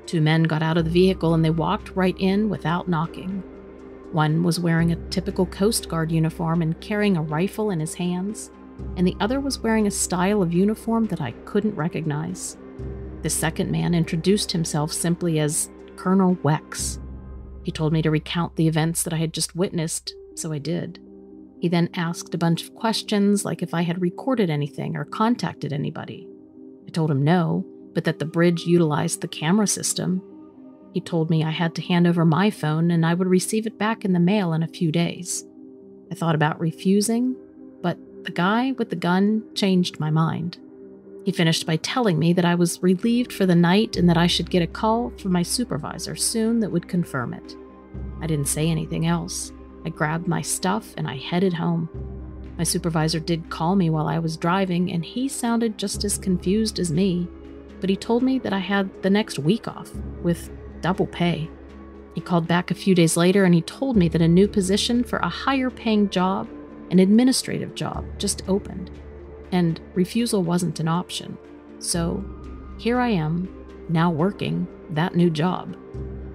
Two men got out of the vehicle and they walked right in without knocking. One was wearing a typical Coast Guard uniform and carrying a rifle in his hands, and the other was wearing a style of uniform that I couldn't recognize. The second man introduced himself simply as Colonel Wex. He told me to recount the events that I had just witnessed, so I did. He then asked a bunch of questions, like if I had recorded anything or contacted anybody. I told him no, but that the bridge utilized the camera system. He told me I had to hand over my phone and I would receive it back in the mail in a few days. I thought about refusing, but the guy with the gun changed my mind. He finished by telling me that I was relieved for the night and that I should get a call from my supervisor soon that would confirm it. I didn't say anything else. I grabbed my stuff and I headed home. My supervisor did call me while I was driving, and he sounded just as confused as me, but he told me that I had the next week off with double pay. He called back a few days later and he told me that a new position for a higher paying job, an administrative job, just opened, and refusal wasn't an option. So here I am, now working that new job.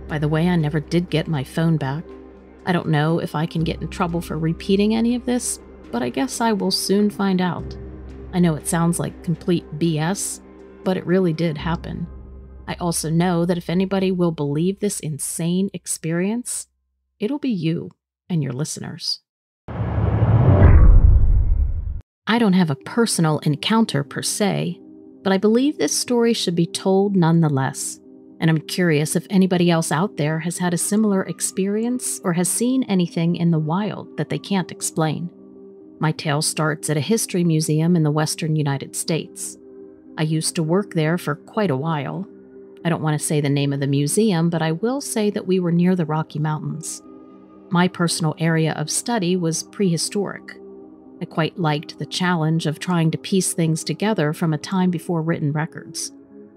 By the way, I never did get my phone back. I don't know if I can get in trouble for repeating any of this, but I guess I will soon find out. I know it sounds like complete B S, but it really did happen. I also know that if anybody will believe this insane experience, it'll be you and your listeners. I don't have a personal encounter per se, but I believe this story should be told nonetheless. And I'm curious if anybody else out there has had a similar experience or has seen anything in the wild that they can't explain. My tale starts at a history museum in the western United States. I used to work there for quite a while. I don't want to say the name of the museum, but I will say that we were near the Rocky Mountains. My personal area of study was prehistoric. I quite liked the challenge of trying to piece things together from a time before written records.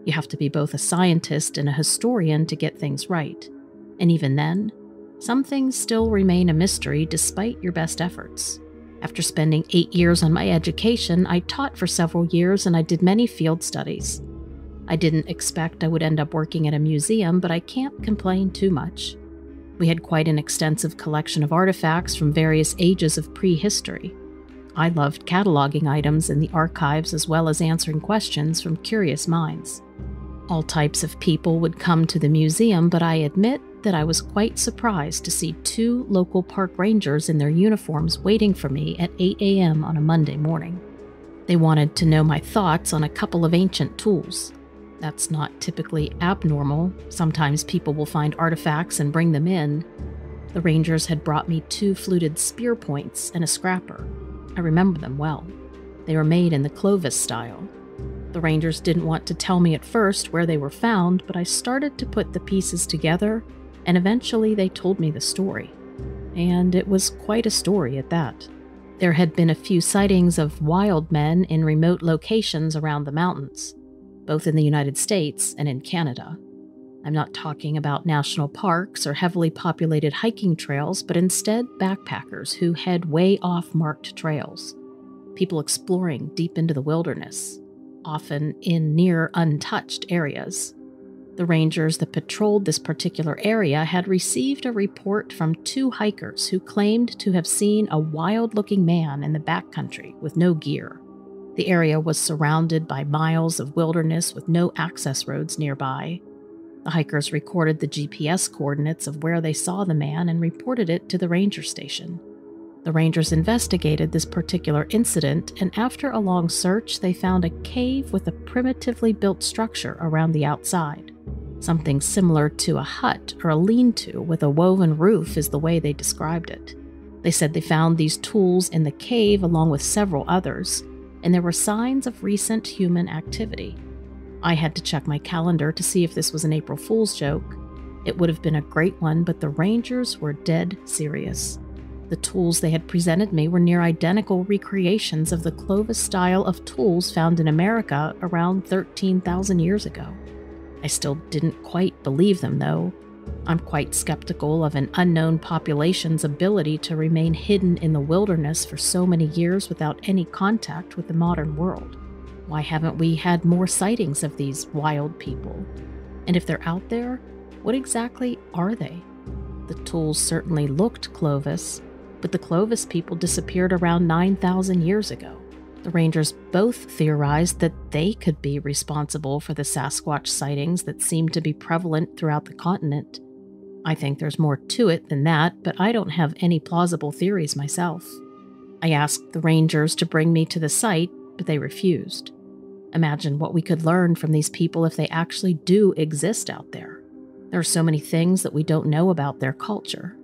You have to be both a scientist and a historian to get things right. And even then, some things still remain a mystery despite your best efforts. After spending eight years on my education, I taught for several years and I did many field studies. I didn't expect I would end up working at a museum, but I can't complain too much. We had quite an extensive collection of artifacts from various ages of prehistory. I loved cataloging items in the archives as well as answering questions from curious minds. All types of people would come to the museum, but I admit that I was quite surprised to see two local park rangers in their uniforms waiting for me at eight a m on a Monday morning. They wanted to know my thoughts on a couple of ancient tools. That's not typically abnormal. Sometimes people will find artifacts and bring them in. The rangers had brought me two fluted spear points and a scrapper. I remember them well. They were made in the Clovis style. The rangers didn't want to tell me at first where they were found, but I started to put the pieces together, and eventually they told me the story. And it was quite a story at that. There had been a few sightings of wild men in remote locations around the mountains, both in the United States and in Canada. I'm not talking about national parks or heavily populated hiking trails, but instead backpackers who head way off marked trails. People exploring deep into the wilderness, often in near untouched areas. The rangers that patrolled this particular area had received a report from two hikers who claimed to have seen a wild-looking man in the backcountry with no gear. The area was surrounded by miles of wilderness with no access roads nearby. The hikers recorded the G P S coordinates of where they saw the man and reported it to the ranger station. The rangers investigated this particular incident, and after a long search, they found a cave with a primitively built structure around the outside. Something similar to a hut or a lean-to with a woven roof is the way they described it. They said they found these tools in the cave along with several others, and there were signs of recent human activity. I had to check my calendar to see if this was an April Fool's joke. It would have been a great one, but the rangers were dead serious. The tools they had presented me were near identical recreations of the Clovis style of tools found in America around thirteen thousand years ago. I still didn't quite believe them, though. I'm quite skeptical of an unknown population's ability to remain hidden in the wilderness for so many years without any contact with the modern world. Why haven't we had more sightings of these wild people? And if they're out there, what exactly are they? The tools certainly looked Clovis, but the Clovis people disappeared around nine thousand years ago. The rangers both theorized that they could be responsible for the Sasquatch sightings that seem to be prevalent throughout the continent. I think there's more to it than that, but I don't have any plausible theories myself. I asked the rangers to bring me to the site, but they refused. Imagine what we could learn from these people if they actually do exist out there. There are so many things that we don't know about their culture.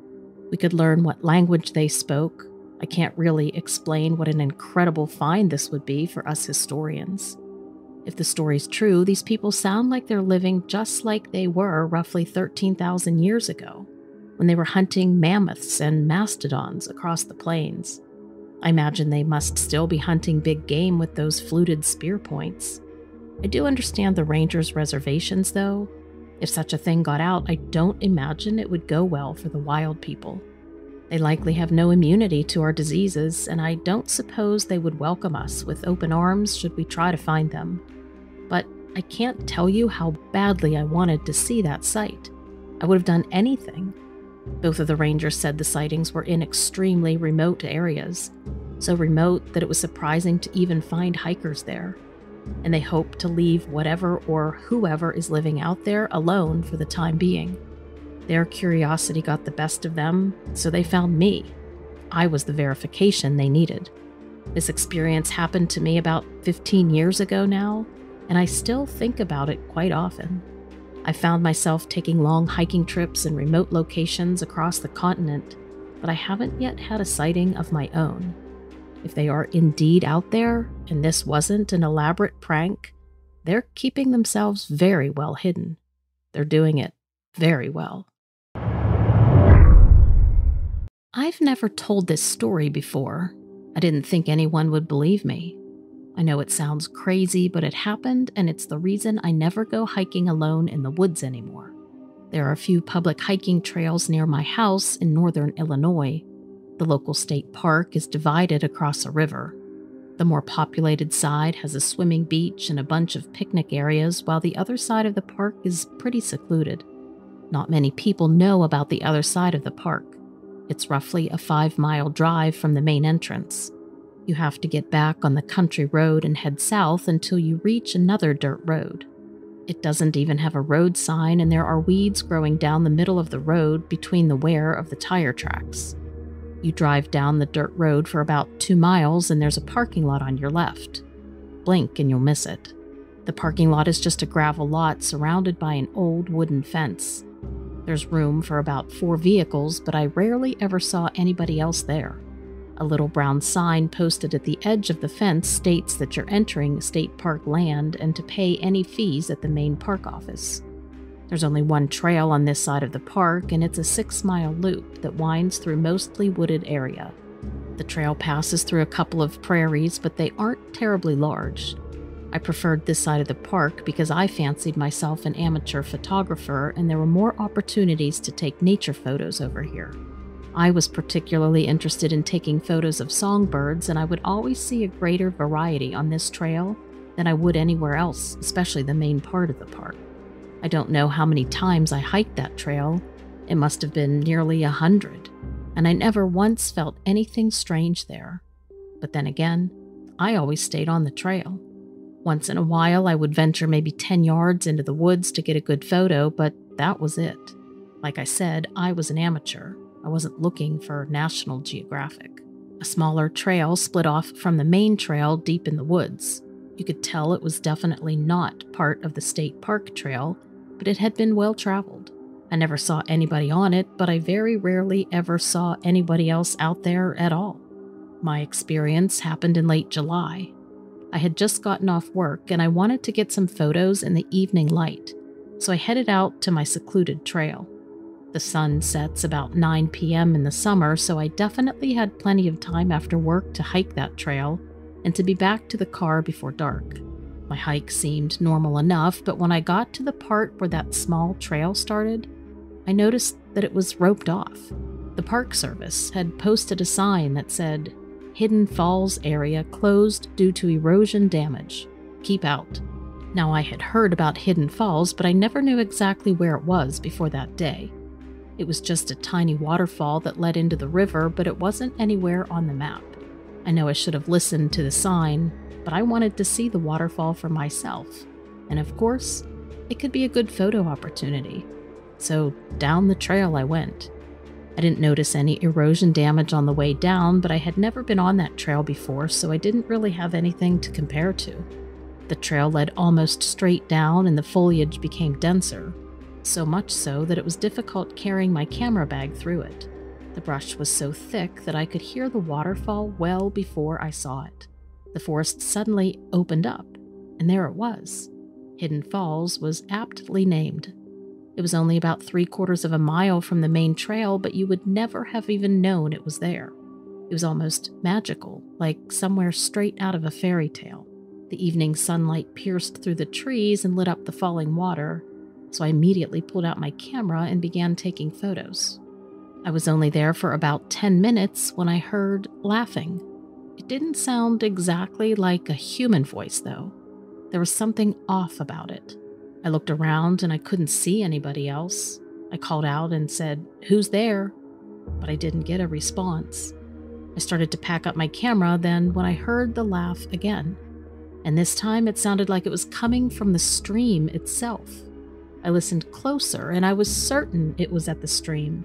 We could learn what language they spoke. I can't really explain what an incredible find this would be for us historians. If the story's true, these people sound like they're living just like they were roughly thirteen thousand years ago, when they were hunting mammoths and mastodons across the plains. I imagine they must still be hunting big game with those fluted spear points. I do understand the rangers' reservations, though. If such a thing got out, I don't imagine it would go well for the wild people. They likely have no immunity to our diseases, and I don't suppose they would welcome us with open arms should we try to find them. But I can't tell you how badly I wanted to see that site. I would have done anything. Both of the rangers said the sightings were in extremely remote areas, so remote that it was surprising to even find hikers there. And they hope to leave whatever or whoever is living out there alone for the time being. Their curiosity got the best of them, so they found me. I was the verification they needed. This experience happened to me about fifteen years ago now, and I still think about it quite often. I found myself taking long hiking trips in remote locations across the continent, but I haven't yet had a sighting of my own. If they are indeed out there, and this wasn't an elaborate prank, they're keeping themselves very well hidden. They're doing it very well. I've never told this story before. I I didn't think anyone would believe me. I know it sounds crazy, but it happened, and it's the reason I never go hiking alone in the woods anymore. There are a few public hiking trails near my house in northern Illinois. The local state park is divided across a river. The more populated side has a swimming beach and a bunch of picnic areas, while the other side of the park is pretty secluded. Not many people know about the other side of the park. It's roughly a five-mile drive from the main entrance. You have to get back on the country road and head south until you reach another dirt road. It doesn't even have a road sign, and there are weeds growing down the middle of the road between the wear of the tire tracks. You drive down the dirt road for about two miles and there's a parking lot on your left. Blink and you'll miss it. The parking lot is just a gravel lot surrounded by an old wooden fence. There's room for about four vehicles, but I rarely ever saw anybody else there. A little brown sign posted at the edge of the fence states that you're entering state park land and to pay any fees at the main park office. There's only one trail on this side of the park, and it's a six-mile loop that winds through mostly wooded area. The trail passes through a couple of prairies, but they aren't terribly large. I preferred this side of the park because I fancied myself an amateur photographer, and there were more opportunities to take nature photos over here. I was particularly interested in taking photos of songbirds, and I would always see a greater variety on this trail than I would anywhere else, especially the main part of the park. I don't know how many times I hiked that trail. It must have been nearly a hundred, and I never once felt anything strange there. But then again, I always stayed on the trail. Once in a while, I would venture maybe ten yards into the woods to get a good photo, but that was it. Like I said, I was an amateur. I wasn't looking for National Geographic. A smaller trail split off from the main trail deep in the woods. You could tell it was definitely not part of the state park trail, but it had been well traveled. I never saw anybody on it, but I very rarely ever saw anybody else out there at all. My experience happened in late July. I had just gotten off work and I wanted to get some photos in the evening light, so I headed out to my secluded trail. The sun sets about nine p m in the summer, so I definitely had plenty of time after work to hike that trail and to be back to the car before dark. My hike seemed normal enough, but when I got to the part where that small trail started, I noticed that it was roped off. The Park Service had posted a sign that said, "Hidden Falls area closed due to erosion damage. Keep out." Now, I had heard about Hidden Falls, but I never knew exactly where it was before that day. It was just a tiny waterfall that led into the river, but it wasn't anywhere on the map. I know I should have listened to the sign, but I wanted to see the waterfall for myself. And of course, it could be a good photo opportunity. So down the trail I went. I didn't notice any erosion damage on the way down, but I had never been on that trail before, so I didn't really have anything to compare to. The trail led almost straight down and the foliage became denser, so much so that it was difficult carrying my camera bag through it. The brush was so thick that I could hear the waterfall well before I saw it. The forest suddenly opened up, and there it was. Hidden Falls was aptly named. It was only about three quarters of a mile from the main trail, but you would never have even known it was there. It was almost magical, like somewhere straight out of a fairy tale. The evening sunlight pierced through the trees and lit up the falling water, so I immediately pulled out my camera and began taking photos. I was only there for about ten minutes when I heard laughing. It didn't sound exactly like a human voice, though. There was something off about it. I looked around and I couldn't see anybody else. I called out and said, "Who's there?" But I didn't get a response. I started to pack up my camera then when I heard the laugh again. And this time it sounded like it was coming from the stream itself. I listened closer and I was certain it was at the stream.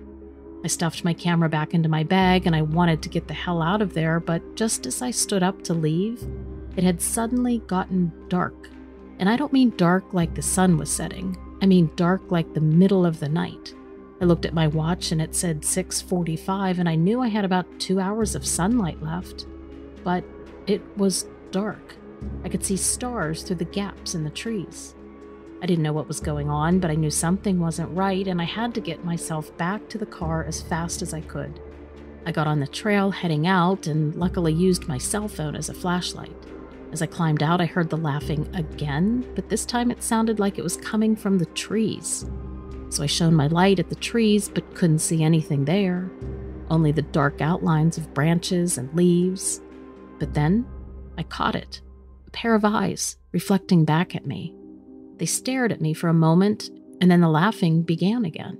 I stuffed my camera back into my bag and I wanted to get the hell out of there, but just as I stood up to leave, it had suddenly gotten dark. And I don't mean dark like the sun was setting. I mean dark like the middle of the night. I looked at my watch and it said six forty-five, and I knew I had about two hours of sunlight left. But it was dark. I could see stars through the gaps in the trees. I didn't know what was going on, but I knew something wasn't right, and I had to get myself back to the car as fast as I could. I got on the trail heading out and luckily used my cell phone as a flashlight. As I climbed out, I heard the laughing again, but this time it sounded like it was coming from the trees. So I shone my light at the trees, but couldn't see anything there, only the dark outlines of branches and leaves. But then I caught it, a pair of eyes reflecting back at me. They stared at me for a moment, and then the laughing began again.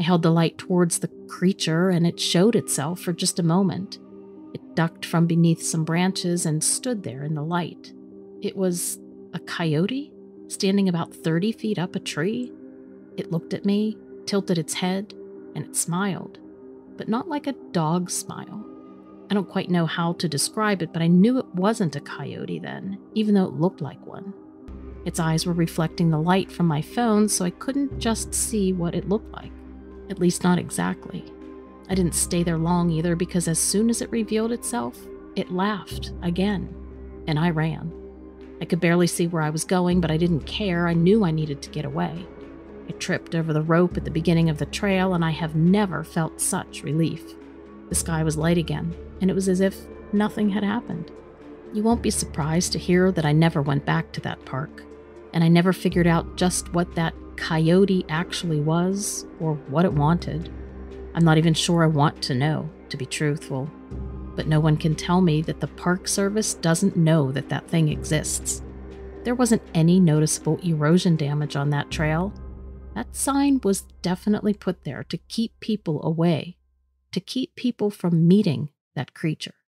I held the light towards the creature, and it showed itself for just a moment. It ducked from beneath some branches and stood there in the light. It was a coyote, standing about thirty feet up a tree. It looked at me, tilted its head, and it smiled, but not like a dog smile. I don't quite know how to describe it, but I knew it wasn't a coyote then, even though it looked like one. Its eyes were reflecting the light from my phone, so I couldn't just see what it looked like. At least not exactly. I didn't stay there long either, because as soon as it revealed itself, it laughed again, and I ran. I could barely see where I was going, but I didn't care. I knew I needed to get away. I tripped over the rope at the beginning of the trail, and I have never felt such relief. The sky was light again, and it was as if nothing had happened. You won't be surprised to hear that I never went back to that park, and I never figured out just what that coyote actually was or what it wanted. I'm not even sure I want to know, to be truthful, but no one can tell me that the Park Service doesn't know that that thing exists. There wasn't any noticeable erosion damage on that trail. That sign was definitely put there to keep people away, to keep people from meeting that creature.